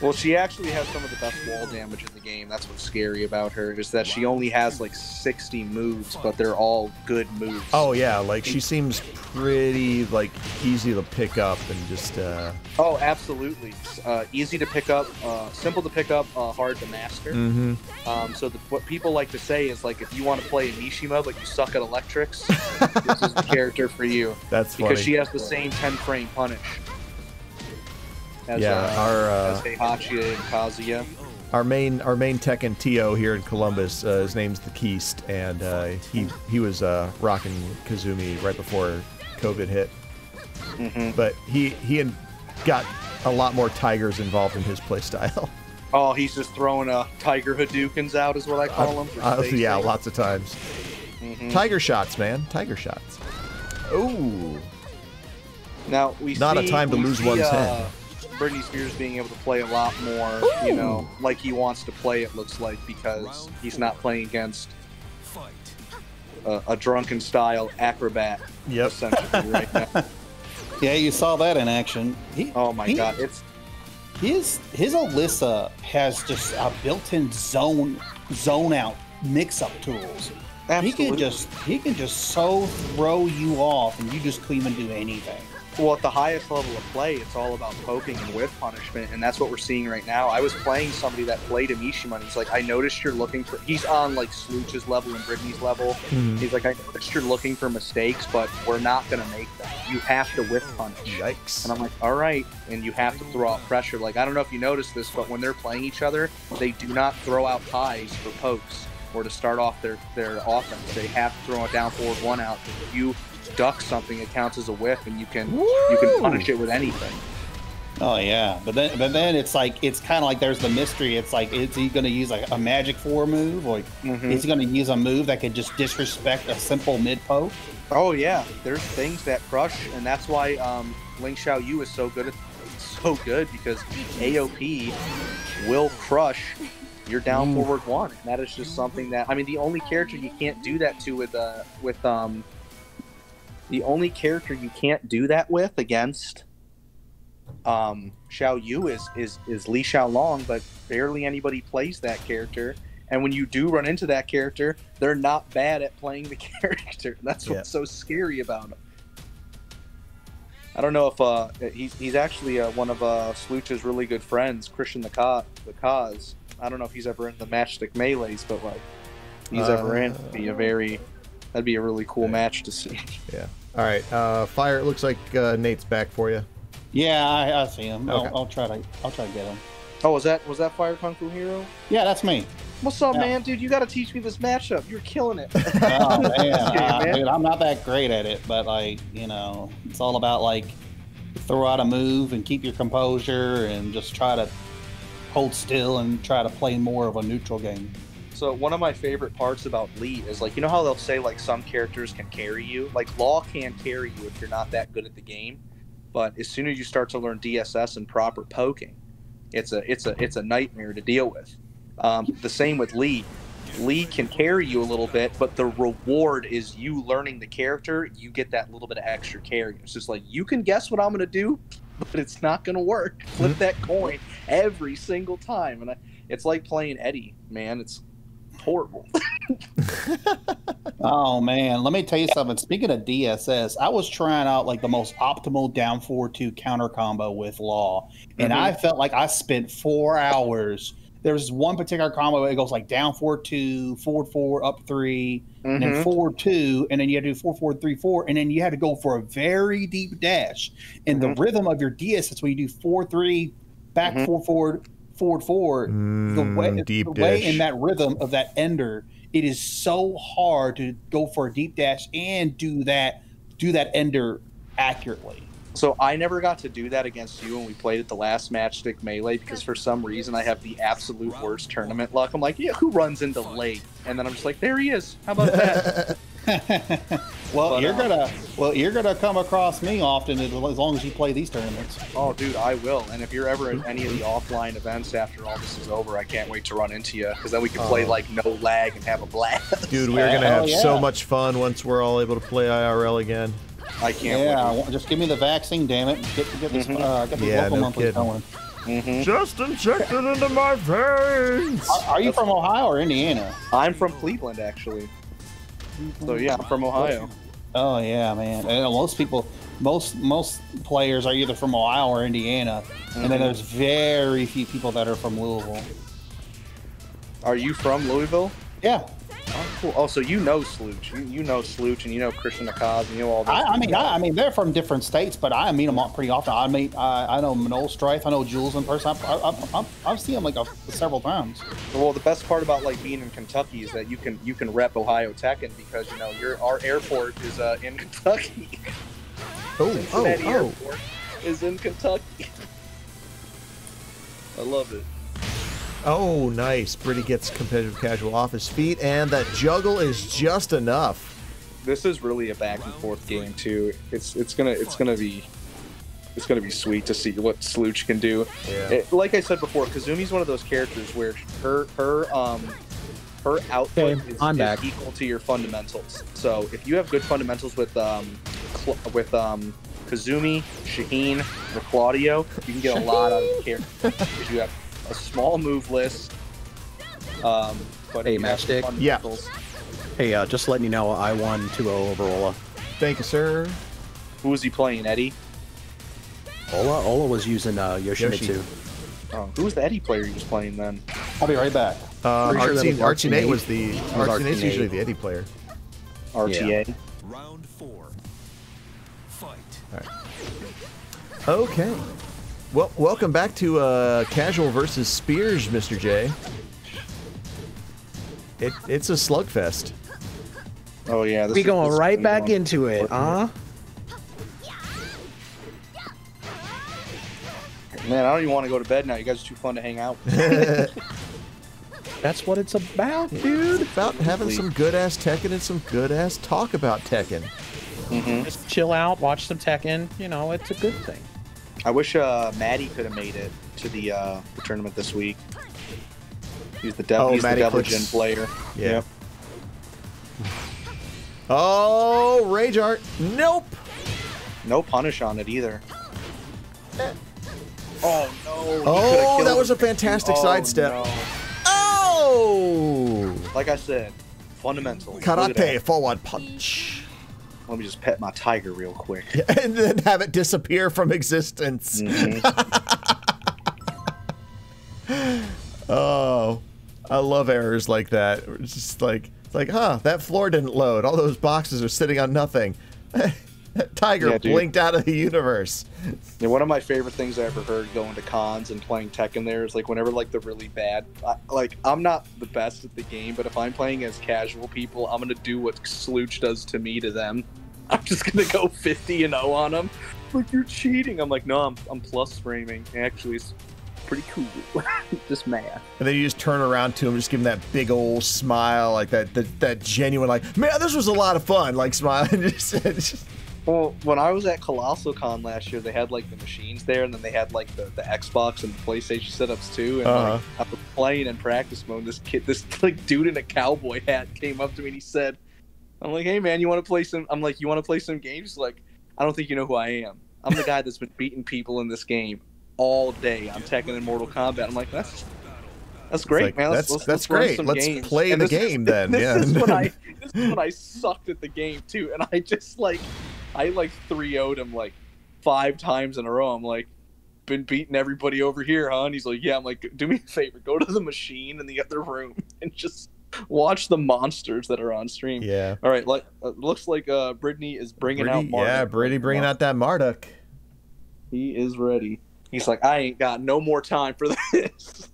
Well, she actually has some of the best wall damage in the game. That's what's scary about her, is that she only has like 60 moves, but they're all good moves. Oh yeah, like she seems pretty like easy to pick up and just oh, absolutely. Easy to pick up, simple to pick up, hard to master. So what people like to say is like, if you want to play a Mishima but you suck at electrics, this is the character for you. That's funny. Because she has the same 10-frame punish. As, as Heihachi and Kazuya. Our main Tekken TO here in Columbus, his name's the Keast, and he was rocking Kazumi right before COVID hit. But he got a lot more tigers involved in his playstyle. Oh, he's just throwing tiger Hadoukens out is what I call them. Yeah, lots of times. Tiger shots, man, tiger shots. Ooh. Now we see one's head. Britney Spears being able to play a lot more, you know, like he wants to play, it looks like, because he's not playing against a drunken-style acrobat. Yep. Right now. Yeah, you saw that in action. Oh my God. It's his Alyssa has just a built-in zone-out mix-up tools. Absolutely. He can just so throw you off, and you just couldn't even do anything. Well, at the highest level of play, it's all about poking and whip punishment, and that's what we're seeing right now. I was playing somebody that played a Mishima, and he's like, I noticed you're looking for... He's on, like, Slooch's level and Britney's level. He's like, I noticed you're looking for mistakes, but we're not going to make them. You have to whip punish. Yikes. And I'm like, all right, and you have to throw out pressure. Like, I don't know if you noticed this, but when they're playing each other, they do not throw out pies for pokes or to start off their offense. They have to throw it down forward one out. You duck something, it counts as a whiff, and you can punish it with anything. Oh yeah, but then it's like, it's kind of like there's the mystery. It's like, is he going to use like a magic 4 move, or is he going to use a move that could just disrespect a simple mid poke? Oh yeah, there's things that crush, and that's why Ling Xiaoyu is so good at because AOP will crush your down forward one. And that is just something that, I mean, the only character you can't do that to against Xiaoyu is Li Xiaolong, but barely anybody plays that character. And when you do run into that character, they're not bad at playing the character. That's what's so scary about him. I don't know if he's actually one of Slooch's really good friends, Christian the Cause. I don't know if he's ever in the Matchstick Melees, but like he's ever in, it'd be a very... That'd be a really cool match to see. Yeah. All right. Fire. It looks like Nate's back for you. Yeah, I see him. Okay. I'll try to get him. Oh, was that Fire Kung Fu Hero? Yeah, that's me. What's up, man, dude? You got to teach me this matchup. You're killing it. Oh man, dude, I'm not that great at it, but like, you know, it's all about like throw out a move and keep your composure and just try to hold still and try to play more of a neutral game. So one of my favorite parts about Lei is, like, you know how they'll say, like, some characters can carry you? Like, Law can carry you if you're not that good at the game, but as soon as you start to learn DSS and proper poking, it's a nightmare to deal with. The same with Lei. Lei can carry you a little bit, but the reward is you learning the character. You get that little bit of extra carry. It's just like, you can guess what I'm going to do, but it's not going to work. Flip that coin every single time. And it's like playing Eddie, man. It's horrible. Oh, man. Let me tell you something. Speaking of DSS, I was trying out, like, the most optimal down 4-2 counter combo with Law. And I felt like I spent 4 hours. There's one particular combo that goes like down 4-2, forward 4, up 3, and then forward 2, and then you had to do 4-4, 3-4, and then you had to go for a very deep dash. And the rhythm of your DSS, when you do 4-3, back 4-forward, forward 4, the way in that rhythm of that ender, it is so hard to go for a deep dash and do that ender accurately. So I never got to do that against you when we played at the last Matchstick Melee, because for some reason I have the absolute worst tournament luck. I'm like, yeah, who runs into Lei? And then I'm just like, there he is. How about that? Well, you're gonna come across me often as long as you play these tournaments. Oh, dude, I will. And if you're ever at any of the offline events after all this is over, I can't wait to run into you, because then we can play like no lag and have a blast. Dude, we're gonna have so much fun once we're all able to play IRL again. I can't. Yeah, just give me the vaccine, damn it. Get this. Get the local monthly going. Just inject it into my veins. Are you from Ohio or Indiana? I'm from Cleveland, actually. So yeah, I'm from Ohio. Oh yeah, man. And most people, most players are either from Ohio or Indiana, and then there's very few people that are from Louisville. Are you from Louisville? Yeah. Oh, cool. Oh, so you know Slooch. You know Slooch, and you know Christian Akaz, and you know all that. I mean, they're from different states, but I meet them pretty often. I mean, I know Manol Strife. I know Jules in person. I've seen them like several times. Well, the best part about like being in Kentucky is that you can rep Ohio Tekken, because you know our airport is in Kentucky. Cincinnati airport is in Kentucky. I love it. Oh, nice. Briddy gets competitive casual off his feet, and that juggle is just enough. This is really a back and forth game too. It's gonna be sweet to see what Slooch can do. Yeah. Like I said before, Kazumi's one of those characters where her output is equal to your fundamentals. So if you have good fundamentals with Kazumi, Shaheen, or Claudio, you can get a lot out of the character. If you have a small move list, but hey, Matchstick. Yeah. Hey, just letting you know, I won 2-0 over Ola. Thank you, sir. Who was he playing, Eddie? Ola was using Yoshimitsu. Yoshi. Oh, who was the Eddie player he was playing then? I'll be right back. Archie was the Archie usually the Eddie player. RTA. Yeah. Round 4. Fight. All right. Okay. Well, welcome back to Casual versus Spears, Mr. J. It's a slugfest. Oh yeah, we going right back into it, huh? Man, I don't even want to go to bed now. You guys are too fun to hang out with. That's what it's about, dude. It's about having some good ass Tekken and some good ass talk about Tekken. Just chill out, watch some Tekken. You know, it's a good thing. I wish Maddie could have made it to the tournament this week. He's the devil. Oh, he's the devil gen player. Yeah. Yep. Oh, Rage Art. Nope. No punish on it either. Oh no. Oh, that was a fantastic sidestep. No. Oh. Like I said, fundamental. Karate forward punch. Let me just pet my tiger real quick. Yeah, and then have it disappear from existence. Oh, I love errors like that. It's just like, huh, that floor didn't load. All those boxes are sitting on nothing. That tiger blinked out of the universe. Yeah, one of my favorite things I ever heard going to cons and playing Tekken there is like whenever like the really bad, like I'm not the best at the game, but if I'm playing as casual people, I'm gonna do what Slooch does to me to them. I'm just gonna go 50-0 on them. like, you're cheating. I'm like, no, I'm plus framing. Actually, it's pretty cool. Just mad. And then you just turn around to him, just give him that big old smile, like that genuine, like, man, this was a lot of fun, like, smile. Well, when I was at Colossal Con last year, they had, like, the machines there, and then they had, like, the Xbox and the PlayStation setups, too. And, like, I was playing in practice mode, this dude in a cowboy hat came up to me, and he said, I'm like, hey, man, you want to play some... I'm like, you want to play some games? He's like, I don't think you know who I am. I'm the guy that's been beating people in this game all day. I'm Tekken and Mortal Kombat. I'm like, that's great, like, man. That's great. Let's play the game, then. Yeah. This is when I sucked at the game, too. And I just, like... I, like, 3-0'd him, like, 5 times in a row. I'm like, been beating everybody over here, huh? And he's like, yeah. I'm like, do me a favor. Go to the machine in the other room and just watch the monsters that are on stream. Yeah. All right. Like, looks like Briddy is bringing out Marduk. Yeah, Briddy bringing out that Marduk. He is ready. He's like, I ain't got no more time for this.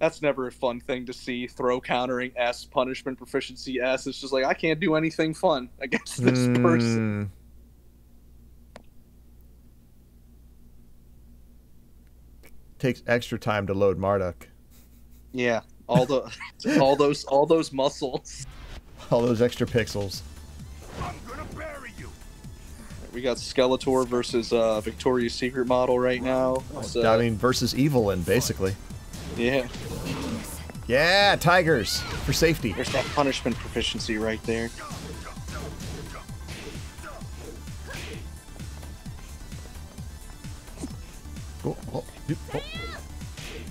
That's never a fun thing to see. Throw countering S, punishment proficiency S. It's just like, I can't do anything fun against this person. Takes extra time to load Marduk. Yeah, all those muscles, all those extra pixels. I'm gonna bury you. We got Skeletor versus Victoria's Secret model right now. So, I mean, versus Evelyn, basically. Yeah. Yeah, tigers for safety. There's that punishment proficiency right there.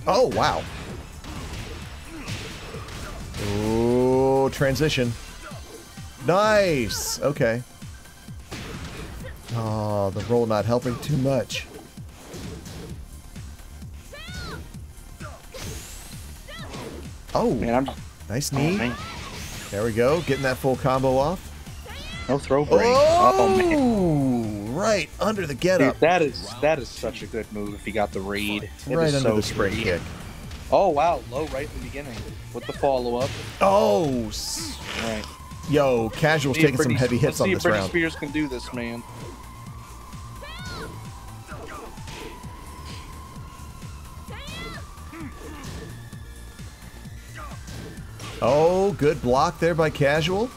Oh, wow. Oh, transition. Nice. Okay. Oh, the roll not helping too much. Oh, man, nice knee. Oh, man. There we go. Getting that full combo off. No throw break. Oh, man. Right under the getup. Dude, that is such a good move if he got the read. Right under the spring kick. Oh, wow. Low right in the beginning with the follow-up. Oh. All right. Yo, Casual's taking some heavy hits on this round. Let's see if Briddy Spears can do this, man. Oh, good block there by Casual.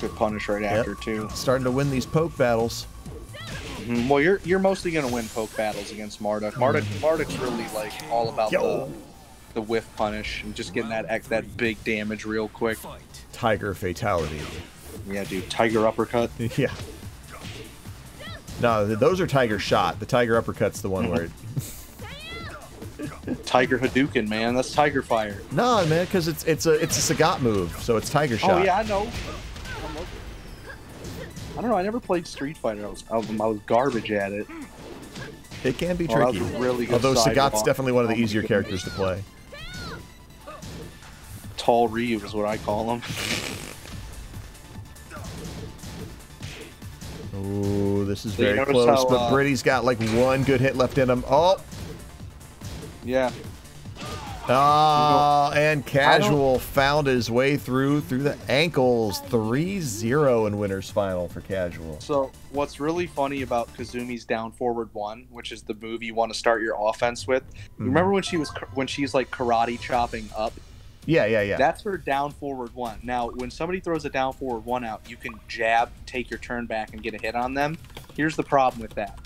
Good punish right after, too. Starting to win these poke battles. Mm-hmm. Well, you're mostly going to win poke battles against Marduk. Marduk's really, like, all about the whiff punish and just getting that big damage real quick. Tiger fatality. Yeah, dude. Tiger uppercut. Yeah. No, those are tiger shot. The tiger uppercut's the one where it... Tiger Hadouken, man. That's Tiger Fire. No, man, because it's a Sagat move, so it's Tiger Shot. Oh, yeah, I know. I don't know. I never played Street Fighter. I was garbage at it. It can be tricky. Really good. Although Sagat's definitely one of the easier characters to play. Tall Ryu is what I call him. Oh, this is very close, but Briddy's got like one good hit left in him. Oh! Yeah. Oh, and Casual found his way through the ankles. 3-0 in winner's final for Casual. So what's really funny about Kazumi's down forward one, which is the move you want to start your offense with. Mm-hmm. Remember when she's like karate chopping up? Yeah. That's her down forward one. Now, when somebody throws a down forward one out, you can jab, take your turn back, and get a hit on them. Here's the problem with that.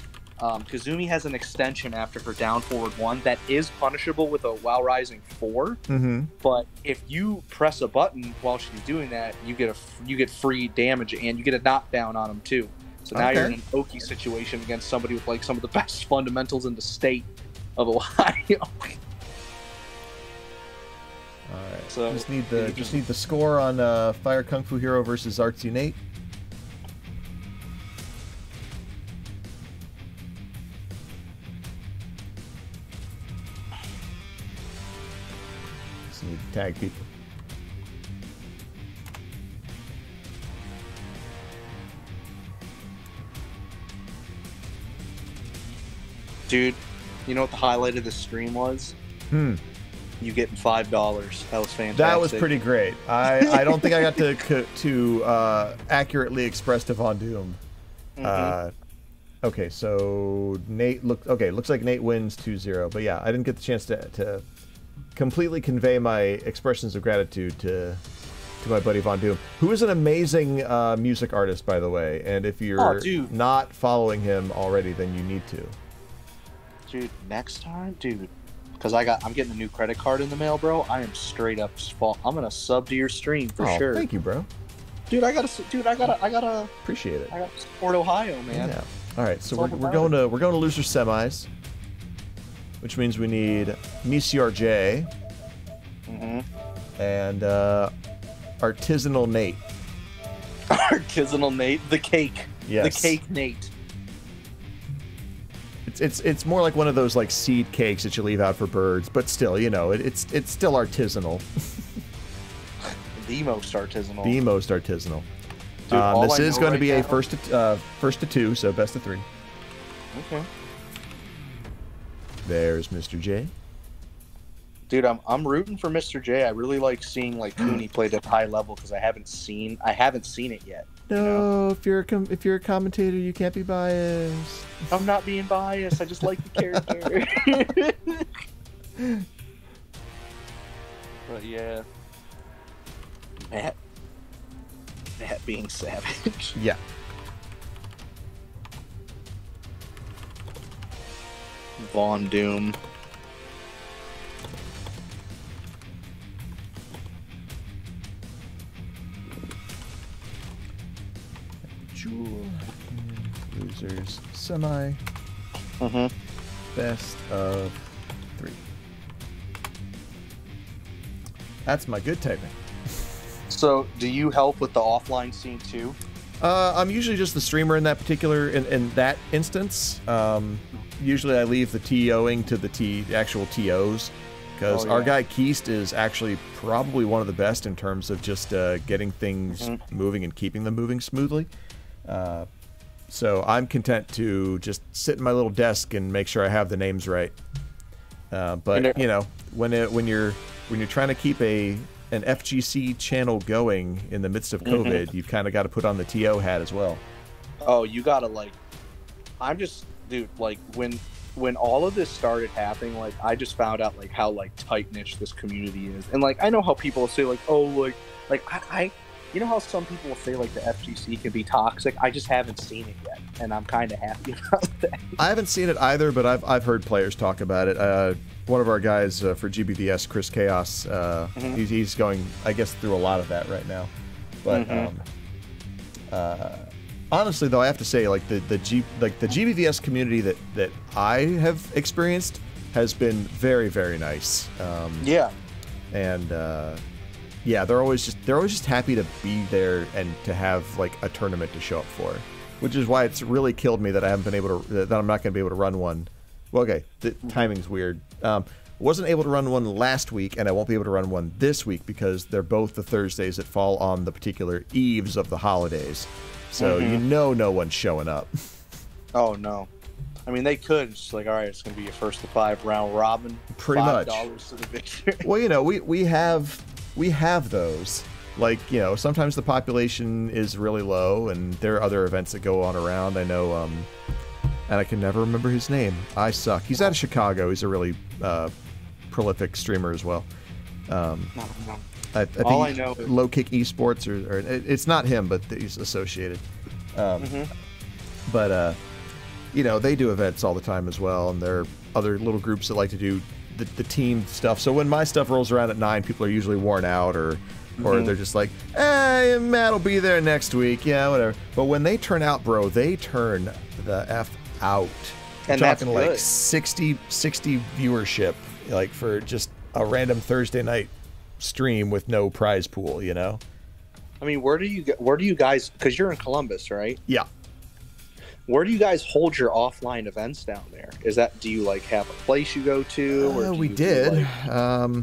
Kazumi has an extension after her down forward one that is punishable with a while rising 4. Mm-hmm. But if you press a button while she's doing that, you get free damage and you get a knockdown on them too. So now you're in an Oki situation against somebody with like some of the best fundamentals in the state of Ohio. All right. So just need the score on Fire Kung Fu Hero versus Arts Unite. Tag people. Dude, you know what the highlight of the stream was? you getting $5. That was fantastic. That was pretty great. I don't think I got to accurately express Devon Doom. Okay, so Nate looks like Nate wins 2-0. But yeah, I didn't get the chance to completely convey my expressions of gratitude to my buddy Von Doom, who is an amazing music artist, by the way. And if you're not following him already, then you need to. Dude, next time, dude, because I'm getting a new credit card in the mail, bro. I am straight up. I'm gonna sub to your stream for sure. Thank you, bro. Dude, I gotta appreciate it. I gotta support Ohio, man. Yeah. All right, so we're going to loser semis, which means we need Monsieur J and Artisanal Nate. Artisanal Nate, the cake. Yes. The cake Nate. It's more like one of those like seed cakes that you leave out for birds, but still, you know, it's still artisanal. The most artisanal. The most artisanal. Dude, this is going to be a first to two, so best of three. Okay. There's Mr. J. Dude, I'm rooting for Mr. J. I really like seeing like Cooney played at high level because I haven't seen it yet. No, you know? if you're a commentator, you can't be biased. I'm not being biased. I just like the character. But yeah, Matt being savage. Yeah. Von Doom. Jewel. Losers. Semi. Best of three. That's my good typing. So, do you help with the offline scene too? I'm usually just the streamer in that particular in that instance. Usually, I leave the TOing to the actual TOs because our guy Keast is actually probably one of the best in terms of just getting things moving and keeping them moving smoothly. So I'm content to just sit in my little desk and make sure I have the names right. But you know, when you're trying to keep an FGC channel going in the midst of COVID, you've kind of got to put on the TO hat as well. Oh, you gotta like, dude, like when all of this started happening, like I just found out like how like tight niche this community is, and like I know how people will say like, oh, like I you know how some people will say like the FGC can be toxic. I just haven't seen it yet, and I'm kind of happy about that. I haven't seen it either, but I've heard players talk about it. One of our guys for GBVS, Chris Chaos, he's going, I guess, through a lot of that right now. But honestly, though, I have to say, like the GBVS community that I have experienced has been very, very nice. Yeah. And yeah, they're always just happy to be there and to have like a tournament to show up for, which is why it's really killed me that I haven't been able to that I'm not going to be able to run one. Well, okay, the timing's weird. Wasn't able to run one last week, and I won't be able to run one this week because they're both the Thursdays that fall on the particular eves of the holidays. So you know no one's showing up. Oh, no. I mean, they could. It's just like, all right, it's going to be your first to five round robin. Pretty much. $5 to the victory. Well, you know, we have those. Like, you know, sometimes the population is really low, and there are other events that go on around. I know... and I can never remember his name. I suck. He's out of Chicago. He's a really prolific streamer as well. I think all I know is Low Kick Esports, or it's not him, but he's associated. But you know, they do events all the time as well, and there are other little groups that like to do the team stuff. So when my stuff rolls around at 9, people are usually worn out or they're just like, hey, Matt'll be there next week, yeah, whatever. But when they turn out, bro, they turn the F out. And I'm talking like 60 viewership, like for just a random Thursday night stream with no prize pool, you know? I mean, where do you guys, because you're in Columbus, right? Yeah. Where do you guys hold your offline events down there? Is that, do you like have a place you go to? Or we did. Like...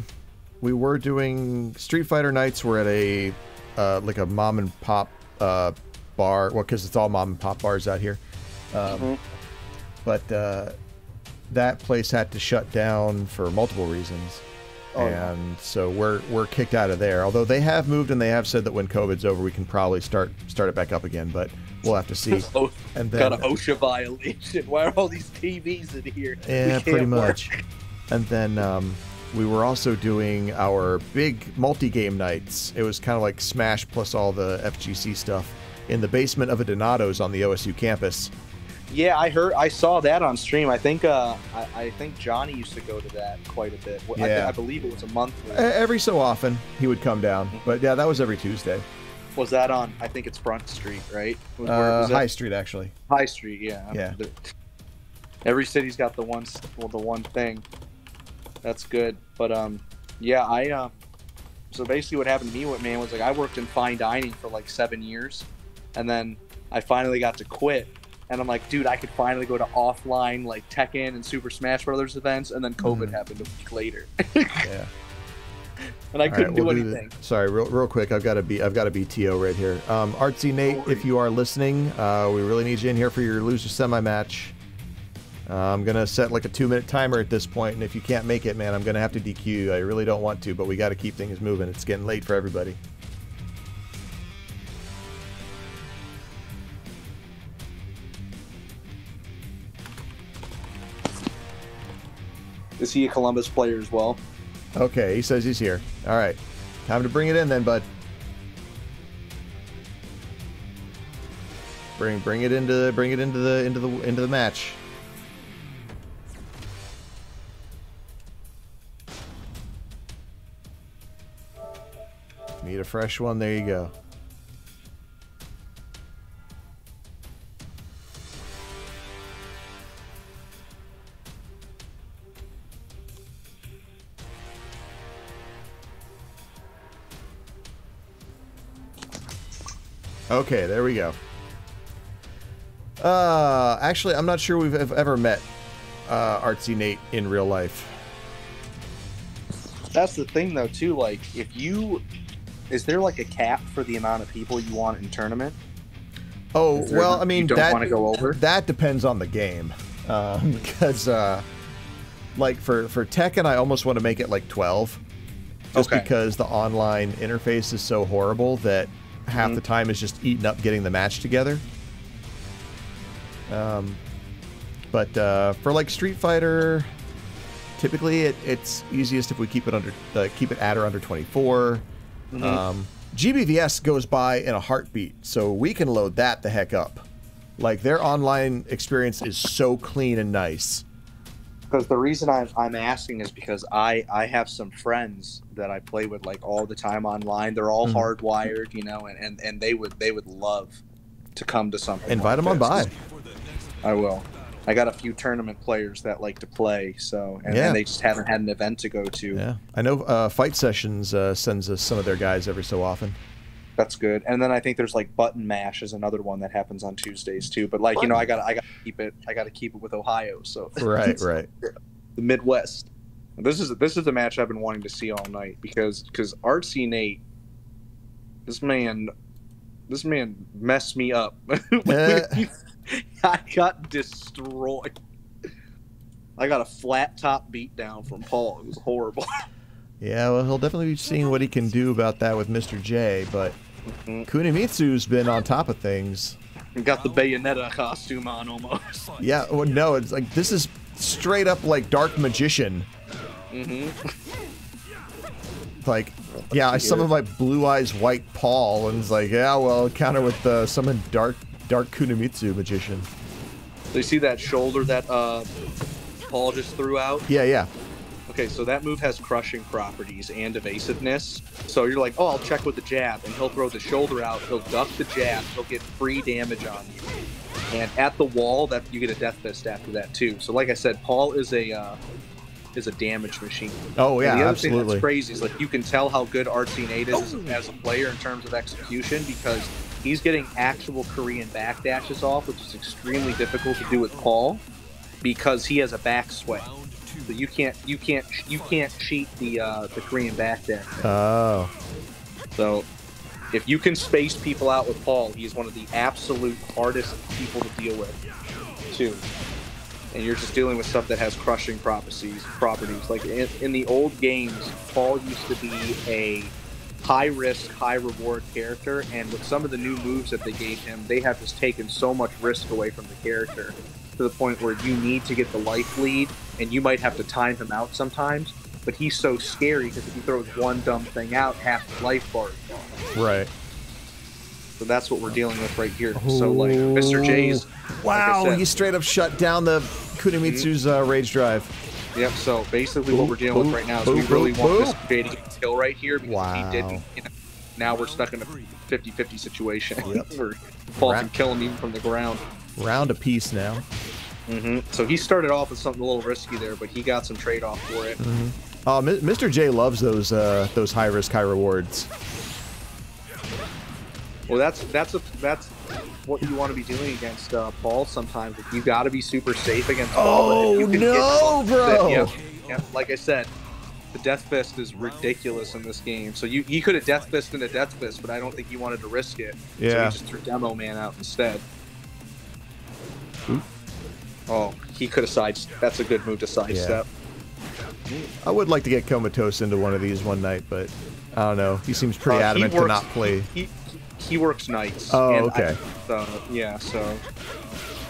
we were doing Street Fighter nights. We're at a like a mom and pop bar. Well, because it's all mom and pop bars out here. But that place had to shut down for multiple reasons. Oh, and yeah. So we're kicked out of there. Although they have moved and they have said that when COVID's over, we can probably start it back up again. But we'll have to see. Oh, and then, got an OSHA violation. Why are all these TVs in here? Yeah, pretty much. Work. And then we were also doing our big multi-game nights. It was kind of like Smash plus all the FGC stuff in the basement of a Donato's on the OSU campus. Yeah, I saw that on stream. I think Johnny used to go to that quite a bit. Yeah. I believe it was a monthly. Every so often he would come down, but yeah, that was every Tuesday. Was that on? I think it's Front Street, right? Was High Street, actually. High Street, yeah. Yeah. Every city's got the one thing. That's good, but yeah, so basically what happened to me, man, was like I worked in fine dining for like 7 years, and then I finally got to quit. And I'm like, dude, I could finally go to offline, like, Tekken and Super Smash Brothers events, and then COVID happened a week later. Yeah. And I couldn't do anything. Sorry, real quick, I've got to be TO right here. Artsy Nate, if you are listening, we really need you in here for your loser semi-match. I'm going to set, like, a 2-minute timer at this point, and if you can't make it, man, I'm going to have to DQ you. I really don't want to, but we got to keep things moving. It's getting late for everybody. Is he a Columbus player as well? Okay, he says he's here. All right. Time to bring it in then, bud. Bring it into the match. Need a fresh one. There you go. Okay, there we go. Actually, I'm not sure we've ever met Artsy Nate in real life. That's the thing, though, too. Like, is there like a cap for the amount of people you want in tournament? Oh, well, I mean, that depends on the game, because like for Tekken, I almost want to make it like 12, just because the online interface is so horrible that half the time is just eating up getting the match together. But for like Street Fighter, typically it's easiest if we keep it at or under 24. Mm-hmm. GBVS goes by in a heartbeat, so we can load that the heck up. Like, their online experience is so clean and nice. Because the reason I'm asking is because I have some friends that I play with like all the time online. They're all hardwired, you know, and they would love to come to something. Invite them on by. I will. I got a few tournament players that like to play, so and they just haven't had an event to go to. Yeah, I know. Fight Sessions sends us some of their guys every so often. That's good. And then I think there's like Button Mash is another one that happens on Tuesdays too. But like, you know, I gotta keep it. I gotta keep it with Ohio. So right, the Midwest. This is the match I've been wanting to see all night because Artsy Nate, this man messed me up. I got destroyed. I got a flat top beat down from Paul. It was horrible. Yeah, well, he'll definitely be seeing what he can do about that with Mr. J, but. Kunimitsu's been on top of things. Got the Bayonetta costume on almost. Yeah, well, no, it's like this is straight up like Dark Magician. Like, yeah, I summoned my Blue Eyes White Paul, and it's like, yeah, well, counter with the summon Dark Kunimitsu Magician. So you see that shoulder that Paul just threw out? Yeah. Okay, so that move has crushing properties and evasiveness. So you're like, oh, I'll check with the jab, and he'll throw the shoulder out, he'll duck the jab, he'll get free damage on you. And at the wall, that you get a death fist after that too. So like I said, Paul is a damage machine. Oh yeah, and the other thing that's crazy is like you can tell how good Artsy Nate is as a player in terms of execution because he's getting actual Korean backdashes off, which is extremely difficult to do with Paul because he has a back sway. So you can't cheat the Korean backdash. Oh. So if you can space people out with Paul, he's one of the absolute hardest people to deal with, too. and you're just dealing with stuff that has crushing properties. Like in the old games, Paul used to be a high-risk, high-reward character, and with some of the new moves that they gave him, they have just taken so much risk away from the character to the point where you need to get the life lead, and you might have to time him out sometimes, but he's so scary because if he throws one dumb thing out, half the life bar is gone. Right. So that's what we're dealing with right here. Oh. So, like, Mr. J's... Wow, like he straight up shut down the Kunimitsu's rage drive. Yep, so basically what we're dealing with right now is we really want this baiting kill right here because he didn't, you know, now we're stuck in a 50-50 situation. Yep. We're falling, killing even from the ground. Round apiece now. Mm-hmm. So he started off with something a little risky there, but he got some trade-off for it. Mm-hmm. Mr. J loves those high-risk, high-rewards. Well, that's what you want to be doing against Paul sometimes. You got to be super safe against Paul. Oh, no, bro! Yeah, like I said, the Death Fist is ridiculous in this game. So you could have Death Fist in a Death Fist, but I don't think you wanted to risk it. Yeah. So you just threw Demo Man out instead. Ooh. Oh, he could have sidestepped. That's a good move to sidestep. Yeah. I would like to get Comatose into one of these one night, but I don't know. He seems pretty adamant to not play. He works nights. Oh, and okay. Yeah, so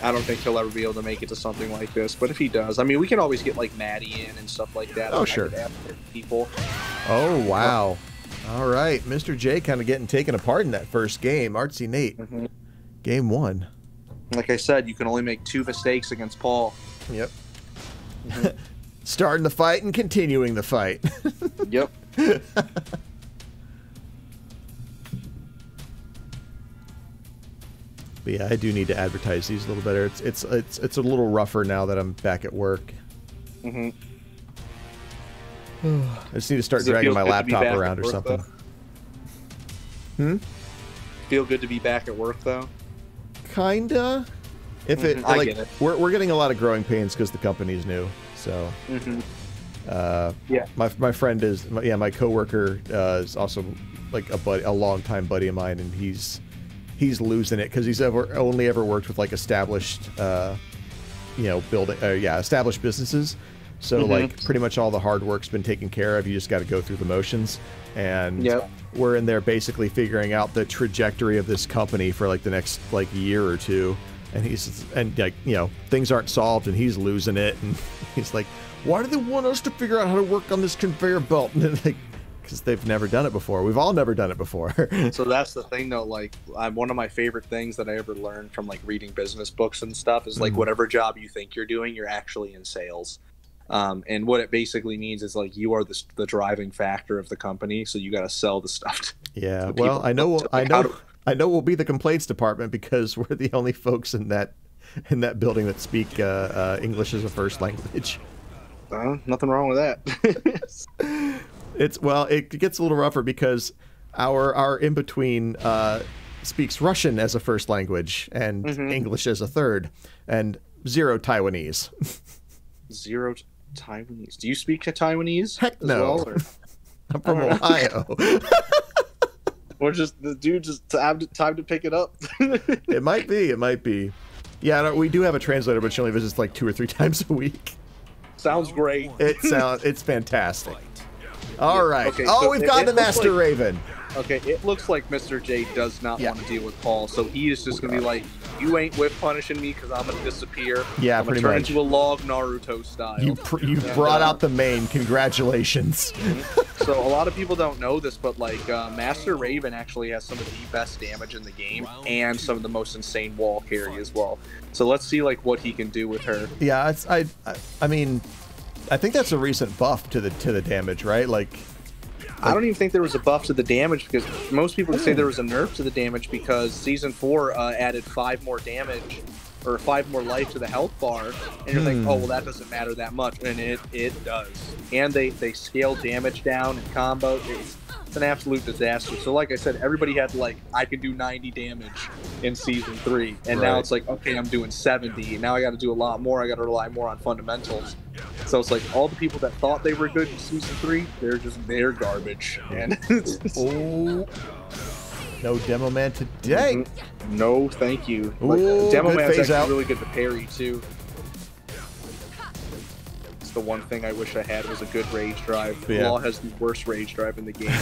I don't think he'll ever be able to make it to something like this. But if he does, I mean, we can always get like Maddie in and stuff like that. Oh, sure. People. Oh, wow. All right. Mr. J kind of getting taken apart in that first game. Artsy Nate. Mm-hmm. Game one. Like I said, you can only make 2 mistakes against Paul. Yep. Mm-hmm. Starting the fight and continuing the fight. Yep. But yeah, I do need to advertise these a little better. It's a little rougher now that I'm back at work. Mm-hmm. I just need to start dragging my laptop around or something. Hmm? Feel good to be back at work though? Kinda. If it I get it. We're getting a lot of growing pains because the company's new. So yeah. My friend is my coworker is also like a longtime buddy of mine, and he's losing it because he's only ever worked with like established, established businesses. So like pretty much all the hard work's been taken care of. You just got to go through the motions, and we're in there basically figuring out the trajectory of this company for like the next like year or two. And things aren't solved, and he's losing it. And he's like, why do they want us to figure out how to work on this conveyor belt? And then like, because they've never done it before. We've all never done it before. So that's the thing, though. Like, one of my favorite things that I ever learned from, like, reading business books and stuff is, like, whatever job you think you're doing, you're actually in sales. And what it basically means is, like, you are the driving factor of the company, so you got to sell the stuff. Yeah, well, I know we'll be the complaints department because we're the only folks in that building that speak English as a first language. Nothing wrong with that. It gets a little rougher because our in-between speaks Russian as a first language and English as a third, and 0 Taiwanese. 0 Taiwanese. Do you speak Taiwanese? Heck no. Well, I'm from Ohio. Or just the dude just time to pick it up. It might be. It might be. Yeah, we do have a translator, but she only visits like 2 or 3 times a week. Sounds great. It's fantastic. All right. Okay, so we've got the Master Raven. Okay, it looks like Mr. J does not want to deal with Paul, so he is just going to be like, you ain't whip punishing me because I'm going to disappear. Yeah, pretty much. I'm going to turn into a log Naruto style. You brought out the main. Congratulations. So a lot of people don't know this, but like Master Raven actually has some of the best damage in the game and some of the most insane wall carry as well. So let's see like what he can do with her. Yeah, I mean... I think that's a recent buff to the damage, right? Like I don't even think there was a buff to the damage because most people would say there was a nerf to the damage because Season 4 added 5 more damage or 5 more life to the health bar, and you're like, oh, well, that doesn't matter that much, and it does. And they scale damage down and combo. It's an absolute disaster. So like I said, everybody had like, I could do 90 damage in Season 3, and now it's like, okay, I'm doing 70, and now I got to do a lot more. I got to rely more on fundamentals. So it's like all the people that thought they were good in Season 3, they're garbage. And no Demo Man today. No, thank you. Demo Man's actually really good to parry too. the one thing I wish I had was a good rage drive. Yeah. Law has the worst rage drive in the game.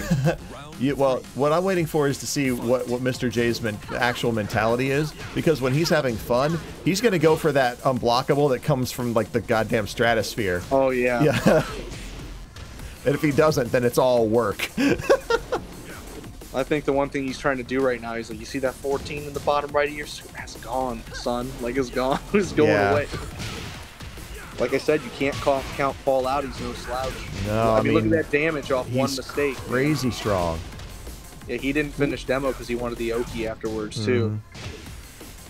Well, what I'm waiting for is to see what Mr. J's actual mentality is, because when he's having fun, he's going to go for that unblockable that comes from like the goddamn stratosphere. Oh, yeah. Yeah. And if he doesn't, then it's all work. I think the one thing he's trying to do right now is like, you see that 14 in the bottom right of your screen? That's gone, son. Like, it's gone. It's going away. Like I said, you can't count Paul out. He's no slouch. No, I mean, look at that damage off one mistake. Crazy strong. Yeah, he didn't finish demo because he wanted the Oki afterwards, too.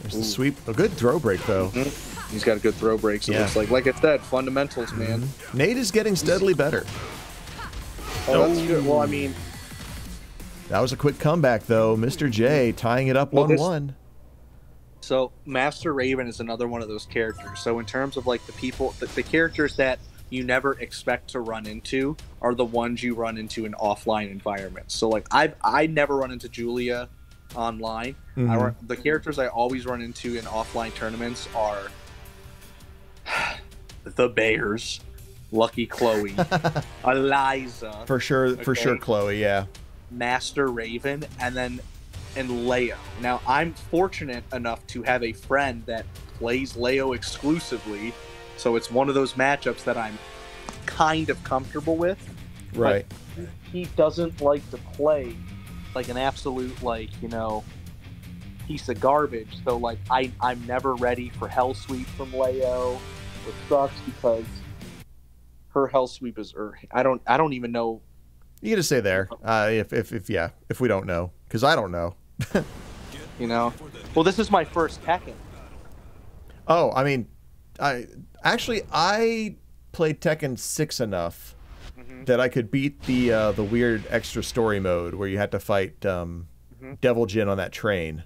There's the sweep. A good throw break, though. He's got a good throw break, so it's like I said, fundamentals, man. Nate is getting steadily better. Oh, that's good. Well, I mean... That was a quick comeback, though. Mr. J tying it up 1-1. So Master Raven is another one of those characters. So in terms of like the people, the characters that you never expect to run into are the ones you run into in offline environments. So like I never run into Julia online. The characters I always run into in offline tournaments are the Bears, Lucky Chloe, Eliza. For sure, Chloe, yeah. Master Raven, and then Leo. Now, I'm fortunate enough to have a friend that plays Leo exclusively, so it's one of those matchups that I'm kind of comfortable with. Right. He doesn't like to play like an absolute, like, you know, piece of garbage. So, like, I'm never ready for Hell Sweep from Leo, which sucks because her Hell Sweep is, or I don't even know. You get to stay there, if we don't know, because I don't know. You know, well, this is my first Tekken. Oh, I mean, I played Tekken 6 enough that I could beat the weird extra story mode where you had to fight Devil Jin on that train,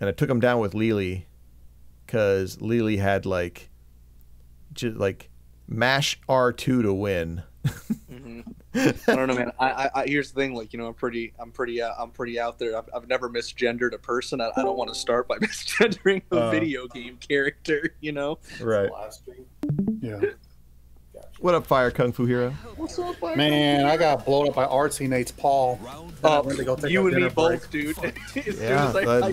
and I took him down with Lili, because Lili had like mash R2 to win. I don't know, man. Here's the thing, like, you know, I'm pretty out there. I've never misgendered a person. I don't want to start by misgendering a video game character, you know. Right. Yeah. What up, Fire Kung Fu Hero? What's up, Fire Man? Kung Fu? I got blown up by artsy Nate's Paul. You and me both, dude. I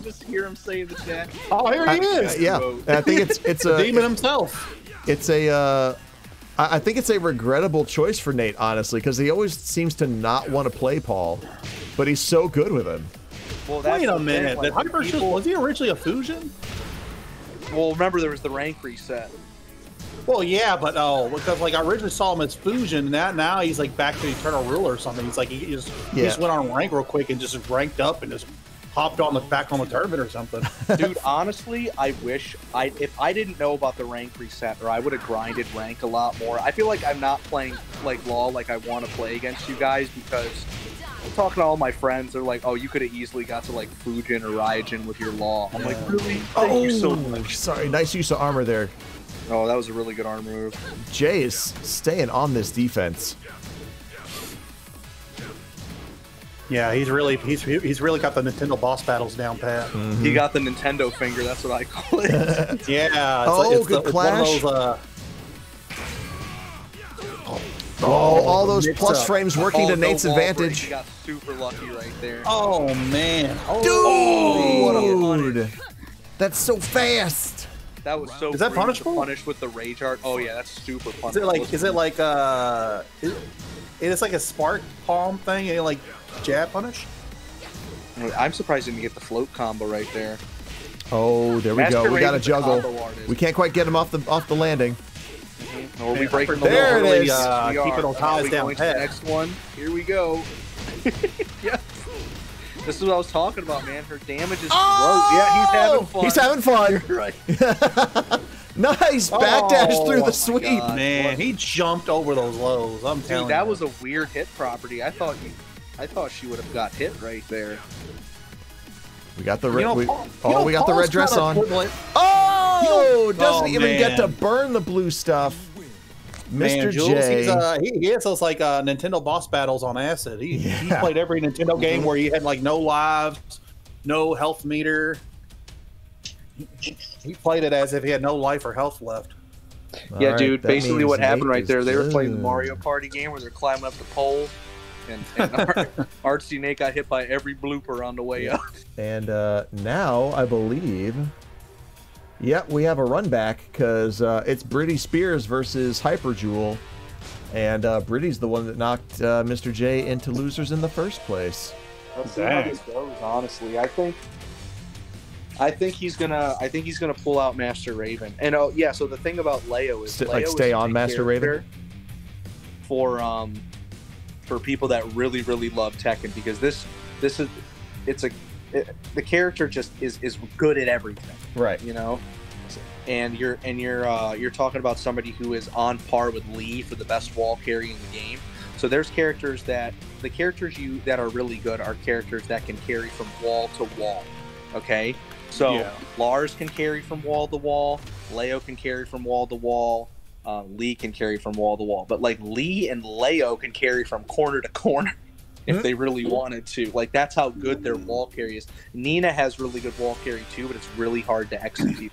just hear him say in the chat. Oh, here he is. Yeah. I think it's a demon himself. It's a. I think it's a regrettable choice for Nate, honestly, because he always seems to not want to play Paul, but he's so good with him. Well, wait a minute. Like, was he originally a Fusion? Well, remember there was the rank reset. Well, yeah, but because like I originally saw him as Fusion, and now he's like back to Eternal Ruler or something. He's like he just went on rank real quick and just ranked up and just hopped on the back on the tournament or something. Dude, honestly, I wish if I didn't know about the rank reset, or I would have grinded rank a lot more. I feel like I'm not playing like Law like I want to play against you guys, because I'm talking to all my friends. They're like, "Oh, you could have easily got to like Fujin or Raijin with your Law." I'm like, "Really? Thank you so much." Sorry, nice use of armor there. Oh, that was a really good armor move. Jay is staying on this defense. Yeah, he's really got the Nintendo boss battles down pat. He got the Nintendo finger. That's what I call it. Yeah. It's good clash. All those plus frames working to Nate's advantage. He got super lucky right there. Oh man, dude, that's so fast. That was so. Is that punishable? Punished with the rage art. Oh yeah, that's super punishable. Is it like? Is it like? It's like a spark palm thing, and like. Jab punish. I'm surprised he didn't get the float combo right there. Oh, there we go. We got to juggle. We can't quite get him off the landing. Or we break him. There it is. Keep it on ties down. Next one. Here we go. Yes. This is what I was talking about, man. Her damage is low. Yeah, he's having fun. He's having fun. You're right. Nice backdash through the sweep. God, man, he jumped over those lows. I'm telling you. That was a weird hit property. I thought she would have got hit right there. We got the red. We got the red dress on. Doesn't even get to burn the blue stuff. Mr. J. He has those like Nintendo boss battles on acid. He played every Nintendo game where he had like no lives, no health meter. He played it as if he had no life or health left. Yeah, right, dude, basically what happened right there, they were playing the Mario Party game where they're climbing up the pole, and Artsy Nate got hit by every blooper on the way up. And now, I believe, yep, we have a run back, because it's Briddy Spears versus Hyperjewel, and Briddy's the one that knocked Mr. J into losers in the first place. Let's see how this goes, honestly. I think he's gonna pull out Master Raven. And oh yeah, so the thing about Leo is stay on Master Raven for people that really love Tekken, because this is the character just is good at everything. Right. You know, and you're talking about somebody who is on par with Lei for the best wall carry in the game. So there's characters that that are really good are characters that can carry from wall to wall. Okay. So yeah. Lars can carry from wall to wall, Leo can carry from wall to wall, Lei can carry from wall to wall. But like Lei and Leo can carry from corner to corner if they really wanted to. Like that's how good their wall carry is. Nina has really good wall carry too, but it's really hard to execute.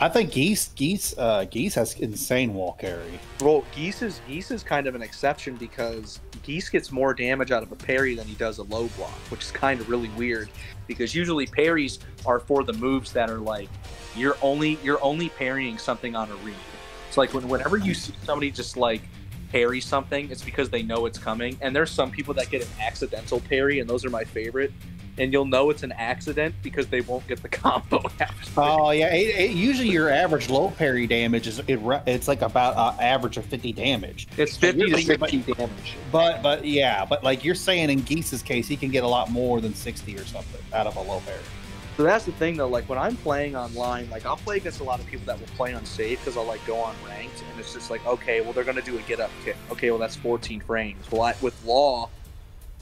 I think Geese has insane wall carry. Well, Geese is kind of an exception because Geese gets more damage out of a parry than he does a low block, which is kind of really weird because usually parries are for the moves that are like you're only parrying something on a read. It's like whenever you see somebody just like parry something, it's because they know it's coming. And there's some people that get an accidental parry, and those are my favorite. And you'll know it's an accident because they won't get the combo after. Oh yeah, usually your average low parry damage is it's like about an average of 50 damage. It's 50 damage. But yeah, but like you're saying in Geese's case, he can get a lot more than 60 or something out of a low parry. So that's the thing though. Like when I'm playing online, like I'll play against a lot of people that will play unsafe because I'll like go on ranked, and it's just like, okay, well they're gonna do a get up kick. Okay, well that's 14 frames. Well, with Law,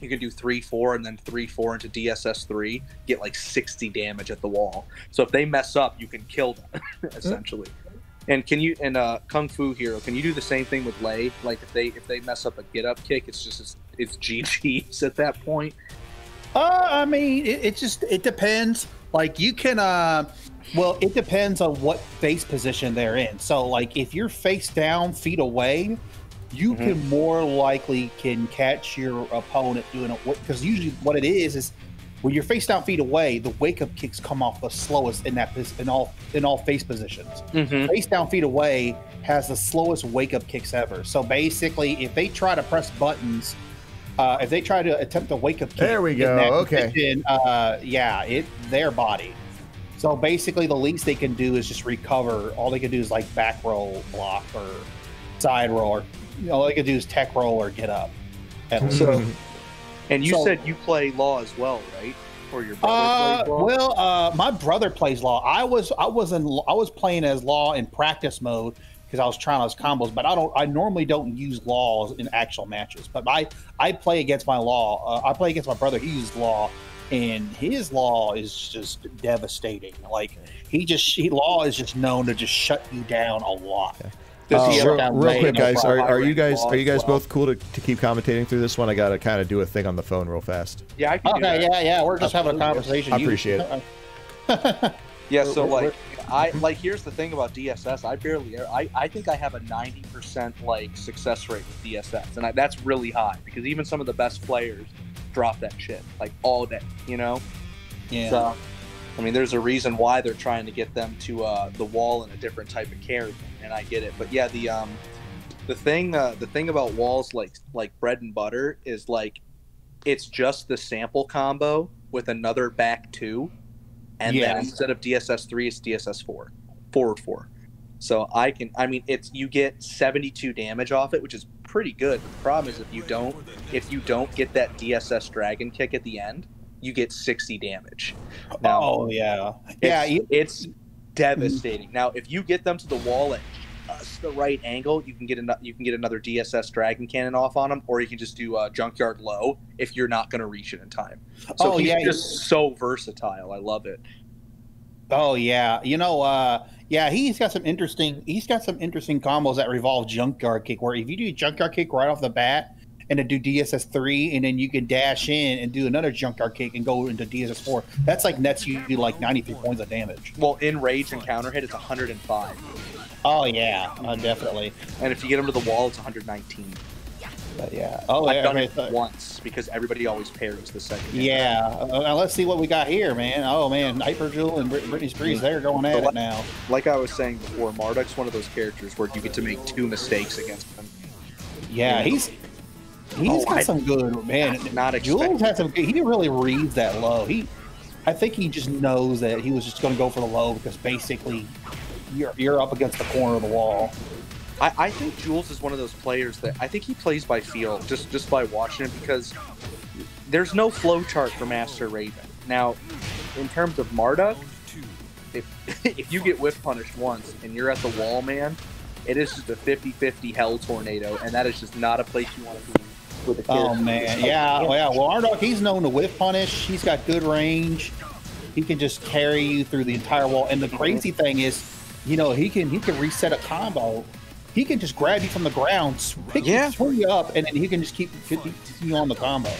you can do 3-4 and then 3-4 into DSS3, get like 60 damage at the wall. So if they mess up, you can kill them essentially. And Kung Fu Hero, can you do the same thing with Lei? Like if they mess up a get up kick, it's GG's at that point. I mean, it depends. Like you can well, it depends on what face position they're in. So like if you're face down, feet away, you can more likely catch your opponent doing it, because usually what it is when you're face down, feet away, the wake up kicks come off the slowest in all face positions. Face down, feet away has the slowest wake up kicks ever. So basically, if they try to press buttons, if they try to attempt a wake up kick, there we go. Okay. Position, yeah, it's their body. So basically, the least they can do is just recover. All they can do is like back roll, block, or side roll, or all I could do is tech roll or get up. So, and you said you play Law as well, right? Or your brother plays Law? Well, my brother plays Law. I was playing as Law in practice mode because I was trying those combos, but I normally don't use Law in actual matches. But I play against my Law. I play against my brother. He uses Law, and his Law is just devastating. Like Law is just known to just shut you down a lot. Yeah. Real quick, guys, are you guys both cool to keep commentating through this one? I gotta kind of do a thing on the phone real fast. Yeah, I can do that. Yeah. We're just having a conversation. I appreciate it. Yeah. So like, here's the thing about DSS. I think I have a 90% like success rate with DSS, and that's really high because even some of the best players drop that shit like all day. You know. Yeah. So, I mean, there's a reason why they're trying to get them to the wall in a different type of carry, and I get it. But yeah, the thing about walls like bread and butter is like it's just the sample combo with another back two, and then instead of DSS3, it's DSS4, forward four. So you get 72 damage off it, which is pretty good. But the problem is if you don't get that DSS dragon kick at the end, you get 60 damage. Now, it's devastating. Now, if you get them to the wall at just the right angle, you can get another DSS Dragon Cannon off on them, or you can just do Junkyard Low if you're not going to reach it in time. So he's just so versatile. I love it. Oh yeah, you know, he's got some interesting combos that revolve Junkyard Kick. Where if you do Junkyard Kick right off the bat, and then do DSS3, and then you can dash in and do another junkyard kick and go into DSS4. That's like nets you do like 93 points of damage. Well, in rage and counter hit, it's 105. Oh yeah, definitely. And if you get him to the wall, it's 119. But yeah. Oh, I've done it once because everybody always pairs the second. Yeah. Now let's see what we got here, man. Oh man, Hyperjewel and Britney Spears, they're going at it now. Like I was saying before, Marduk's one of those characters where you get to make two mistakes against him. Yeah, you know? he's got some good, man. Not Jewel's had some. He didn't really read that low. I think he just knows that he was just going to go for the low because basically, you're up against the corner of the wall. I think Jules is one of those players that I think he plays by feel, just by watching it, because there's no flow chart for Master Raven. Now, in terms of Marduk, if you get whiff punished once and you're at the wall, man, it is just a 50-50 hell tornado, and that is just not a place you want to be with a kid. Oh man, yeah, yeah. Well, Marduk, he's known to whiff punish. He's got good range. He can just carry you through the entire wall. And the crazy thing is, you know, he can reset a combo. He can just grab you from the ground, pick you, swing you up, and then he can just keep you on the combo.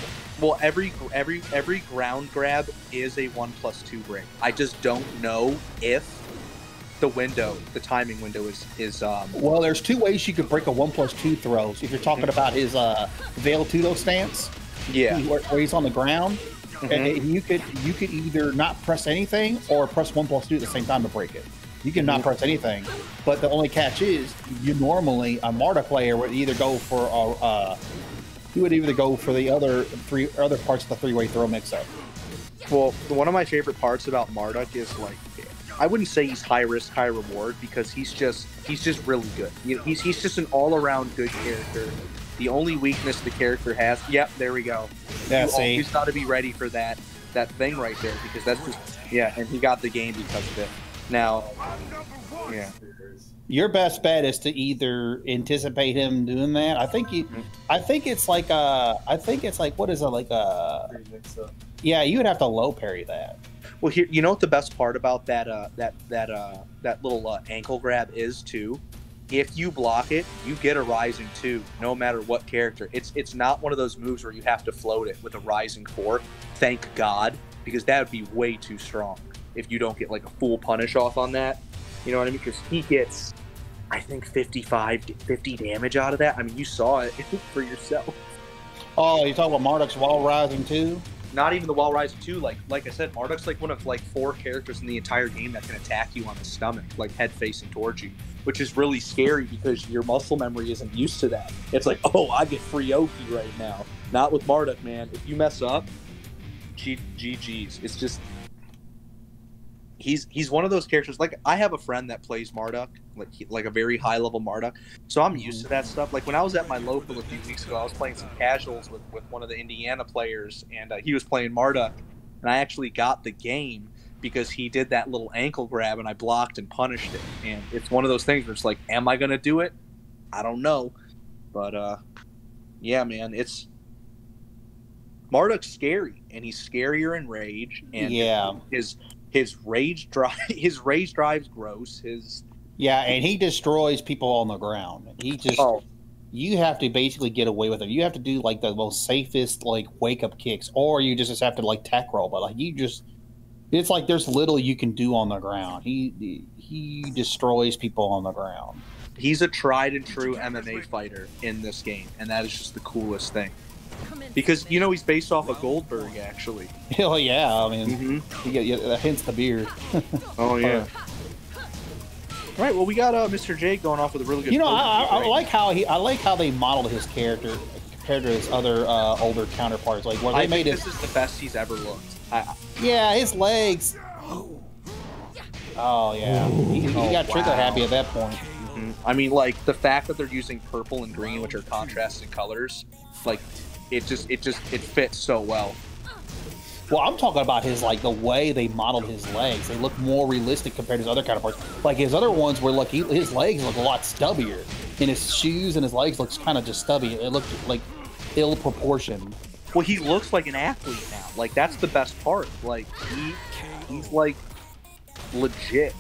Well, every ground grab is a 1+2 break. I just don't know if the timing window is. Well, there's two ways you could break a 1+2 throws. If you're talking about his Veil Tudo stance, where he's on the ground, and you could either not press anything or press 1+2 at the same time to break it. You can not press anything, but the only catch is you normally a Marduk player would either go for the other parts of the three-way throw mix-up. Well, one of my favorite parts about Marduk is, like, I wouldn't say he's high risk, high reward, because he's just really good. You know, he's just an all-around good character. The only weakness the character has, there we go. He's got to be ready for that thing right there, because that's just, and he got the game because of it. Now, your best bet is to either anticipate him doing that. I think it's like you would have to low parry that. Well, here, you know what the best part about that little ankle grab is too. If you block it, you get a rising 2, no matter what character. It's not one of those moves where you have to float it with a rising 4. Thank God, because that would be way too strong. If you don't get like a full punish off on that, you know what I mean? Because he gets, I think, 50 damage out of that. I mean, you saw it for yourself. Oh, you're talking about Marduk's wall rising 2? Not even the wall rising 2. Like I said, Marduk's like one of like 4 characters in the entire game that can attack you on the stomach, like head facing towards you, which is really scary because your muscle memory isn't used to that. It's like, oh, I get free Oki right now. Not with Marduk, man. If you mess up, GG's. It's just. He's one of those characters. Like, I have a friend that plays Marduk, like a very high level Marduk. So I'm used to that stuff. Like when I was at my local a few weeks ago, I was playing some casuals with one of the Indiana players, and he was playing Marduk, and I actually got the game because he did that little ankle grab, and I blocked and punished it. And it's one of those things where it's like, am I gonna do it? I don't know, but yeah, man, it's. Marduk's scary, and he's scarier in rage, and his rage drive's gross. And he destroys people on the ground. You have to basically get away with it. You have to do like the most safest like wake up kicks, or you just have to like tech roll. But like it's like there's little you can do on the ground. He destroys people on the ground. He's a tried and true MMA fighter in this game, and that is just the coolest thing. Because, you know, he's based off of Goldberg, actually. Oh, yeah. I mean, hence the beard. Oh, yeah. All right. Well, we got Mr. J going off with a really good. You know, I like how they modeled his character compared to his other older counterparts. Like, what they made this is the best he's ever looked. His legs. Oh, yeah. He got trigger happy at that point. I mean, like, the fact that they're using purple and green, which are contrasting colors, like. It fits so well. Well, I'm talking about his, like, the way they modeled his legs. They look more realistic compared to his other counterparts. Like, his other ones were, like, his legs look a lot stubbier. And his shoes and his legs looks kind of just stubby. It looked, like, ill-proportioned. Well, he looks like an athlete now. Like, that's the best part. Like, he's, like, legit.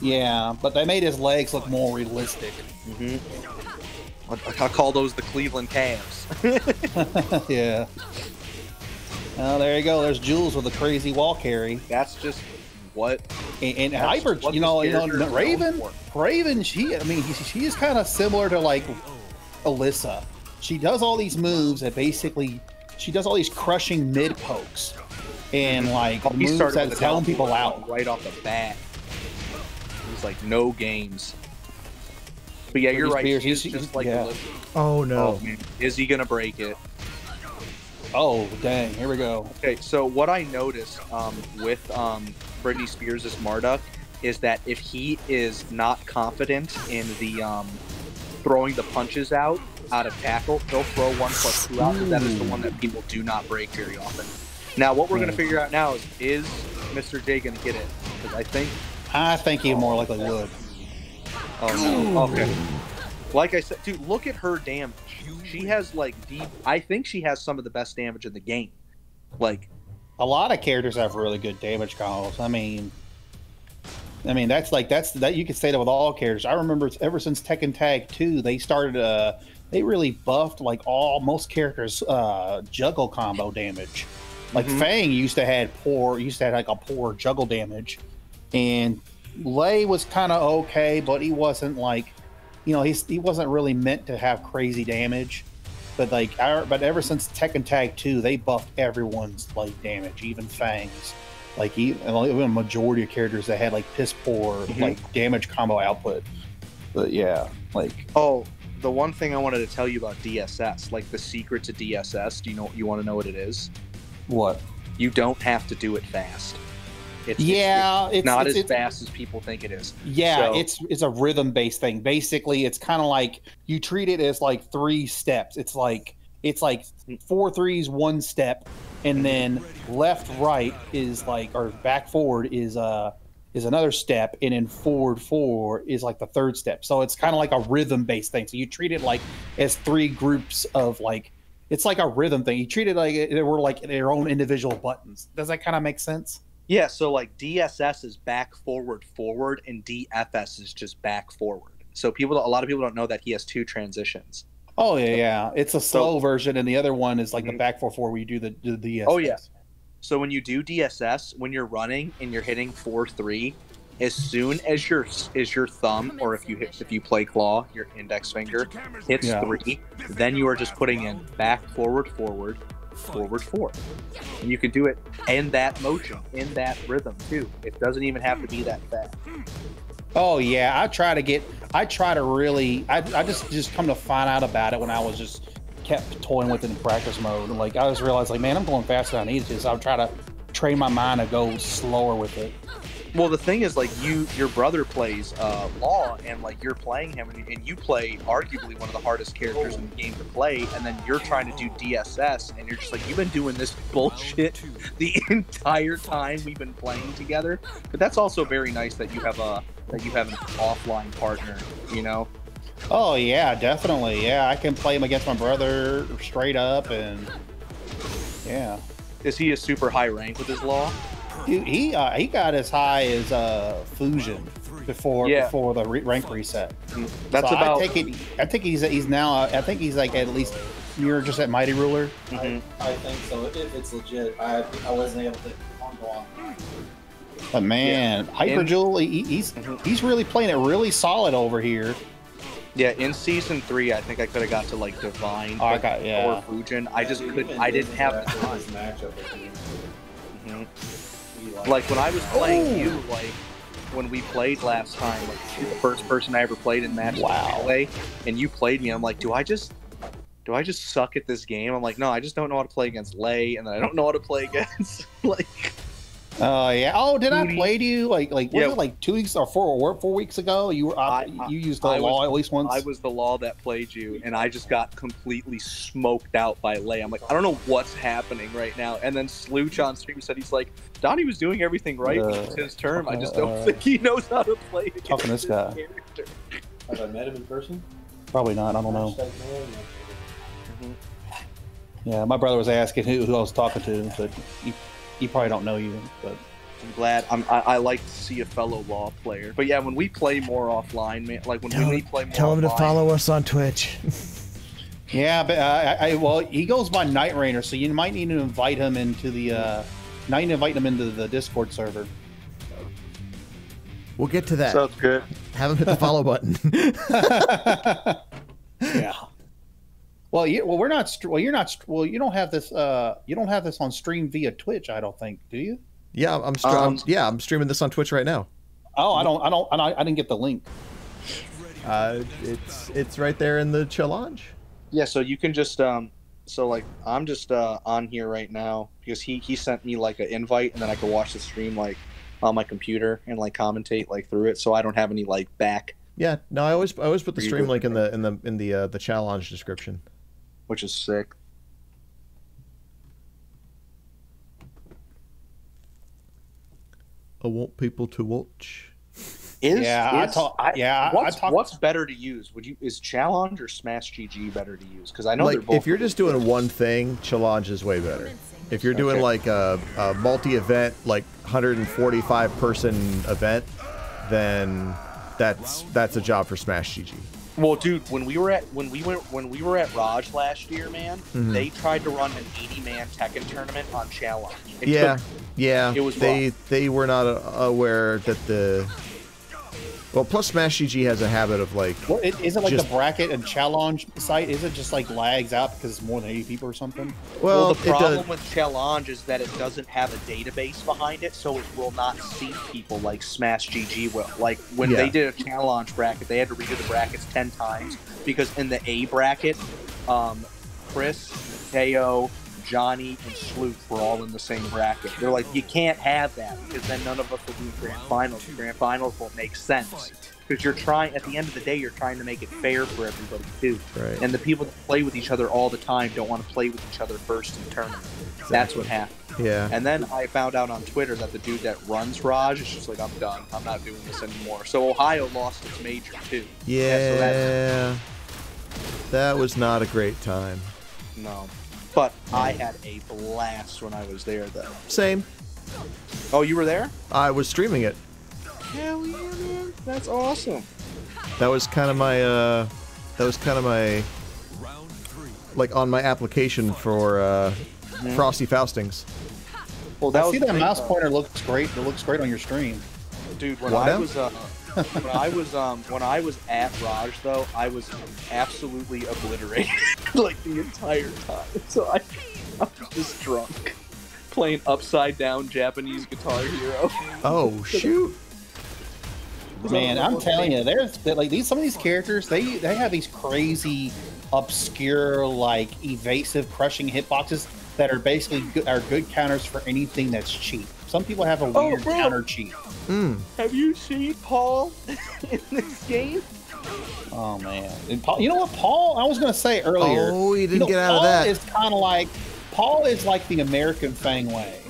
Yeah, but they made his legs look more realistic. I call those the Cleveland Cavs. Yeah. Oh, there you go. There's Jules with a crazy wall carry. That's just what. And Hyper, you know, Raven. She is kind of similar to like Alyssa. She does all these moves that basically, she does all these crushing mid pokes and like moves that's telling people out right off the bat. It's like no games. But yeah, you're right. He's just like, yeah. Oh no, oh, is he gonna break it? Oh dang! Here we go. Okay, so what I noticed with Briddy Spears as Marduk is that if he is not confident in the throwing the punches out of tackle, he'll throw 1+2 out. That is the one that people do not break very often. Now, what we're gonna figure out now is Mr. J gonna get it? Because I think he more likely would. Oh no! Okay. Like I said, dude, look at her damage. She has like deep. I think she has some of the best damage in the game. Like, a lot of characters have really good damage calls. I mean that's you could say that with all characters. I remember ever since Tekken Tag 2, they started they really buffed like most characters' juggle combo damage. Like Fang used to have like a poor juggle damage, and Lei was kind of okay, but he wasn't like, you know, he wasn't really meant to have crazy damage. But like, but ever since Tekken Tag 2, they buffed everyone's like damage, even Fang's. Like even a majority of characters that had like piss poor like damage combo output. But yeah, like the one thing I wanted to tell you about DSS, like the secret to DSS. Do you know? You want to know what it is? What? You don't have to do it fast. It's not as fast as people think it is. Yeah, so it's a rhythm-based thing. Basically, it's kind of like you treat it as like 3 steps. It's like 4 threes, 1 step, and then left right is like, or back forward is another step, and then forward 4 is like the 3rd step. So it's kind of like a rhythm-based thing. So you treat it like as 3 groups of like, it's like a rhythm thing. You treat it like they were like their own individual buttons. Does that kind of make sense? Yeah, so like DSS is back, forward, forward, and DFS is just back, forward. So a lot of people don't know that he has 2 transitions. Oh yeah, yeah. It's a slow version, and the other one is like the back, forward, where you do the DSS. Oh yeah. So when you do DSS, when you're running and you're hitting 4-3, as soon as your thumb, or if you play claw, your index finger hits 3, then you are just putting in back, forward, forward, forward 4, and you can do it in that motion, in that rhythm too. It doesn't even have to be that fast. Oh yeah, I just come to find out about it when I was just kept toying with it in practice mode. Like I just realized, like, man, I'm going faster than I need to, so I'll try to train my mind to go slower with it. Well, the thing is, like, your brother plays Law, and like you're playing him, and you play arguably one of the hardest characters in the game to play, and then you're trying to do DSS, and you're just like, you've been doing this bullshit the entire time we've been playing together. But that's also very nice that you have an offline partner, you know? Oh yeah, definitely. Yeah, I can play him against my brother straight up, and yeah. Is he a super high rank with his Law? Dude, he got as high as Fusion before the rank reset. That's so about. I think he's now. I think he's like at least you're just at Mighty Ruler. I think so. It's legit. I wasn't able to go on. But man, Hyperjewel, he's really playing it really solid over here. Yeah, in season 3, I think I could have got to like Divine or Fusion. I just couldn't. I didn't have the time. Like when I was playing you, like when we played last time, like you're the first person I ever played in Match Play, and you played me. I'm like, do I just suck at this game? I'm like, no, I just don't know how to play against Lei, and then I don't know how to play against like. Oh yeah. Oh, did I play you? Like was it like 2 weeks or four weeks ago? You were you used the Law at least once. I was the Law that played you, and I just got completely smoked out by Lei. I'm like, I don't know what's happening right now. And then Slooch on stream said, he's like, Donnie was doing everything right. It was his term. I just don't think he knows how to play. Talking to this guy. Character. Have I met him in person? Probably not. I don't know. Yeah, my brother was asking who I was talking to, but. You probably don't know you, but I'm glad. I like to see a fellow Law player. But yeah, when we play more offline, man, like when we play more tell offline, him to follow us on Twitch. Yeah, but well, he goes by Night Rainer, so you might need to invite him into the Discord server. We'll get to that. Sounds good. Have him hit the follow button. Yeah. Well, we're not. Well, you're not. Well, you don't have this. You don't have this on stream via Twitch, I don't think. Do you? Yeah, I'm streaming this on Twitch right now. Oh, I didn't get the link. It's right there in the challenge. Yeah, so you can just so like I'm just on here right now because he sent me like an invite, and then I could watch the stream like on my computer and like commentate like through it, so I don't have any like back. Yeah, no, I always put the stream link in the challenge description, which is sick. I want people to watch. What's better to use? Is Challenge or Smash GG better to use? Because I know like, they're both. If you're just doing one thing, Challenge is way better. If you're doing like a multi-event, like 145-person event, then that's a job for Smash GG. Well, dude, when we were at Raj last year, man, they tried to run an 80-man Tekken tournament on Challenge. It was they were not aware that the. Well, plus Smash GG has a habit of like. Well, isn't like the bracket and challenge site? Is it just like lags out because it's more than 80 people or something? Well, the problem with challenge is that it doesn't have a database behind it, so it will not see people like Smash GG will. Like when they did a challenge bracket, they had to redo the brackets 10 times because in the A bracket, Chris, Teo, Johnny, and Sloop were all in the same bracket. They're like, you can't have that because then none of us will do grand finals. The grand finals won't make sense because you're trying, at the end of the day, you're trying to make it fair for everybody too. Right. And the people that play with each other all the time don't want to play with each other first in the tournament. Exactly. That's what happened. Yeah. And then I found out on Twitter that the dude that runs Raj is just like, I'm done. I'm not doing this anymore. So Ohio lost its major too. Yeah. So that was not a great time. No. But I had a blast when I was there, though. Same. Oh, you were there? I was streaming it. Hell yeah, man! That's awesome. That was kind of my, like on my application for Frosty Faustings. Well, that see that mouse pointer looks great. It looks great on your stream, dude. When I was at Raj though, I was absolutely obliterated like the entire time. So I was just drunk playing upside down Japanese Guitar Hero. Oh shoot! Man, I'm telling you, there's like some of these characters. They have these crazy, obscure, like evasive, crushing hitboxes that are basically good counters for anything that's cheap. Some people have a weird counter cheat. Mm. Have you seen Paul in this game? Oh man! And Paul, you know what, Paul? I was gonna say earlier. Oh, he didn't get out of that. Paul is like the American Fang way.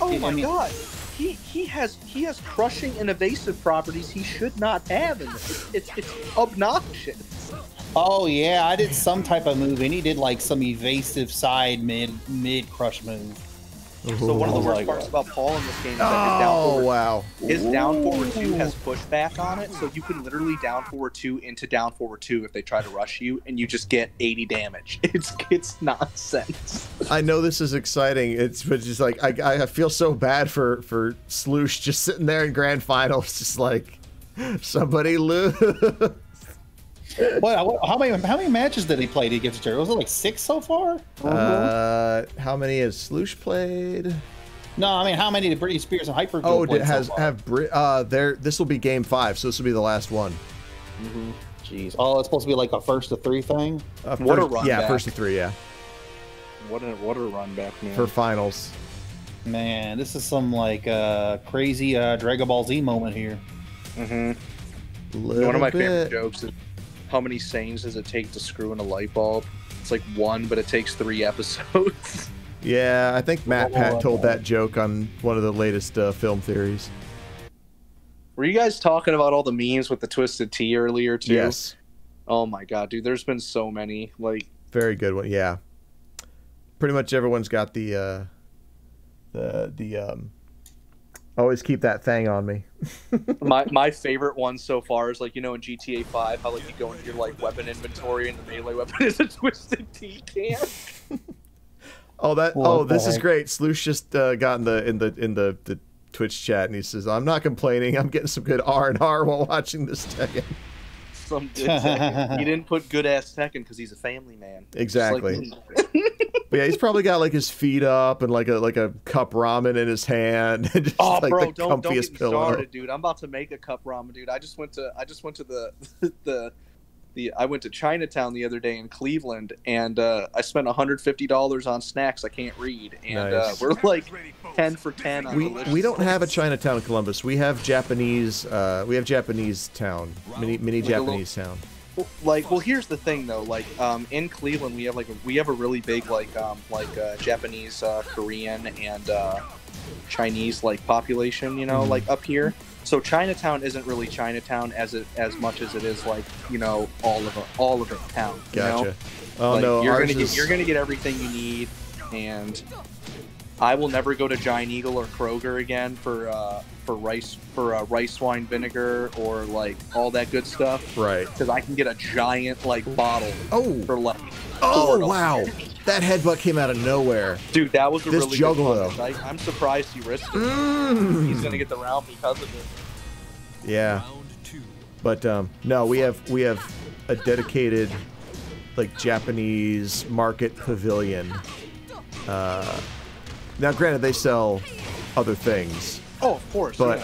Oh my God! He has crushing and evasive properties he should not have in this. It's obnoxious. Oh yeah, I did some type of move, and he did like some evasive side mid crush move. So one of the worst parts about Paul in this game is that his down forward, his down forward 2 has pushback on it, so you can literally down forward 2 into down forward 2 if they try to rush you, and you just get 80 damage. It's nonsense. I know this is exciting. It's just like I feel so bad for Sloosh just sitting there in grand finals, just like somebody lose. What? How many matches did he play to get to Jerry? Was it like 6 so far? How many has Sloosh played? No, I mean how many did Briddy Spears and Hyper? Oh, it has so have there. This will be game 5, so this will be the last one. Mm-hmm. Jeez. Oh, it's supposed to be like a first to 3 thing. What a run! Yeah, back. First to 3. Yeah. What a run back, man. For finals. Man, this is some like crazy Dragon Ball Z moment here. Mm-hmm. One of my favorite jokes is, how many sayings does it take to screw in a light bulb? It's like 1, but it takes 3 episodes. Yeah, I think Matt Pat told that joke on one of the latest film theories. Were you guys talking about all the memes with the twisted T earlier too? Yes. Oh my God, dude, there's been so many. Like very good one, yeah. Pretty much everyone's got the Always keep that thing on me. my favorite one so far is, like, you know, in GTA 5, how, like, you go into your, like, weapon inventory and the melee weapon is a twisted tea can. Oh, that! Oh, this is great. Sloosh just got in the Twitch chat, and he says, "I'm not complaining. I'm getting some good R&R while watching this Tekken." Some good Tekken. He didn't put good ass Tekken because he's a family man. Exactly. Like, but yeah, he's probably got like his feet up and like a cup ramen in his hand. And just, oh, like, bro, the don't get me started, dude. I'm about to make a cup ramen, dude. I just went to I went to Chinatown the other day in Cleveland, and I spent $150 on snacks I can't read, and nice. We're like 10 for 10 on delicious. We don't have a Chinatown in Columbus. We have Japanese. We have Japanese town, mini like Japanese little, town. Like, well, here's the thing though. Like, in Cleveland, we have a really big Japanese, Korean, and Chinese population. You know, like up here. So Chinatown isn't really Chinatown as much as it is, like, you know, all of a town. Gotcha. You know? Oh, like, no, you're gonna get everything you need, and I will never go to Giant Eagle or Kroger again for rice wine vinegar or like all that good stuff. Right. Because I can get a giant bottle. Oh. For like. Oh wow. That headbutt came out of nowhere. Dude, that was really good punish. I'm surprised he risked it. Mm. He's going to get the round because of it. Yeah. But no, we have a dedicated Japanese market pavilion. Now granted, they sell other things. Oh, of course. But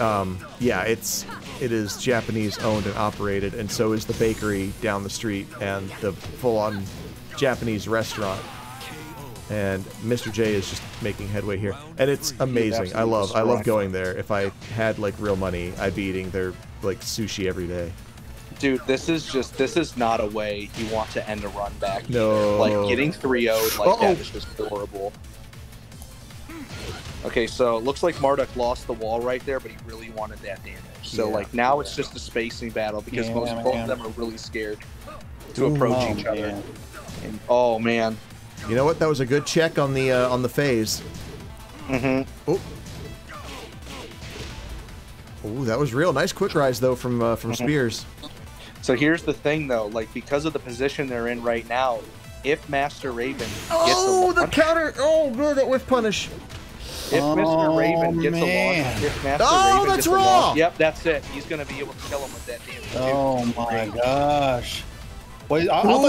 yeah. It is Japanese owned and operated, and so is the bakery down the street and the full-on Japanese restaurant. And Mr. J is just making headway here, and it's amazing. I love going there. If I had real money, I'd be eating their sushi every day. Dude, this is not a way you want to end a run back. No, getting 3-0'd that is just horrible. Okay, so it looks like Marduk lost the wall right there, but he really wanted that damage. So now it's just a spacing battle because both of them are really scared to approach each other. Yeah. And, oh man. You know what? That was a good check on the phase. Mm-hmm. Oh, that was real. Nice quick rise though from Spears. So here's the thing though, because of the position they're in right now, if Master Raven gets the counter. Oh, no, that whiff punish. If Mr. Raven gets a launch, if Master Raven gets a launch, yep, that's it. He's gonna be able to kill him with that damage. Oh my gosh. Well, I thought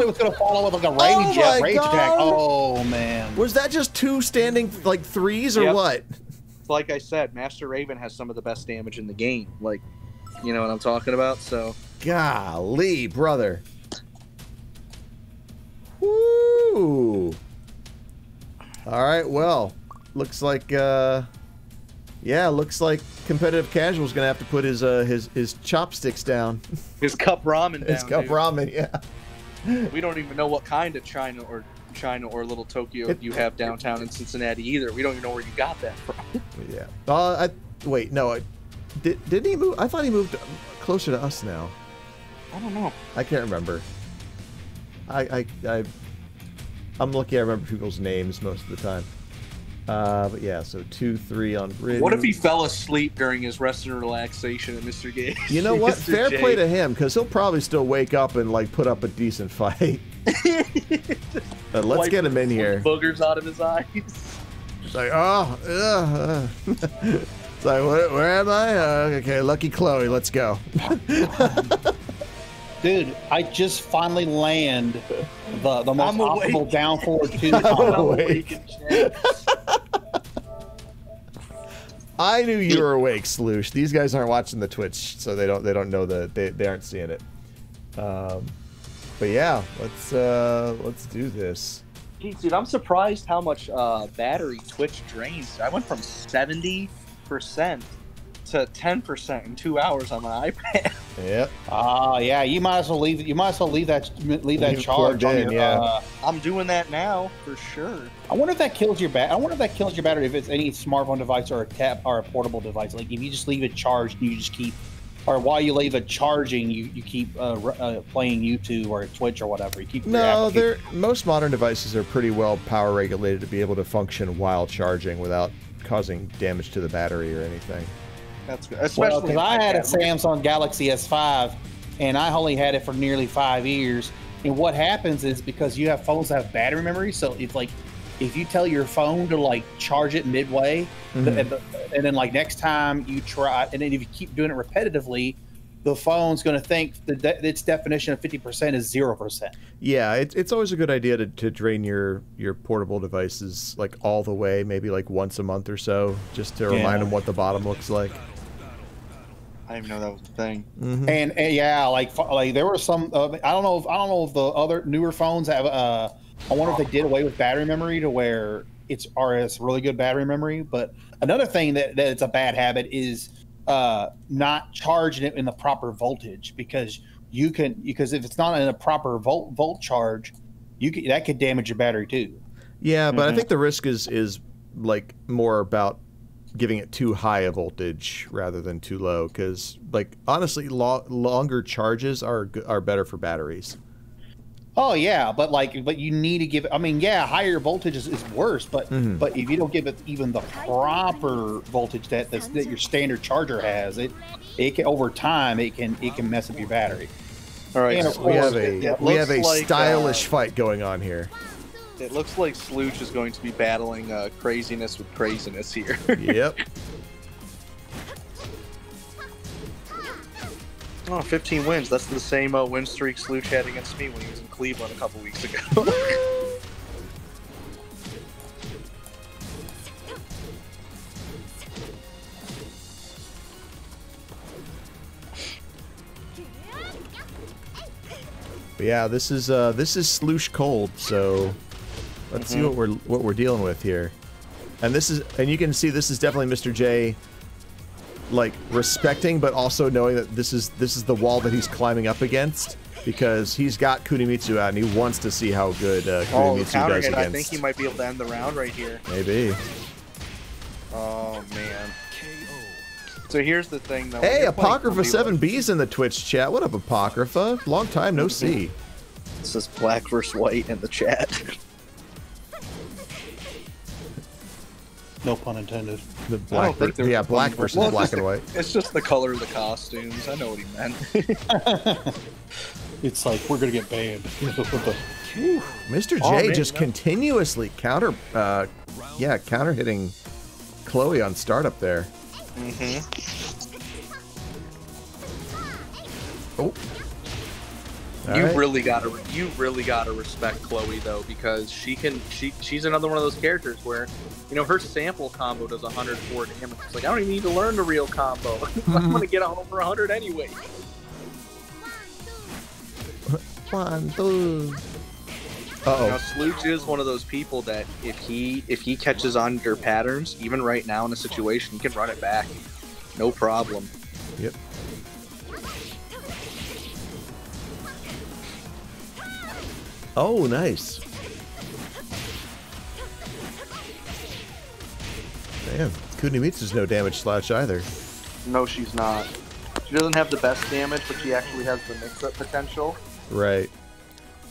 it was going to follow with a rage attack. Oh, man. Was that just two standing, threes or what? Like I said, Master Raven has some of the best damage in the game. Like, you know what I'm talking about? So. Golly, brother. Woo. All right, well, looks like, looks like competitive casual's gonna have to put his chopsticks down. His cup ramen down. His cup ramen, yeah. We don't even know what kind of China or Little Tokyo you have downtown in Cincinnati either. We don't even know where you got that from. Yeah. Wait, no. Didn't he move? I thought he moved closer to us now. I don't know. I can't remember. I'm lucky I remember people's names most of the time. But yeah, so 2-3 on Briddy. What if he fell asleep during his rest and relaxation and Mr. Gage? You know what? Fair play to him, because he'll probably still wake up and put up a decent fight. But let's get him in here. Boogers out of his eyes. It's like, it's like, where am I? Okay, Lucky Chloe, let's go. Dude, I just finally land the most possible down forward two. I knew you were awake, Sloosh. These guys aren't watching the Twitch, so they don't know they aren't seeing it. But yeah, let's do this. Jeez, dude, I'm surprised how much battery Twitch drains. I went from 70% to 10% in 2 hours on my iPad. Yep. Yeah. You might as well leave. You might as well leave that charge on your. Yeah. I'm doing that now for sure. I wonder if that kills your battery. I wonder if that kills your battery if it's any smartphone device or a tab or a portable device. Like if you just leave it charged, you just keep, or while you leave it charging, you keep playing YouTube or Twitch or whatever. You keep. No, most modern devices are pretty well power regulated to be able to function while charging without causing damage to the battery or anything. That's good. Especially because I had a Samsung Galaxy S5 and I only had it for nearly 5 years. And what happens is because you have phones that have battery memory, so it's like if you tell your phone to like charge it midway, and then like next time you try, and then if you keep doing it repetitively, the phone's going to think that its definition of 50% is 0%. Yeah, it's always a good idea to drain your portable devices like all the way, maybe like once a month or so, just to remind them what the bottom looks like. I didn't even know that was a thing. And yeah, like there were some. I don't know if the other newer phones have. I wonder if they did away with battery memory to where it's RS really good battery memory. But another thing that it's a bad habit is. Not charging it in the proper voltage, because you can if it's not in a proper volt charge, that could damage your battery too. Yeah, but I think the risk is like more about giving it too high a voltage rather than too low, because like honestly, longer charges are better for batteries. Oh yeah, but like, but you need to give it. I mean, yeah, higher voltage is worse, but but if you don't give it even the proper voltage that your standard charger has, it can, over time it can mess up your battery. All right, so we have a like, stylish fight going on here. It looks like Slooch is going to be battling craziness with craziness here. Yep. Oh, 15 wins. That's the same win streak Slooch had against me when he was in Cleveland a couple weeks ago. But yeah, this is Slooch cold. So let's see what we're dealing with here. And you can see this is definitely Mr. J. Like respecting, but also knowing that this is the wall that he's climbing up against, because he's got Kunimitsu out and he wants to see how good Kunimitsu does against. I think he might be able to end the round right here. Maybe. Oh man. So here's the thing though. Hey, Apocrypha 7B's in the Twitch chat. What up, Apocrypha? Long time no see. This is black versus white in the chat. No pun intended. The black, yeah, black versus black and white. It's just the color of the costumes. I know what he meant. It's like we're gonna get banned. Whew, Mr. J continuously counter hitting Chloe on startup there. Oh. You really gotta respect Chloe though, because she's another one of those characters where, you know, her sample combo does 104 damage. It's like I don't even need to learn the real combo. I'm gonna get over 100 anyway. One, two. Now, Slooch is one of those people that if he catches on to your patterns, even right now in a situation, he can run it back, no problem. Yep. Oh, nice. Damn, Kunimitsu's no damage slouch either. No, she's not. She doesn't have the best damage, but she actually has the mix-up potential. Right.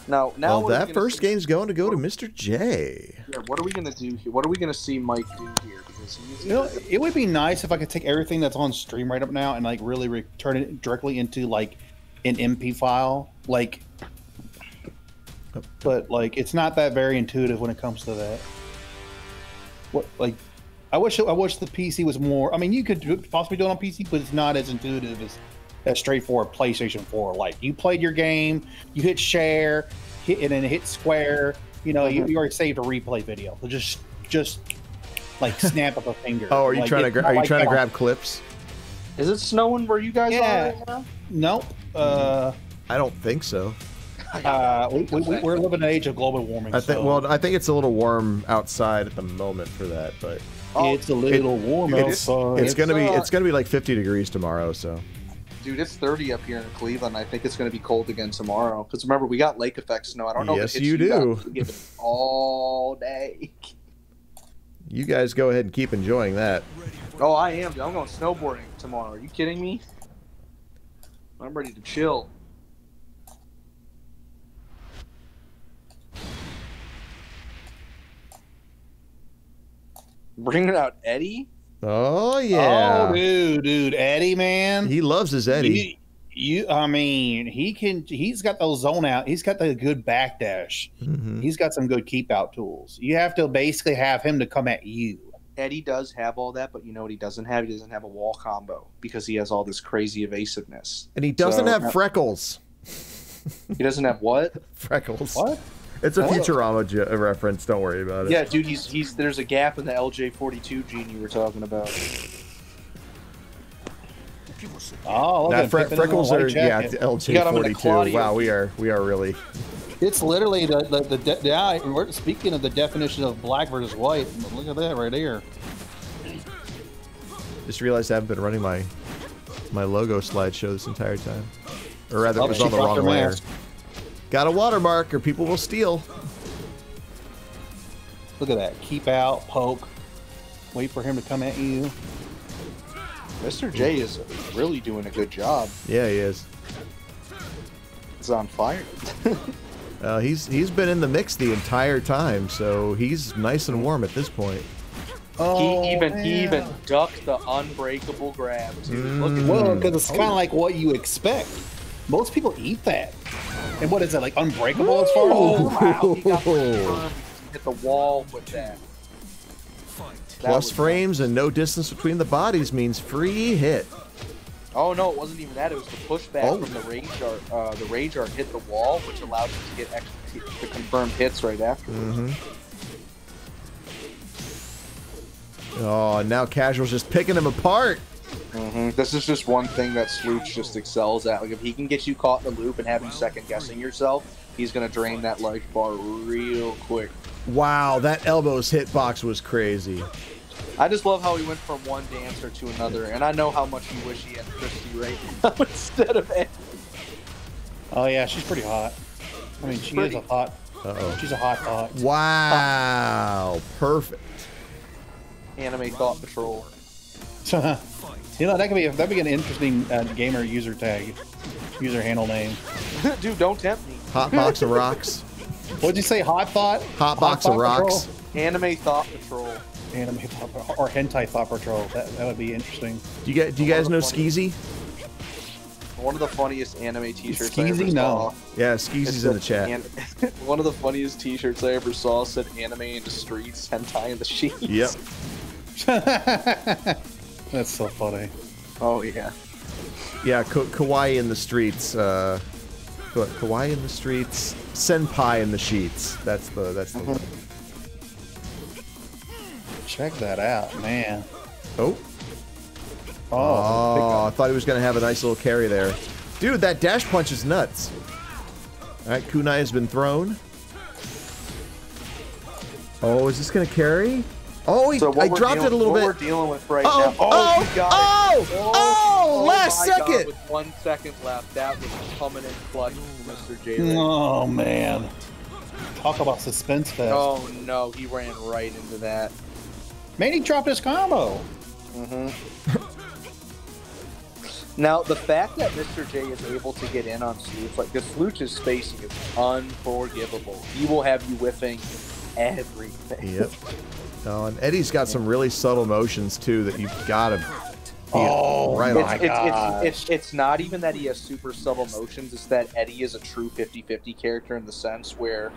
Now well, that first game's going to go to Mr. J. Yeah, what are we going to do here? What are we going to see Mike do here? Because he's, you know, it would be nice if I could take everything that's on stream right up now and, like, really turn it directly into, like, an MP file. Like... But like, it's not that very intuitive when it comes to that. What, like, I wish the PC was more. I mean, you could possibly do it on PC, but it's not as intuitive as straightforward PlayStation 4. Like, you played your game, you hit share, and then hit square. You know, you already saved a replay video. So just like snap of a finger. Oh, are you like, trying to grab clips? Is it snowing where you guys are right now? Nope. I don't think so. We're living in an age of global warming. I think. So. Well, I think it's a little warm outside at the moment for that, but it's a little warm outside. It's gonna be like 50 degrees tomorrow. So, dude, it's 30 up here in Cleveland. I think it's gonna be cold again tomorrow. Because remember, we got lake effect snow. I don't know. Yes, if you do. We give it all day. You guys go ahead and keep enjoying that. Oh, I am. I'm going snowboarding tomorrow. Are you kidding me? I'm ready to chill. bringing out Eddie. Oh yeah. Oh dude, Eddie, man. He loves his Eddie. I mean, he's got those zone out. He's got the good backdash. Mm-hmm. He's got some good keep out tools. You have to basically have him to come at you. Eddie does have all that, but you know what he doesn't have? He doesn't have a wall combo because he has all this crazy evasiveness. And he doesn't have freckles. He doesn't have what? Freckles. What? It's a Futurama reference. Don't worry about it. Yeah, dude, he's there's a gap in the LJ42 gene you were talking about. Oh, now, freckles are LJ42. Wow, we are really. It's literally we're speaking of the definition of black versus white. Look at that right there. Just realized I haven't been running my logo slideshow this entire time, or rather, it was on the wrong layer. Got a watermark, or people will steal. Look at that. Keep out, poke, wait for him to come at you. Mr. J is really doing a good job. Yeah, he is. He's on fire. He's been in the mix the entire time, so he's nice and warm at this point. Oh, he even ducked the unbreakable grab. Well, because it's kind of like what you expect. Most people eat that. And what is it, like unbreakable? Ooh. As far as wow, he got the hit the wall with that. Plus frames and no distance between the bodies means free hit. Oh no, it wasn't even that. It was the pushback from the rage art. The rage art hit the wall, which allowed us to get extra the confirmed hits right afterwards. Mm-hmm. Oh, now Casual's just picking him apart. Mm-hmm. This is just one thing that Slooch just excels at. Like if he can get you caught in the loop and have you second guessing yourself, he's gonna drain that life bar real quick. Wow, that elbow's hitbox was crazy. I just love how he went from one dancer to another, and I know how much you wish he had Christy right now instead of Eddie. Oh yeah, she's pretty hot. I mean, she is a hot. Uh-oh. She's a hot. Wow, perfect. Anime thought patrol. You know, that'd be an interesting gamer user tag, user handle name. Dude, don't tempt me. Hot box of rocks. What'd you say? Hot thought? Hot box of rocks. Patrol? Anime thought patrol. Anime thought patrol. Or hentai thought patrol. That would be interesting. Do you guys know Skeezy? One of the funniest anime t-shirts I ever saw. Yeah, Skeezy's in the chat. One of the funniest t-shirts I ever saw said anime in the streets, hentai in the sheets. Yep. That's so funny. Oh yeah. Yeah, kawaii in the streets. Kawaii in the streets. Senpai in the sheets. That's the one. Check that out, man. Oh, I thought he was gonna have a nice little carry there. Dude, that dash punch is nuts. All right, kunai has been thrown. Oh, is this gonna carry? Oh, I dropped it a little bit. We're dealing with right now. Oh, last second. With 1 second left, that was coming in clutch, Mr. J. Oh man, talk about suspense fest. Oh no, he ran right into that. Man, he dropped his combo. Mm-hmm. Now the fact that Mr. J is able to get in on Slooch, like the Slooch's spacing is unforgivable. He will have you whiffing everything. Yep. Oh, and Eddie's got some really subtle motions too that you've got to it's not even that he has super subtle motions, it's that Eddie is a true 50-50 character in the sense where,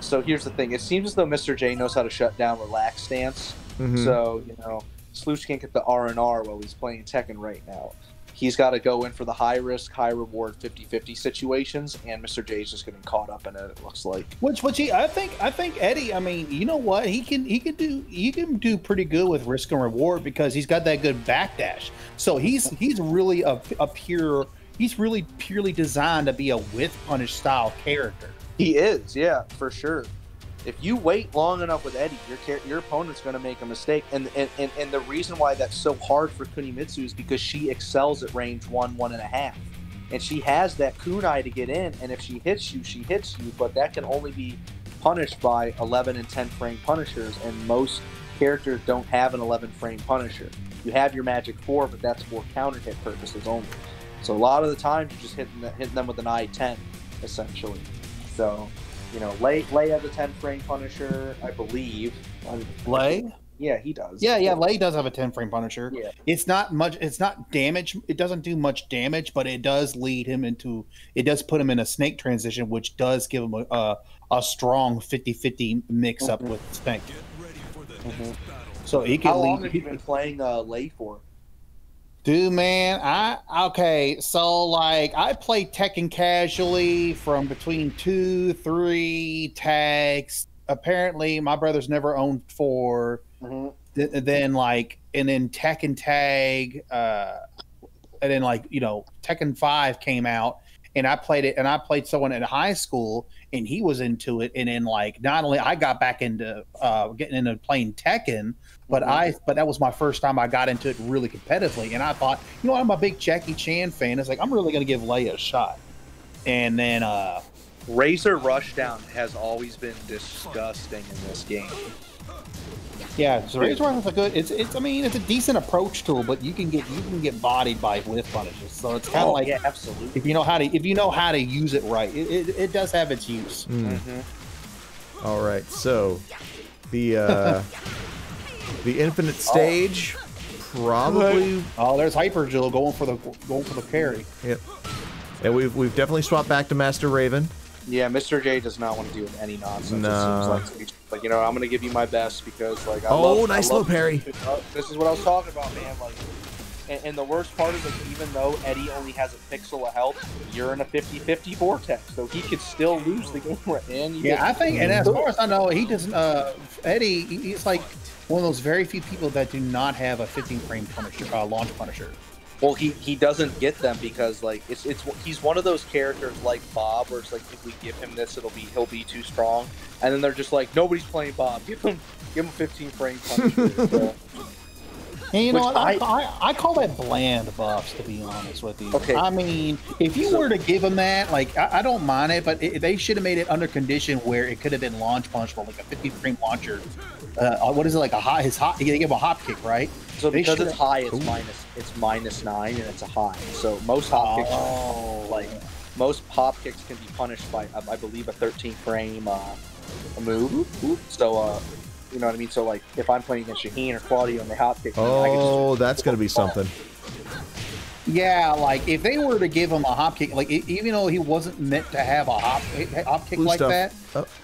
so here's the thing, it seems as though Mr. J knows how to shut down relax stance. Mm-hmm. So, you know, Slooch can't get the R&R while he's playing Tekken right now. He's got to go in for the high risk, high reward 50-50 situations, and Mr. J's just getting caught up in it. It looks like. I think Eddie. I mean, you know what? He can do pretty good with risk and reward because he's got that good backdash. So he's really purely designed to be a with punish style character. He is, yeah, for sure. If you wait long enough with Eddie, your opponent's going to make a mistake. And the reason why that's so hard for Kunimitsu is because she excels at range 1, 1.5. And she has that kunai to get in, and if she hits you, she hits you. But that can only be punished by 11 and 10 frame punishers, and most characters don't have an 11 frame punisher. You have your magic 4, but that's for counter hit purposes only. So a lot of the time, you're just hitting them with an I-10, essentially. So... You know, Lei has a 10 frame punisher, I believe. Lei? Yeah, he does. Yeah, yeah, Lei does have a 10-frame Punisher. Yeah. It's not much, it's not damage, it doesn't do much damage, but it does lead him into, it does put him in a snake transition, which does give him a strong 50-50 mix-up with Snake. So he can lead. How long have you been playing Lei for? Dude, man, okay, so, like, I play Tekken casually from between 2, 3 tags. Apparently, my brother's never owned 4. Mm-hmm. Then Tekken Tag, and then, like, you know, Tekken 5 came out, and I played it, and I played someone in high school, and he was into it, and then, like, not only I got back into getting into playing Tekken, but but that was my first time I got into it really competitively, and I thought, you know, I'm a big Jackie Chan fan. It's like, I'm really gonna give Lei a shot. And then Razor Rushdown has always been disgusting in this game. Yeah, so Razor Rushdown is a good. I mean, it's a decent approach tool, but you can get bodied by whiff punishes. So it's kind of like, yeah, absolutely. If you know how to use it right, it does have its use. Mm-hmm. All right, so the the infinite stage probably. Oh, there's Hyper Jill going for the carry. Yep. And we've definitely swapped back to Master Raven. Yeah, Mr. J does not want to deal with any nonsense. No. It seems like, you know, I'm gonna give you my best because, like, I love parry. This is what I was talking about, man. Like, and the worst part is, like, even though Eddie only has a pixel of health, you're in a 50-50 vortex, so he could still lose the game right in. Yeah, I think, and as far as I know, he doesn't. Eddie, he's like one of those very few people that do not have a 15-frame Punisher, launch Punisher. Well, he doesn't get them because, like, he's one of those characters like Bob, where it's like, if we give him this, he'll be too strong, and then they're just like, nobody's playing Bob. Give him 15-frame Punisher. So. And you know what, I call that bland buffs, to be honest with you. Okay. I mean, if you were to give him that, like, I don't mind it, but they should have made it under condition where it could have been launch punishable, like a 15-frame launcher. What is it, like a high? His hot. They give him a hop kick, right? So because it's high, it's -9, and it's a high. So most hop kicks, most pop kicks can be punished by, I believe, a 13-frame move. So. You know what I mean? So, like, if I'm playing against Shaheen or Claudio and they hop kick, I can just that's gonna be something. Yeah, like if they were to give him a hop kick, like even though he wasn't meant to have a hop kick like that,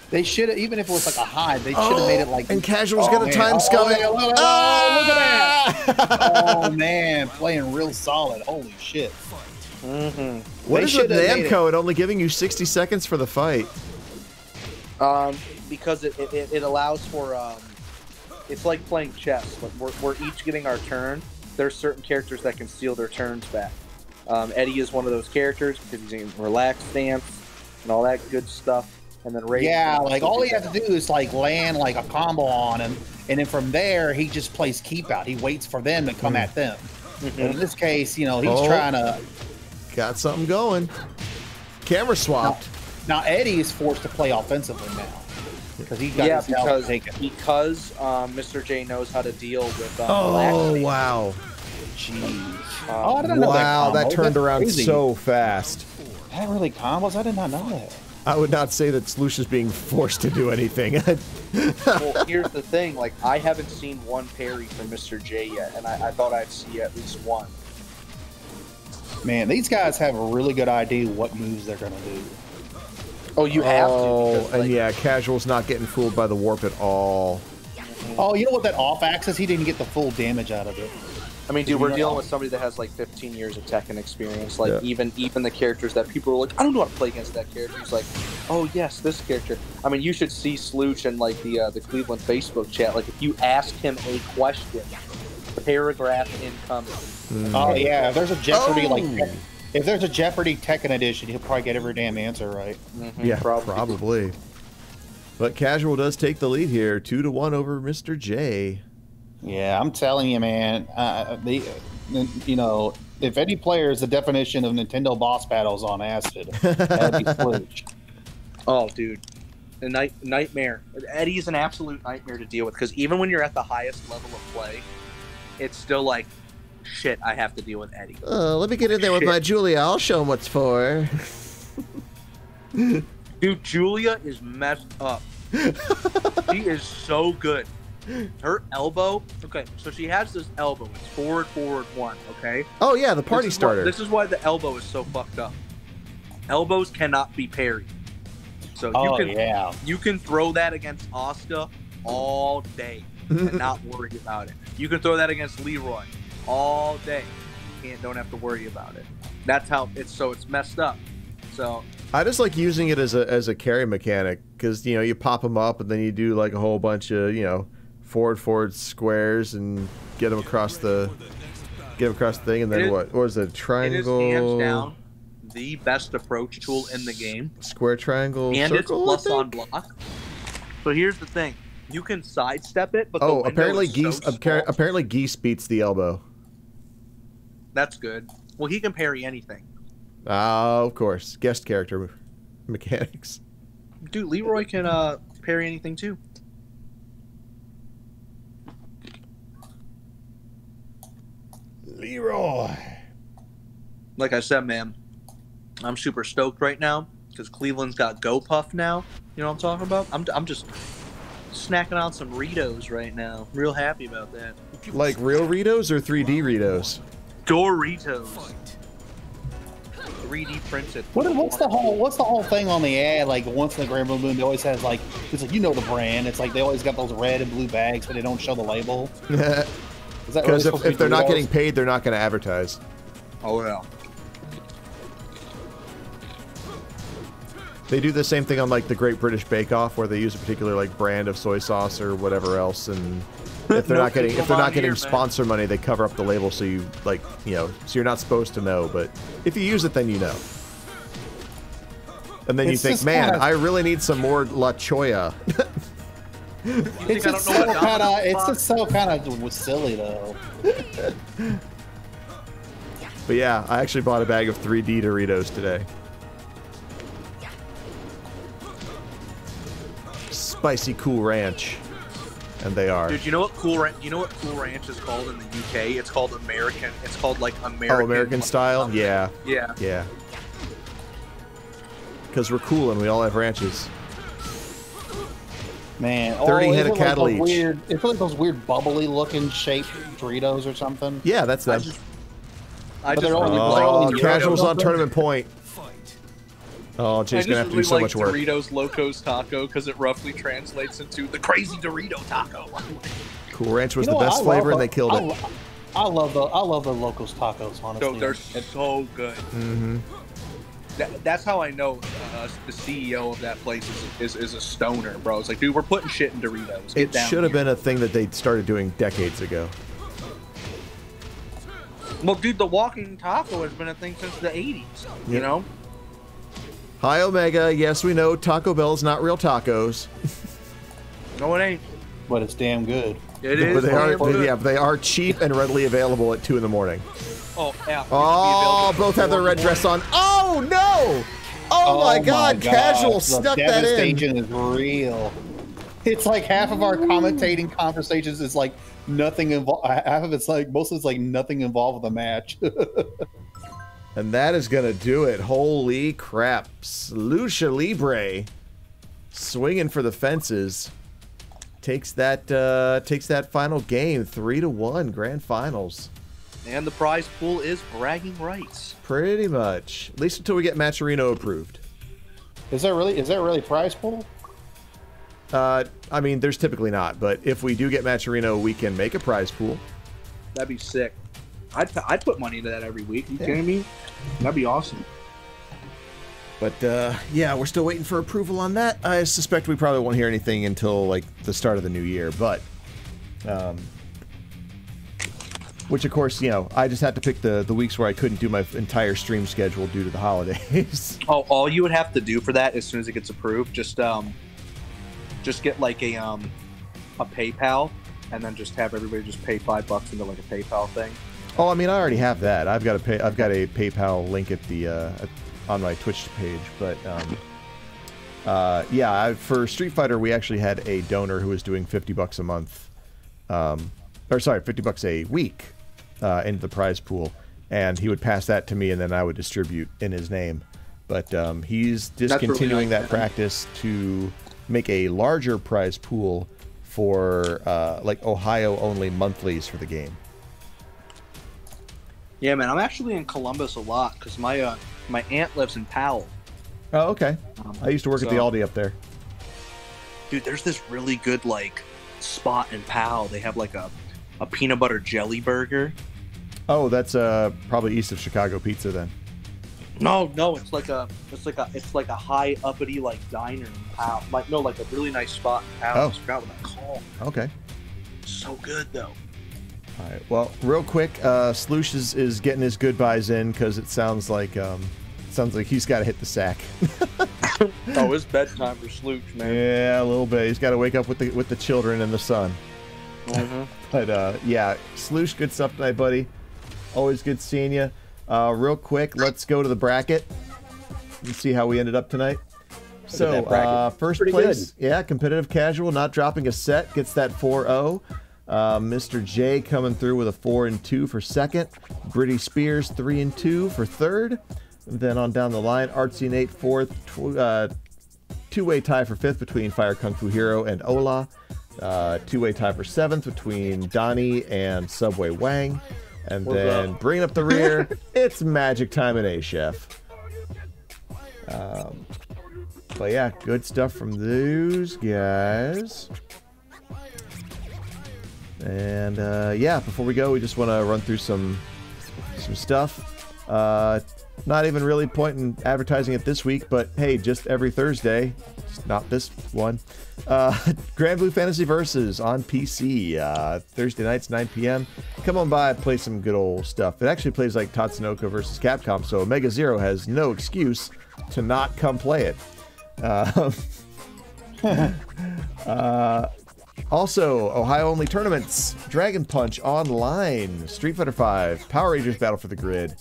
they should have. Even if it was like a high, they should have made it like. And Casual's gonna time scum it. Oh, look at that! Oh man, playing real solid. Holy shit! Mm-hmm. What is with Namco and only giving you 60 seconds for the fight? Because it allows for, it's like playing chess. Like we're each getting our turn. There's certain characters that can steal their turns back. Eddie is one of those characters because he's in relaxed stance and all that good stuff. And then Raven. Yeah, like all he has to do is like land like a combo on him, and then from there he just plays keep out. He waits for them to come at them. But in this case, you know, he's trying to. Got something going. Camera swapped. Now Eddie is forced to play offensively now. Because Mr. J knows how to deal with. Wow! Jeez! Wow, that turned around so fast. That really combos. I did not know that. I would not say that Sloosh is being forced to do anything. Well, here's the thing: like, I haven't seen one parry from Mr. J yet, and I thought I'd see at least one. Man, these guys have a really good idea what moves they're gonna do. Oh, you have to. Because, like, and yeah, Casual's not getting fooled by the warp at all. Oh, you know what? That off axis, he didn't get the full damage out of it. I mean, dude, we're dealing with somebody that has like 15 years of Tekken experience. Like, even the characters that people are like, I don't know how to play against that character. He's like, oh yes, this character. I mean, you should see Sloosh in like the Cleveland Facebook chat. Like, if you ask him a question, the paragraph incoming. Oh yeah, there's a Jeopardy like. If there's a Jeopardy Tekken edition, he'll probably get every damn answer right. Mm-hmm. Yeah, probably. But Casual does take the lead here, 2-1 over Mr. J. Yeah, I'm telling you, man. You know, if any player is the definition of Nintendo boss battles on acid, that'd be Sloosh. Oh, dude, a nightmare. Eddie's an absolute nightmare to deal with because even when you're at the highest level of play, it's still like. Shit, I have to deal with Eddie. Let me get in there with my Julia. I'll show him what's for. Dude, Julia is messed up. She is so good. Her elbow. Okay, so she has this elbow. It's forward, forward, one. Okay. Oh yeah, the party starter. This is why the elbow is so fucked up. Elbows cannot be parried. So you can throw that against Asuka all day and not worry about it. You can throw that against Leroy all day and don't have to worry about it. That's how it's. So it's messed up. So I just like using it as a carry mechanic because, you know, you pop them up and then you do like a whole bunch of, you know, forward squares and get them across the thing. And then what is it? Triangle. It is hands down the best approach tool in the game. Square, triangle, and circle, it's plus on block. So here's the thing: you can sidestep it, but oh, apparently Geese beats the elbow. That's good. Well, he can parry anything. Of course, guest character mechanics. Dude, Leroy can parry anything too. Leroy. Like I said, man, I'm super stoked right now because Cleveland's got GoPuff now. You know what I'm talking about? I'm just snacking on some Ritos right now. Real happy about that. Like real Ritos or 3D Ritos? Doritos. 3D printed. What's the whole thing on the ad? Like once in the Granblue Moon, they always has like it's like you know the brand. It's like they always got those red and blue bags, but they don't show the label. Because really if they're not getting paid, they're not going to advertise. Oh yeah. They do the same thing on like the Great British Bake Off, where they use a particular like brand of soy sauce or whatever else, and if they're not getting sponsor money, they cover up the label so you like so you're not supposed to know, but if you use it, then you know. And then you think, man, I really need some more La Choya. it's just so kind of silly though. But yeah, I actually bought a bag of 3D Doritos today. Spicy Cool Ranch, and they are. Dude, you know what Cool Ranch? You know what Cool Ranch is called in the UK? It's called American. It's called like American. Oh, American style? Something. Yeah. Yeah. Yeah. Because we're cool and we all have ranches. Man, 30 head of cattle each. It's like those weird bubbly looking shaped Doritos or something. Yeah, that's them. Casuals on tournament point. Oh, Jay's gonna have to do so much work. Doritos Locos Taco because it roughly translates into the crazy Dorito Taco. Cool Ranch was the best flavor, and they killed it. I love the Locos Tacos, honestly. So they're so good. Mm-hmm. That's how I know the CEO of that place is a stoner, bro. It's like, dude, we're putting shit in Doritos. It should have been a thing that they started doing decades ago. Well, dude, the walking taco has been a thing since the 80s. Yep. You know. Hi, Omega. Yes, we know Taco Bell's not real tacos. No, it ain't. But it's damn good. It is. Yeah, they are cheap and readily available at 2 in the morning. Oh, yeah. Oh, both have their red dress on. Oh no! Oh my God! Casual snuck that in. Devastation is real. It's like half of our commentating conversations is like nothing involved. Half of it's like mostly it's like nothing involved with the match. And that is gonna do it. Holy crap. Lucha Libre swinging for the fences. Takes that final game 3-1 grand finals. And the prize pool is bragging rights. Pretty much. At least until we get Matcherino approved. Is there really prize pool? I mean there's typically not, but if we do get Matcherino, we can make a prize pool. That'd be sick. I'd put money into that every week. You kidding me? That'd be awesome. But yeah, we're still waiting for approval on that. I suspect we probably won't hear anything until like the start of the new year. But, which of course, you know, I just had to pick the weeks where I couldn't do my entire stream schedule due to the holidays. Oh, all you would have to do for that, as soon as it gets approved, just get like a PayPal, and then just have everybody just pay $5 into like a PayPal thing. Oh, I mean, I already have that. I've got a PayPal link at the on my Twitch page. But yeah, for Street Fighter, we actually had a donor who was doing $50 a month, or sorry, $50 a week into the prize pool, and he would pass that to me, and then I would distribute in his name. But he's discontinuing that practice to make a larger prize pool for like Ohio only monthlies for the game. Yeah, man, I'm actually in Columbus a lot because my my aunt lives in Powell. Oh, okay. I used to work at the Aldi up there. Dude, there's this really good like spot in Powell. They have like a peanut butter jelly burger. Oh, that's probably east of Chicago Pizza then. No, no, it's like a high uppity like diner in Powell. Like no, like a really nice spot in Powell. Oh. I forgot what I called. Okay. So good though. All right. Well, real quick, Sloosh is getting his goodbyes in because it sounds like he's got to hit the sack. Oh, it's bedtime for Sloosh, man. Yeah, a little bit. He's got to wake up with the children and the sun. Mm-hmm. But yeah, Sloosh, good stuff tonight, buddy. Always good seeing you. Real quick, let's go to the bracket and see how we ended up tonight. So first place, yeah, competitive casual, not dropping a set, gets that 4-0. Mr. J coming through with a 4-2 for second. Briddy Spears 3-2 for third. Then on down the line, Artsy Nate fourth. Two-way tie for fifth between Fire Kung Fu Hero and Ola. Two-way tie for seventh between Donnie and Subway Wang. And then bringing up the rear, it's Magic Time at A-Chef. But yeah, good stuff from those guys. And yeah, before we go, we just want to run through some stuff. Not even really pointing advertising it this week, but hey, just every Thursday, not this one. Granblue Fantasy Versus on PC Thursday nights 9 p.m. Come on by, play some good old stuff. It actually plays like Tatsunoko vs. Capcom, so Omega Zero has no excuse to not come play it. Also, Ohio-only tournaments, Dragon Punch Online, Street Fighter 5, Power Rangers Battle for the Grid,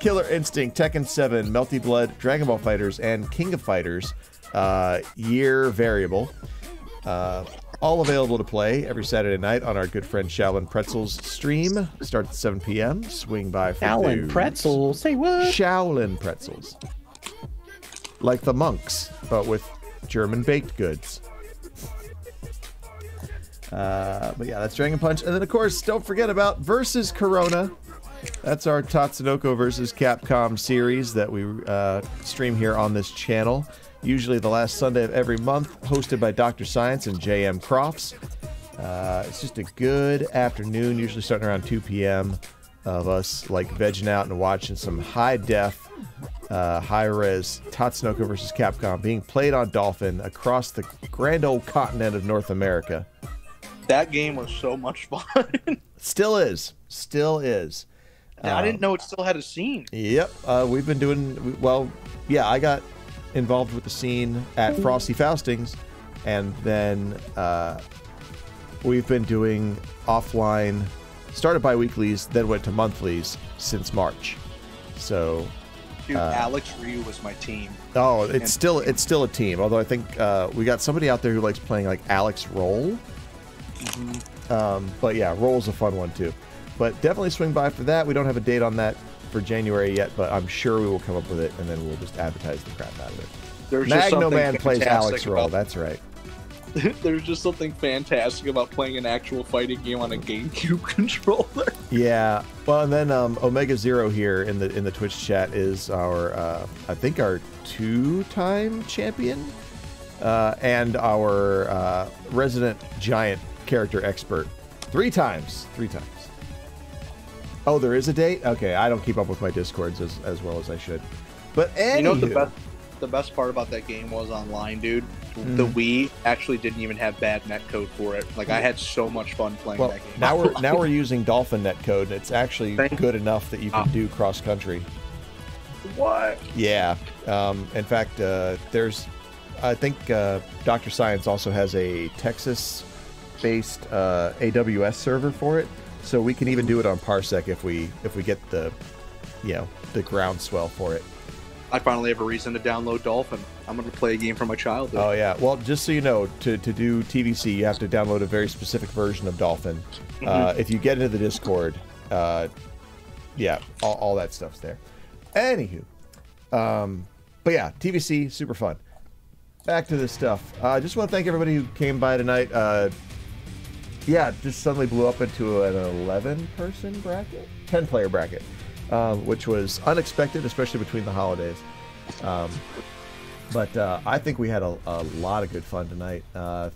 Killer Instinct, Tekken 7, Melty Blood, Dragon Ball Fighters, and King of Fighters, year variable. All available to play every Saturday night on our good friend Shaolin Pretzels stream. Starts at 7 p.m. Swing by for Shaolin news. Pretzels? Say what? Shaolin Pretzels. Like the monks, but with German baked goods. But yeah, that's Dragon Punch. And then, of course, don't forget about Versus Corona. That's our Tatsunoko versus Capcom series that we stream here on this channel. Usually the last Sunday of every month, hosted by Dr. Science and J.M. Crofts. It's just a good afternoon, usually starting around 2 p.m. of us, like, vegging out and watching some high-def, high-res Tatsunoko versus Capcom being played on Dolphin across the grand old continent of North America. That game was so much fun. Still is. Still is. I didn't know it still had a scene. Yep. We've been doing... Well, yeah, I got involved with the scene at Frosty Faustings, and then we've been doing offline... Started by weeklies, then went to monthlies since March. So... Dude, Alex Ryu was my team. Oh, it's still a team, although I think we got somebody out there who likes playing, like, Alex Roll. Mm-hmm. But yeah, Roll's a fun one too. But definitely swing by for that. We don't have a date on that for January yet, but I'm sure we will come up with it, and then we'll just advertise the crap out of it. There's Magno Man plays Alex Roll. That's right. There's just something fantastic about playing an actual fighting game on a GameCube controller. Yeah. Well, and then Omega Zero here in the Twitch chat is our I think our two-time champion. And our resident giant character expert. Three times. Oh, there is a date? Okay, I don't keep up with my Discords as well as I should. But anywho. You know what the best part about that game was online, dude? Mm. The Wii actually didn't even have bad netcode for it. Like, I had so much fun playing that game. Now we're using Dolphin netcode, and it's actually good enough that you can do cross-country. What? Yeah. In fact, there's... I think Dr. Science also has a Texas-based AWS server for it, so we can even do it on Parsec if we get the, you know, the groundswell for it. I finally have a reason to download Dolphin. I'm going to play a game from my childhood. Oh yeah, well just so you know, to do TVC, you have to download a very specific version of Dolphin. Mm-hmm. If you get into the Discord, yeah, all that stuff's there. Anywho, but yeah, TVC super fun. back to this stuff. I just want to thank everybody who came by tonight. Yeah, just suddenly blew up into an 11-person bracket? 10-player bracket, which was unexpected, especially between the holidays. But I think we had a lot of good fun tonight.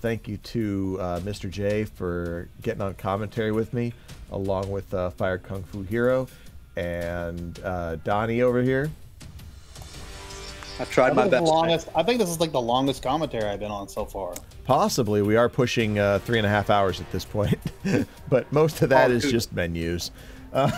Thank you to Mr. J for getting on commentary with me, along with Fire Kung Fu Hero and Donnie over here. I've tried my best. I think this is like the longest commentary I've been on so far. Possibly. We are pushing 3.5 hours at this point, but most of that is just menus. But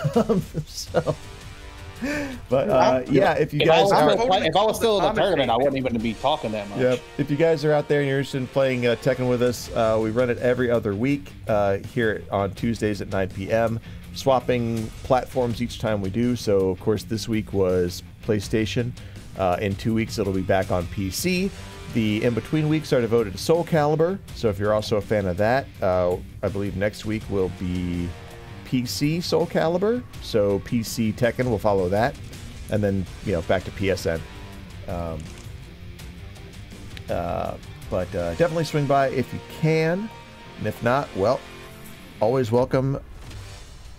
if you guys are... If I was still in the tournament, I wouldn't even be talking that much. Yep. If you guys are out there and you're interested in playing Tekken with us, we run it every other week here on Tuesdays at 9 p.m., swapping platforms each time we do. So, of course, this week was PlayStation. In 2 weeks, it'll be back on PC. The in-between weeks are devoted to Soul Calibur, so if you're also a fan of that, I believe next week will be PC Soul Calibur, so PC Tekken will follow that, and then, you know, back to PSN. But definitely swing by if you can, and if not, well, always welcome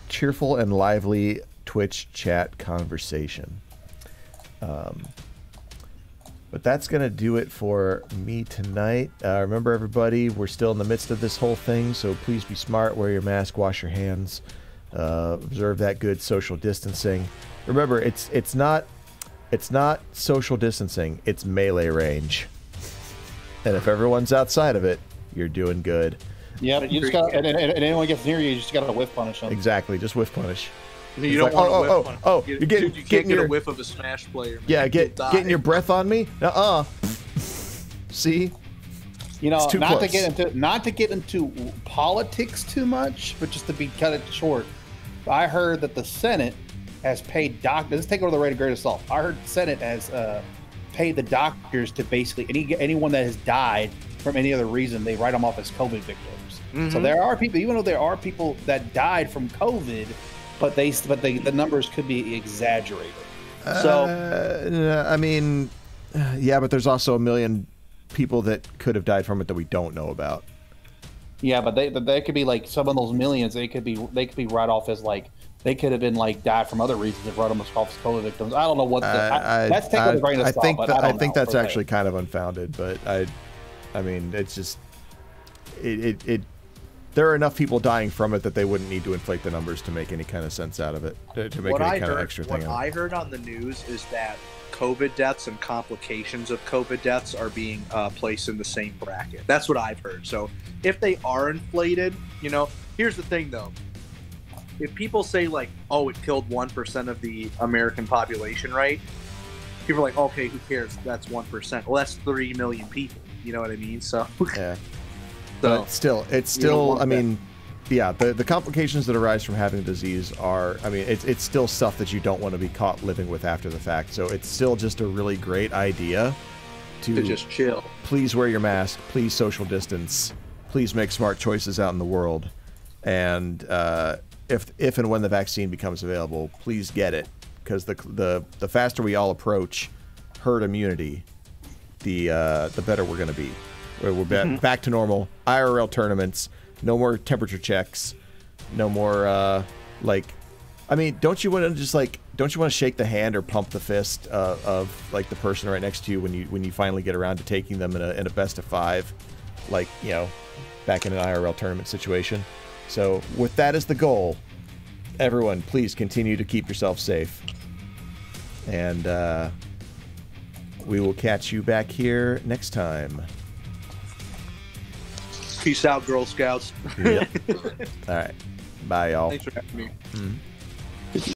cheerful and lively Twitch chat conversation. But that's going to do it for me tonight. Remember, everybody, we're still in the midst of this whole thing, so please be smart, wear your mask, wash your hands, observe that good social distancing. Remember, it's not social distancing, it's melee range. And if everyone's outside of it, you're doing good. Yeah, but you just got, and anyone gets near you, you just got to whiff punish them. Exactly, just whiff punish. You don't want to whiff. You can't get a whiff of a Smash player. Man. Yeah, getting your breath on me. See, you know, not to get into politics too much, but just to be cut it short. I heard that the Senate has paid doctors. Let's take it with a rate of great assault. I heard the Senate has paid the doctors to basically anyone that has died from any other reason, they write them off as COVID victims. Mm-hmm. So there are people, even though there are people that died from COVID. But the numbers could be exaggerated. So, I mean, yeah, but there's also 1 million people that could have died from it that we don't know about. Yeah, but they could be like some of those millions. They could be right off as like they could have been like died from other reasons if right off as COVID victims. I don't know what. That's taking a grain of salt. I think that's actually kind of unfounded. But I mean, it's just it. There are enough people dying from it that they wouldn't need to inflate the numbers to make any kind of sense out of it, to make any kind of extra thing out of it. What I heard on the news is that COVID deaths and complications of COVID deaths are being placed in the same bracket. That's what I've heard. So if they are inflated, you know, here's the thing though. If people say like, oh, it killed 1% of the American population, right? People are like, okay, who cares? That's 1%. Well, that's 3 million people. You know what I mean? So. Yeah. But still, I mean, yeah, the complications that arise from having a disease are, I mean, it's still stuff that you don't want to be caught living with after the fact. So it's still just a really great idea to just chill. Please wear your mask. Please social distance. Please make smart choices out in the world. And if and when the vaccine becomes available, please get it. Because the faster we all approach herd immunity, the better we're going to be. We're back to normal. IRL tournaments, no more temperature checks, no more like. I mean, don't you want to shake the hand or pump the fist of like the person right next to you when you finally get around to taking them in a best of 5, like, you know, back in an IRL tournament situation. So with that as the goal, everyone, please continue to keep yourself safe, and we will catch you back here next time. Peace out, Girl Scouts. Yep. All right. Bye, y'all. Thanks for having me. Mm-hmm.